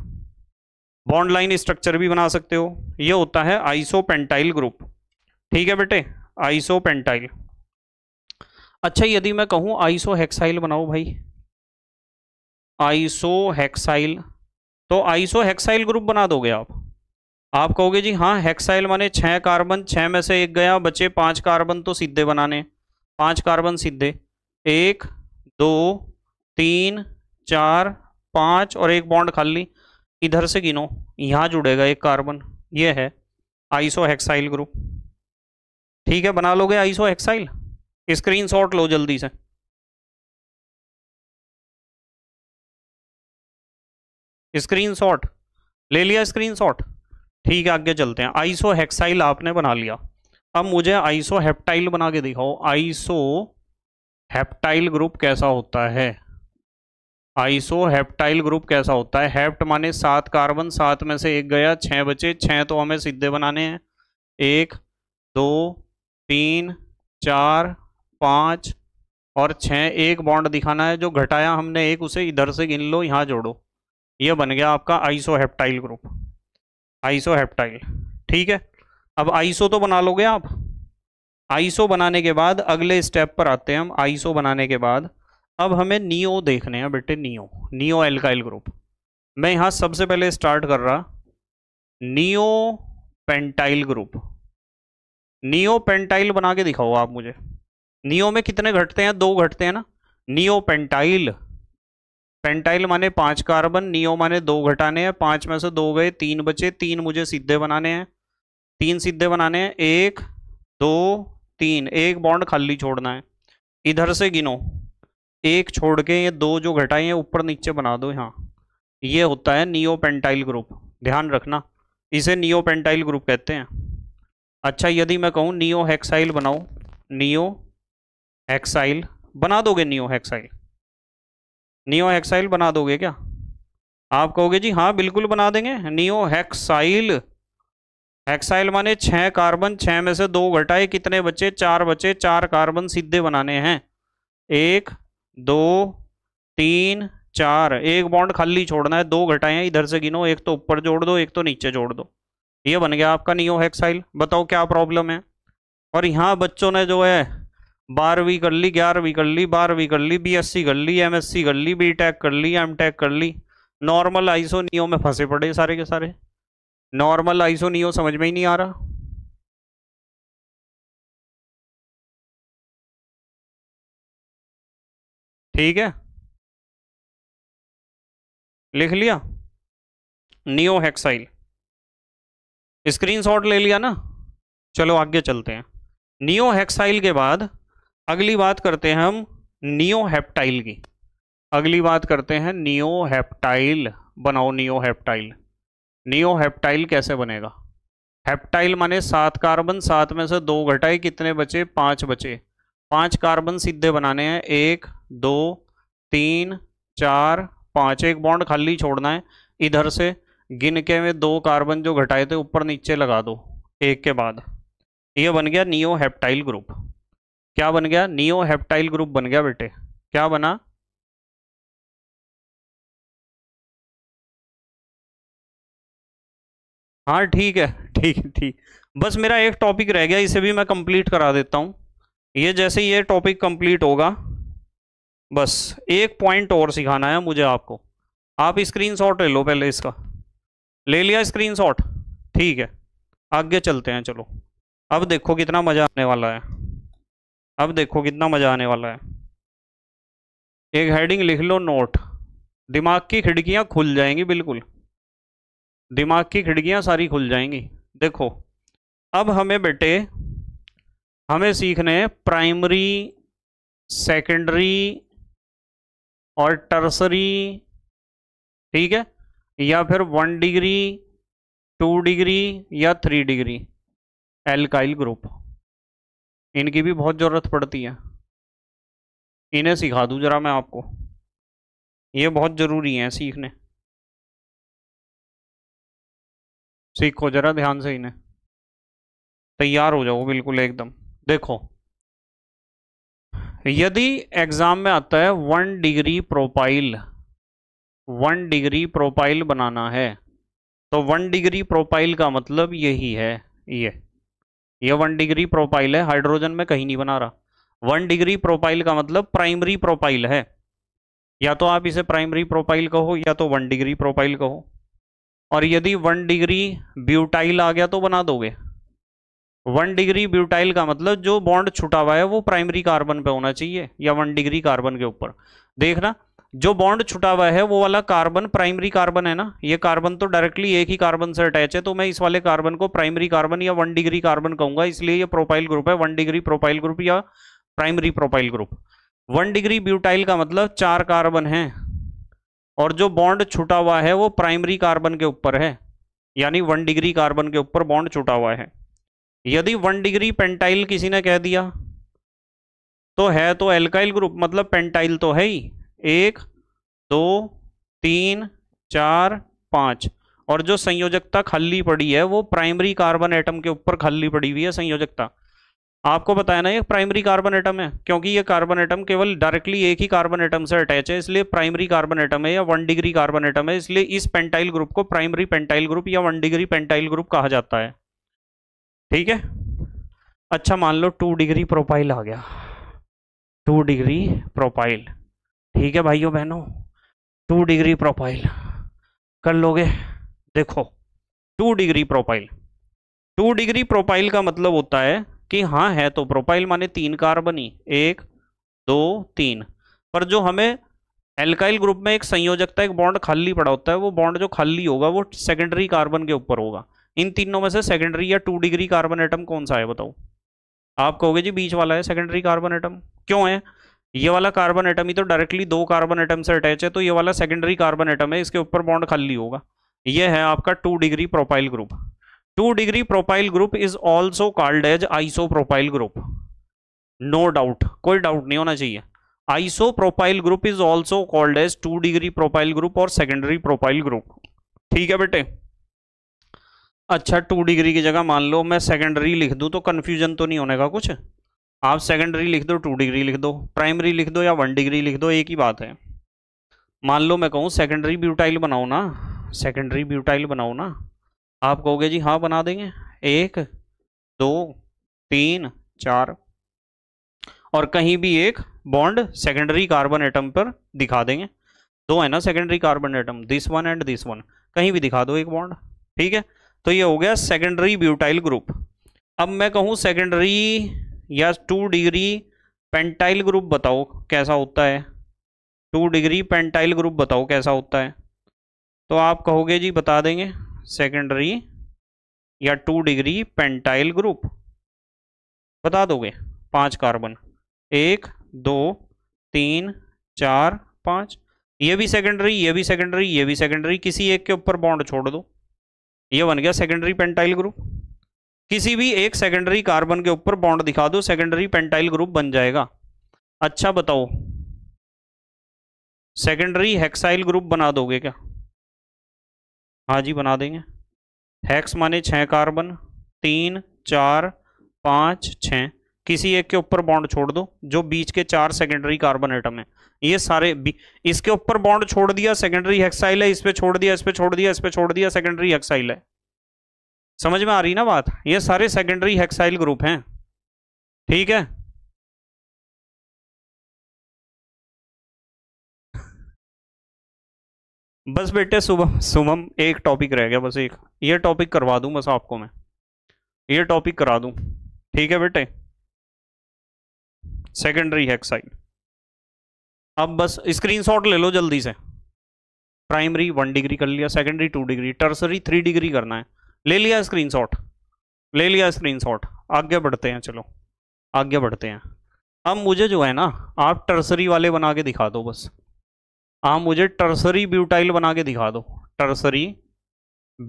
बॉन्ड लाइन स्ट्रक्चर भी बना सकते हो। ये होता है आइसोपेंटाइल ग्रुप। ठीक है बेटे, आइसोपेंटाइल। अच्छा यदि मैं कहूं आइसोहेक्साइल बनाओ भाई, आइसोहेक्साइल, तो आइसोहेक्साइल ग्रुप बना दोगे आप। आप कहोगे जी हाँ हेक्साइल माने छह कार्बन, छह में से एक गया, बचे पांच कार्बन तो सीधे बनाने, पांच कार्बन सीधे, एक दो तीन चार पांच और एक बॉन्ड खाली, इधर से गिनो, यहाँ जुड़ेगा एक कार्बन। ये है आइसोहेक्साइल ग्रुप। ठीक है, बना लोगे आइसोहेक्साइल? स्क्रीनशॉट लो जल्दी से। स्क्रीनशॉट ले लिया, स्क्रीनशॉट। ठीक है आगे चलते हैं। आइसोहेक्साइल आपने बना लिया, अब मुझे आइसोहेप्टाइल बना के दिखाओ। आइसोहेप्टाइल ग्रुप कैसा होता है? आइसोहेप्टाइल ग्रुप कैसा होता है? हेप्ट माने सात कार्बन, सात में से एक गया, छह बचे, छह तो हमें सीधे बनाने हैं, एक दो तीन चार पाँच और छह, एक बॉन्ड दिखाना है, जो घटाया हमने एक उसे इधर से गिन लो, यहाँ जोड़ो। ये बन गया आपका आइसोहेप्टाइल ग्रुप, आइसोहेप्टाइल। ठीक है, अब आइसो तो बना लोगे आप। आइसो बनाने के बाद अगले स्टेप पर आते हैं हम। आइसो बनाने के बाद अब हमें नियो देखने हैं बेटे, नियो, नियो एल्काइल ग्रुप। मैं यहाँ सबसे पहले स्टार्ट कर रहा neo pentyl group. Neo pentyl बना के दिखाओ आप मुझे। नियो में कितने घटते हैं? दो घटते हैं ना। नियो पेंटाइल, पेंटाइल माने पांच कार्बन, नियो माने दो घटाने हैं, पांच में से दो गए, तीन बचे, तीन मुझे सीधे बनाने हैं, तीन सीधे बनाने हैं, एक दो तीन, एक बॉन्ड खाली छोड़ना है, इधर से गिनो, एक छोड़ के ये दो जो घटाए हैं ऊपर नीचे बना दो यहाँ। ये होता है नियो पेंटाइल ग्रुप, ध्यान रखना, इसे नियो पेंटाइल ग्रुप कहते हैं। अच्छा यदि मैं कहूँ नियो हेक्साइल बनाओ, नियो हेक्साइल बना दोगे? नियो हेक्साइल, नियो हेक्साइल बना दोगे क्या? आप कहोगे जी हाँ बिल्कुल बना देंगे नियो हेक्साइल। हेक्साइल माने छः कार्बन, छः में से दो घटाए, कितने बचे? चार बचे, चार कार्बन सीधे बनाने हैं, एक दो तीन चार, एक बॉन्ड खाली छोड़ना है, दो घटाए हैं, इधर से गिनो, एक तो ऊपर जोड़ दो, एक तो नीचे जोड़ दो। ये बन गया आपका नियो हेक्साइल। बताओ क्या प्रॉब्लम है? और यहाँ बच्चों ने जो है बारहवीं कर ली, ग्यारहवीं कर ली, बारहवीं कर ली, बीएससी कर ली, एमएससी कर ली, बीटेक कर ली, एमटेक कर ली, नॉर्मल आइसो नियो में फंसे पड़े सारे के सारे। नॉर्मल आइसो नियो समझ में ही नहीं आ रहा। ठीक है, लिख लिया नियो हेक्साइल, स्क्रीनशॉट ले लिया ना। चलो आगे चलते हैं। नियो हेक्साइल के बाद अगली बात करते हैं हम नियो हेप्टाइल की। अगली बात करते हैं नियो हेप्टाइल। बनाओ नियो हेप्टाइल। नियो हेप्टाइल कैसे बनेगा? हेप्टाइल माने सात कार्बन, सात में से दो घटाए, कितने बचे? पांच बचे, पांच कार्बन सीधे बनाने हैं, एक दो तीन चार पाँच, एक बॉन्ड खाली छोड़ना है, इधर से गिन के में दो कार्बन जो घटाए थे ऊपर नीचे लगा दो एक के बाद। ये बन गया नियो हेप्टाइल ग्रुप। क्या बन गया? नियो हेप्टाइल ग्रुप बन गया बेटे। क्या बना? हाँ ठीक है, ठीक है ठीक। बस मेरा एक टॉपिक रह गया, इसे भी मैं कंप्लीट करा देता हूँ। ये जैसे ये टॉपिक कंप्लीट होगा, बस एक पॉइंट और सिखाना है मुझे आपको। आप स्क्रीनशॉट ले लो पहले, इसका ले लिया स्क्रीनशॉट। ठीक है आगे चलते हैं। चलो अब देखो कितना मज़ा आने वाला है, अब देखो कितना मज़ा आने वाला है। एक हेडिंग लिख लो, नोट, दिमाग की खिड़कियां खुल जाएंगी, बिल्कुल दिमाग की खिड़कियां सारी खुल जाएंगी। देखो अब हमें बेटे, हमें सीखने हैं प्राइमरी, सेकेंडरी और टर्सरी। ठीक है, या फिर वन डिग्री, टू डिग्री या थ्री डिग्री एल्काइल ग्रुप। इनकी भी बहुत ज़रूरत पड़ती है, इन्हें सिखा दूँ जरा मैं आपको, ये बहुत ज़रूरी है सीखने। सीखो जरा ध्यान से इन्हें, तैयार हो जाओ बिल्कुल एकदम। देखो यदि एग्जाम में आता है one degree propyl, one degree propyl बनाना है, तो वन डिग्री प्रोपाइल का मतलब यही है, ये ये वन डिग्री प्रोपाइल है। हाइड्रोजन में कहीं नहीं बना रहा। वन डिग्री प्रोपाइल का मतलब प्राइमरी प्रोपाइल है। या तो आप इसे प्राइमरी प्रोपाइल कहो या तो वन डिग्री प्रोपाइल कहो। और यदि वन डिग्री ब्यूटाइल आ गया तो बना दोगे। वन डिग्री ब्यूटाइल का मतलब जो बॉन्ड छुटा हुआ है वो प्राइमरी कार्बन पे होना चाहिए या वन डिग्री कार्बन के ऊपर। देखना जो बॉन्ड छुटा हुआ है वो वाला कार्बन प्राइमरी कार्बन है ना। ये कार्बन तो डायरेक्टली एक ही कार्बन से अटैच है, तो मैं इस वाले कार्बन को प्राइमरी कार्बन या वन डिग्री कार्बन कहूंगा। इसलिए ये प्रोपाइल ग्रुप है, वन डिग्री प्रोपाइल ग्रुप या primary propyl group. One degree butyl का मतलब चार कार्बन है और जो बॉन्ड छुटा हुआ है वो प्राइमरी कार्बन के ऊपर है, यानी वन डिग्री कार्बन के ऊपर बॉन्ड छुटा हुआ है। यदि वन डिग्री पेंटाइल किसी ने कह दिया तो है तो एल्काइल ग्रुप, मतलब पेंटाइल तो है ही। एक दो तीन चार पाँच, और जो संयोजकता खाली पड़ी है वो प्राइमरी कार्बन एटम के ऊपर खाली पड़ी हुई है संयोजकता। आपको बताया ना ये प्राइमरी कार्बन एटम है, क्योंकि ये कार्बन एटम केवल डायरेक्टली एक ही कार्बन एटम से अटैच है, इसलिए प्राइमरी कार्बन एटम है या वन डिग्री कार्बन एटम है। इसलिए इस पेंटाइल ग्रुप को प्राइमरी पेंटाइल ग्रुप या वन डिग्री पेंटाइल ग्रुप कहा जाता है। ठीक है। अच्छा मान लो टू डिग्री प्रोपाइल आ गया, टू डिग्री प्रोपाइल। ठीक है भाइयों बहनों, टू डिग्री प्रोपाइल कर लोगे। देखो two degree propyl, two degree propyl का मतलब होता है कि हाँ है तो प्रोपाइल माने तीन कार्बन ही, एक दो तीन। पर जो हमें एल्काइल ग्रुप में एक संयोजकता, एक बॉन्ड खाली पड़ा होता है, वो बॉन्ड जो खाली होगा वो सेकेंडरी कार्बन के ऊपर होगा। इन तीनों में से सेकेंडरी या टू डिग्री कार्बन एटम कौन सा है बताओ? आप कहोगे जी बीच वाला है सेकेंडरी कार्बन एटम। क्यों है? ये वाला कार्बन एटम ही तो डायरेक्टली दो कार्बन एटम से अटैच है, तो ये वाला सेकेंडरी कार्बन एटम है, इसके ऊपर बॉन्ड खाली होगा। ये है आपका two degree propyl group. Two degree propyl group is also called as iso propyl group. No doubt, कोई डाउट नहीं होना चाहिए। Iso propyl group is also called as two degree propyl group और सेकेंडरी प्रोपाइल ग्रुप। ठीक है बेटे। अच्छा two degree की जगह मान लो मैं सेकेंडरी लिख दूँ तो कन्फ्यूजन तो नहीं होने का कुछ। आप सेकेंडरी लिख दो, टू डिग्री लिख दो, प्राइमरी लिख दो या वन डिग्री लिख दो, एक ही बात है। मान लो मैं कहूँ सेकेंडरी ब्यूटाइल बनाओ ना, सेकेंडरी ब्यूटाइल बनाओ ना। आप कहोगे जी हाँ बना देंगे, एक दो तीन चार, और कहीं भी एक बॉन्ड सेकेंडरी कार्बन एटम पर दिखा देंगे। दो है ना secondary carbon atom, this one and this one, कहीं भी दिखा दो एक बॉन्ड। ठीक है, तो ये हो गया सेकेंडरी ब्यूटाइल ग्रुप। अब मैं कहूँ सेकेंडरी या टू डिग्री पेंटाइल ग्रुप बताओ कैसा होता है, टू डिग्री पेंटाइल ग्रुप बताओ कैसा होता है, तो आप कहोगे जी बता देंगे सेकेंडरी या टू डिग्री पेंटाइल ग्रुप बता दोगे। पांच कार्बन, एक दो तीन चार पाँच, ये भी सेकेंडरी, ये भी सेकेंडरी, ये भी सेकेंडरी, किसी एक के ऊपर बॉन्ड छोड़ दो, ये बन गया सेकेंडरी पेंटाइल ग्रुप। किसी भी एक सेकेंडरी कार्बन के ऊपर बॉन्ड दिखा दो, सेकेंडरी पेंटाइल ग्रुप बन जाएगा। अच्छा बताओ सेकेंडरी हेक्साइल ग्रुप बना दोगे क्या? हाँ जी बना देंगे। हेक्स माने छः कार्बन, तीन चार पाँच छः, किसी एक के ऊपर बॉन्ड छोड़ दो, जो बीच के चार सेकेंडरी कार्बन एटम है ये सारे। इसके ऊपर बॉन्ड छोड़ दिया सेकेंडरी हेक्साइल है, इस पर छोड़ दिया, इस पर छोड़ दिया, इस पर छोड़ दिया, सेकेंडरी हेक्साइल है। समझ में आ रही ना बात? ये सारे सेकेंडरी हेक्साइल ग्रुप हैं। ठीक है। बस बेटे सुबह सुबह एक टॉपिक रह गया, बस एक ये टॉपिक करवा दूं, बस आपको मैं ये टॉपिक करा दूं। ठीक है बेटे, सेकेंडरी हेक्साइल। अब बस स्क्रीनशॉट ले लो जल्दी से। प्राइमरी वन डिग्री कर लिया, secondary two degree, tertiary three degree करना है। ले लिया स्क्रीनशॉट, ले लिया स्क्रीनशॉट। आगे बढ़ते हैं, चलो आगे बढ़ते हैं। अब मुझे जो है ना आप टर्सरी वाले बना के दिखा दो, बस आप मुझे टर्सरी ब्यूटाइल बना के दिखा दो। Tertiary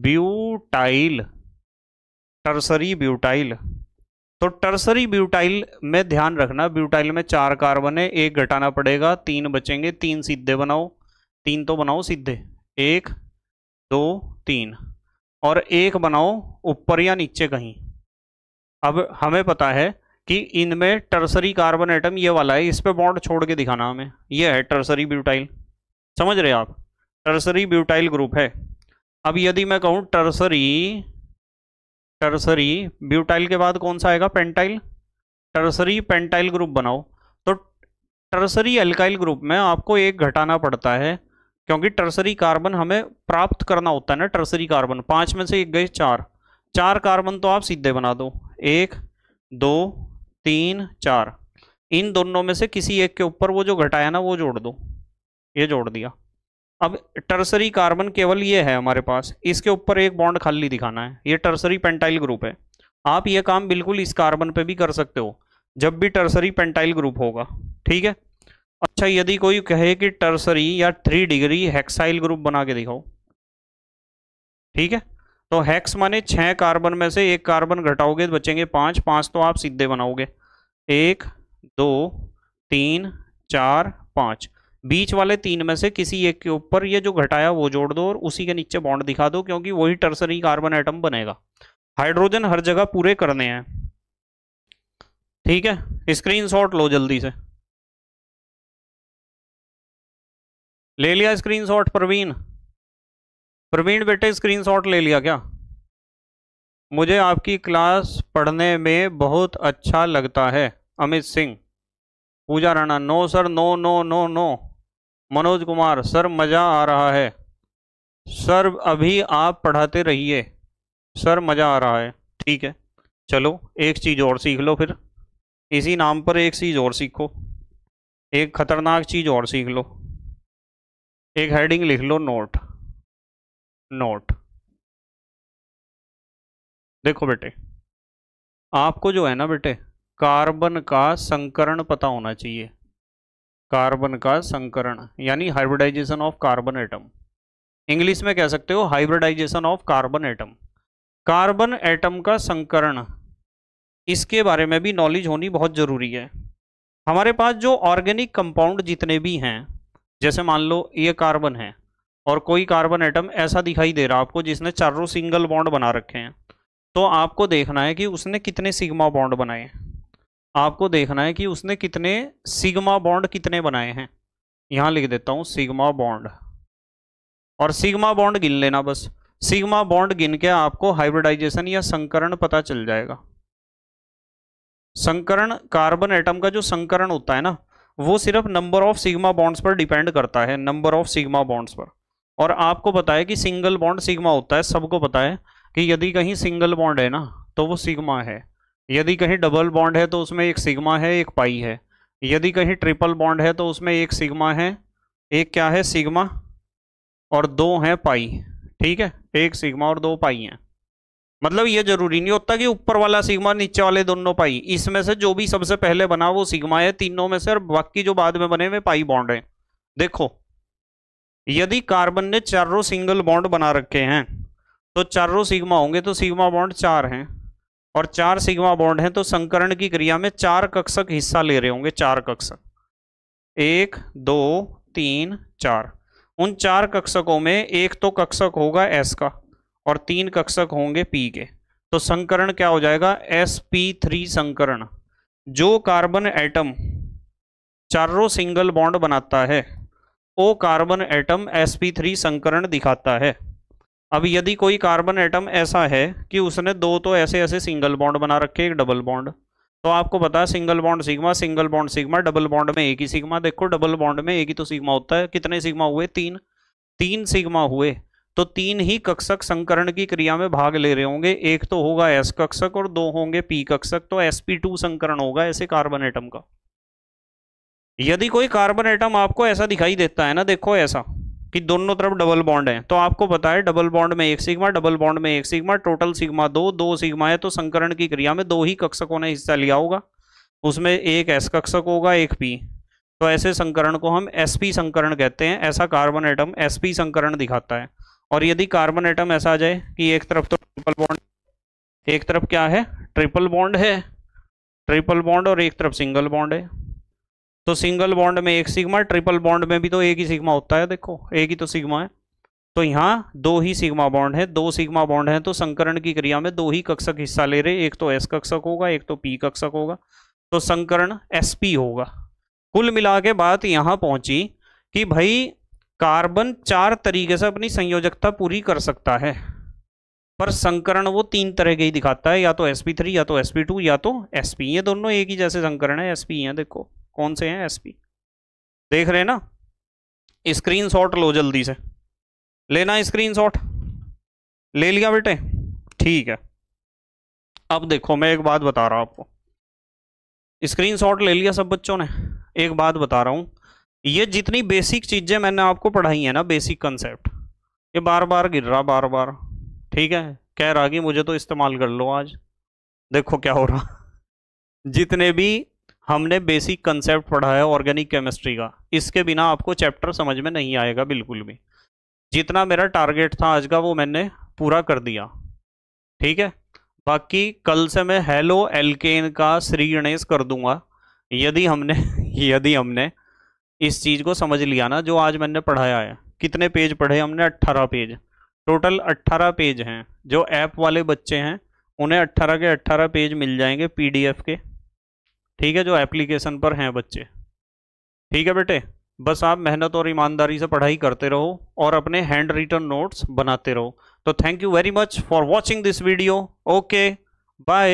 butyl, tertiary butyl. तो टर्सरी ब्यूटाइल में ध्यान रखना, ब्यूटाइल में चार कार्बन है, एक घटाना पड़ेगा, तीन बचेंगे, तीन सीधे बनाओ, तीन तो बनाओ सीधे, एक दो तीन, और एक बनाओ ऊपर या नीचे कहीं। अब हमें पता है कि इनमें टर्सरी कार्बन एटम ये वाला है, इस पे बॉन्ड छोड़ के दिखाना हमें। ये है टर्सरी ब्यूटाइल, समझ रहे आप? टर्सरी ब्यूटाइल ग्रुप है। अब यदि मैं कहूँ टर्सरी, टर्सरी ब्यूटाइल के बाद कौन सा आएगा? पेंटाइल। टर्सरी पेंटाइल ग्रुप बनाओ, तो टर्सरी अल्काइल ग्रुप में आपको एक घटाना पड़ता है, क्योंकि टर्सरी कार्बन हमें प्राप्त करना होता है ना। टर्सरी कार्बन पाँच में से एक गए चार, चार कार्बन तो आप सीधे बना दो, एक दो तीन चार, इन दोनों में से किसी एक के ऊपर वो जो घटाया ना वो जोड़ दो, ये जोड़ दिया। अब टर्सरी कार्बन केवल ये है हमारे पास, इसके ऊपर एक बॉन्ड खाली दिखाना है, ये टर्सरी पेंटाइल ग्रुप है। आप ये काम बिल्कुल इस कार्बन पे भी कर सकते हो जब भी टर्सरी पेंटाइल ग्रुप होगा, ठीक है। अच्छा, यदि कोई कहे कि टर्सरी या थ्री डिग्री हेक्साइल ग्रुप बना के दिखाओ, ठीक है, तो हेक्स माने छः कार्बन में से एक कार्बन घटाओगे बचेंगे पाँच, पाँच तो आप सीधे बनाओगे, एक दो तीन चार पाँच, बीच वाले तीन में से किसी एक के ऊपर ये जो घटाया वो जोड़ दो और उसी के नीचे बॉन्ड दिखा दो, क्योंकि वही टर्सरी कार्बन एटम बनेगा। हाइड्रोजन हर जगह पूरे करने हैं, ठीक है। स्क्रीनशॉट लो जल्दी से, ले लिया स्क्रीनशॉट? प्रवीण, प्रवीण बेटे स्क्रीनशॉट ले लिया क्या? मुझे आपकी क्लास पढ़ने में बहुत अच्छा लगता है, Amit Singh. Pooja Rana, no sir, no no no no. Manoj Kumar, sir मज़ा आ रहा है सर, अभी आप पढ़ाते रहिए सर, मज़ा आ रहा है। ठीक है, चलो एक चीज़ और सीख लो, फिर इसी नाम पर एक चीज़ और सीखो, एक खतरनाक चीज़ और सीख लो। एक हेडिंग लिख लो, नोट। नोट देखो बेटे, आपको जो है ना बेटे, कार्बन का संकरण पता होना चाहिए, कार्बन का संकरण यानी hybridization of carbon atom. English में कह सकते हो hybridization of carbon atom. Carbon atom का संकरण, इसके बारे में भी नॉलेज होनी बहुत ज़रूरी है। हमारे पास जो ऑर्गेनिक कंपाउंड जितने भी हैं, जैसे मान लो ये कार्बन है और कोई कार्बन एटम ऐसा दिखाई दे रहा आपको जिसने चारों सिंगल बॉन्ड बना रखे हैं, तो आपको देखना है कि उसने कितने सिग्मा बॉन्ड बनाए, आपको देखना है कि उसने कितने सिग्मा बॉन्ड कितने बनाए हैं। यहाँ लिख देता हूँ सिग्मा बॉन्ड, और सिग्मा बॉन्ड गिन लेना बस। सिग्मा बॉन्ड गिन के आपको हाइब्रिडाइजेशन या संकरण पता चल जाएगा। संकरण, कार्बन एटम का जो संकरण होता है ना, वो सिर्फ नंबर ऑफ सिग्मा बॉन्ड्स पर डिपेंड करता है, नंबर ऑफ सिग्मा बॉन्ड्स पर। और आपको पता है कि सिंगल बॉन्ड सिग्मा होता है, सबको पता है कि यदि कहीं सिंगल बॉन्ड है ना तो वो सिग्मा है, यदि कहीं डबल बॉन्ड है तो उसमें एक सिग्मा है, एक पाई है, यदि कहीं ट्रिपल बॉन्ड है तो उसमें एक सिग्मा है, एक क्या है सिग्मा, और दो हैं पाई, ठीक है, एक सिग्मा और दो पाई हैं। मतलब ये जरूरी नहीं होता कि ऊपर वाला सिग्मा नीचे वाले दोनों पाई, इसमें से जो भी सबसे पहले बना वो सिग्मा है तीनों में से, और बाकी जो बाद में बने वे पाई बॉन्ड है। देखो, यदि कार्बन ने चारों सिंगल बॉन्ड बना रखे हैं तो चारों सिग्मा होंगे, तो सिग्मा बॉन्ड चार हैं, और चार सिग्मा बॉन्ड हैं तो संकरण की क्रिया में चार कक्षक हिस्सा ले रहे होंगे, चार कक्षक, एक दो तीन चार। उन चार कक्षकों में एक तो कक्षक होगा एस का और तीन कक्षक होंगे पी के, तो संकरण क्या हो जाएगा? एस पी थ्री संकरण। जो कार्बन एटम चारों सिंगल बॉन्ड बनाता है वो carbon atom S P three संकरण दिखाता है। अब यदि कोई कार्बन एटम ऐसा है कि उसने दो तो ऐसे ऐसे सिंगल बॉन्ड बना रखे, एक डबल बॉन्ड, तो आपको पता है single bond sigma, single bond sigma, double bond में एक ही सिग्मा। देखो डबल बॉन्ड में एक ही तो सिग्मा होता है, कितने सिग्मा हुए? तीन, तीन सिग्मा हुए, तो तीन ही कक्षक संकरण की क्रिया में भाग ले रहे होंगे, एक तो होगा एस कक्षक और दो होंगे पी कक्षक, तो एस पी टू संकरण होगा ऐसे कार्बन एटम का। यदि कोई कार्बन एटम आपको ऐसा दिखाई देता है ना, देखो ऐसा कि दोनों तरफ डबल बॉन्ड है, तो आपको पता है डबल बॉन्ड में एक सिग्मा, डबल बॉन्ड में एक सिग्मा, टोटल सिग्मा दो, दो सिग्मा है, तो संकरण की क्रिया में दो ही कक्षकों ने हिस्सा लिया होगा, उसमें एक एस कक्षक होगा, एक पी, तो ऐसे संकरण को हम एस पी संकरण कहते हैं। ऐसा कार्बन एटम एस पी संकरण दिखाता है। और यदि कार्बन एटम ऐसा आ जाए कि एक तरफ तो ट्रिपल बॉन्ड, एक तरफ क्या है ट्रिपल बॉन्ड है, ट्रिपल बॉन्ड, और एक तरफ सिंगल बॉन्ड है, तो सिंगल बॉन्ड में एक सिग्मा, ट्रिपल बॉन्ड में भी तो एक ही सिग्मा होता है, देखो एक ही तो सिग्मा है, तो यहाँ दो ही सिग्मा बॉन्ड है, दो सिग्मा बॉन्ड है, तो संकरण की क्रिया में दो ही कक्षक हिस्सा ले रहे, एक तो एस कक्षक होगा, एक तो पी कक्षक होगा, तो संकरण एस पी होगा। कुल मिला के बात यहाँ पहुँची कि भाई कार्बन चार तरीके से अपनी संयोजकता पूरी कर सकता है, पर संकरण वो तीन तरह के ही दिखाता है, या तो एस पी थ्री, या तो एस पी टू, या तो एस पी। ये दोनों एक ही जैसे संकरण है, एस पी हैं। देखो कौन से हैं एस पी, देख रहे हैं ना। स्क्रीनशॉट लो जल्दी से, लेना स्क्रीनशॉट। ले लिया बेटे, ठीक है। अब देखो मैं एक बात बता रहा हूँ आपको, स्क्रीनशॉट ले लिया सब बच्चों ने। एक बात बता रहा हूँ, ये जितनी बेसिक चीज़ें मैंने आपको पढ़ाई है ना, बेसिक कंसेप्ट, ये बार बार गिर रहा, बार बार, ठीक है। कह रहा कि मुझे तो इस्तेमाल कर लो आज। देखो क्या हो रहा, जितने भी हमने बेसिक कंसेप्ट पढ़ा है ऑर्गेनिक केमिस्ट्री का, इसके बिना आपको चैप्टर समझ में नहीं आएगा बिल्कुल भी। जितना मेरा टारगेट था आज का वो मैंने पूरा कर दिया, ठीक है। बाकी कल से मैं हेलो एल्केन का श्री गणेश कर दूंगा, यदि हमने यदि हमने इस चीज़ को समझ लिया ना, जो आज मैंने पढ़ाया है। कितने पेज पढ़े हमने? अट्ठारह पेज, टोटल अट्ठारह पेज हैं। जो ऐप वाले बच्चे हैं उन्हें अट्ठारह के अट्ठारह पेज मिल जाएंगे पीडीएफ के, ठीक है, जो एप्लीकेशन पर हैं बच्चे, ठीक है बेटे। बस आप मेहनत और ईमानदारी से पढ़ाई करते रहो और अपने हैंड रिटन नोट्स बनाते रहो। तो thank you very much for watching this video. Okay bye.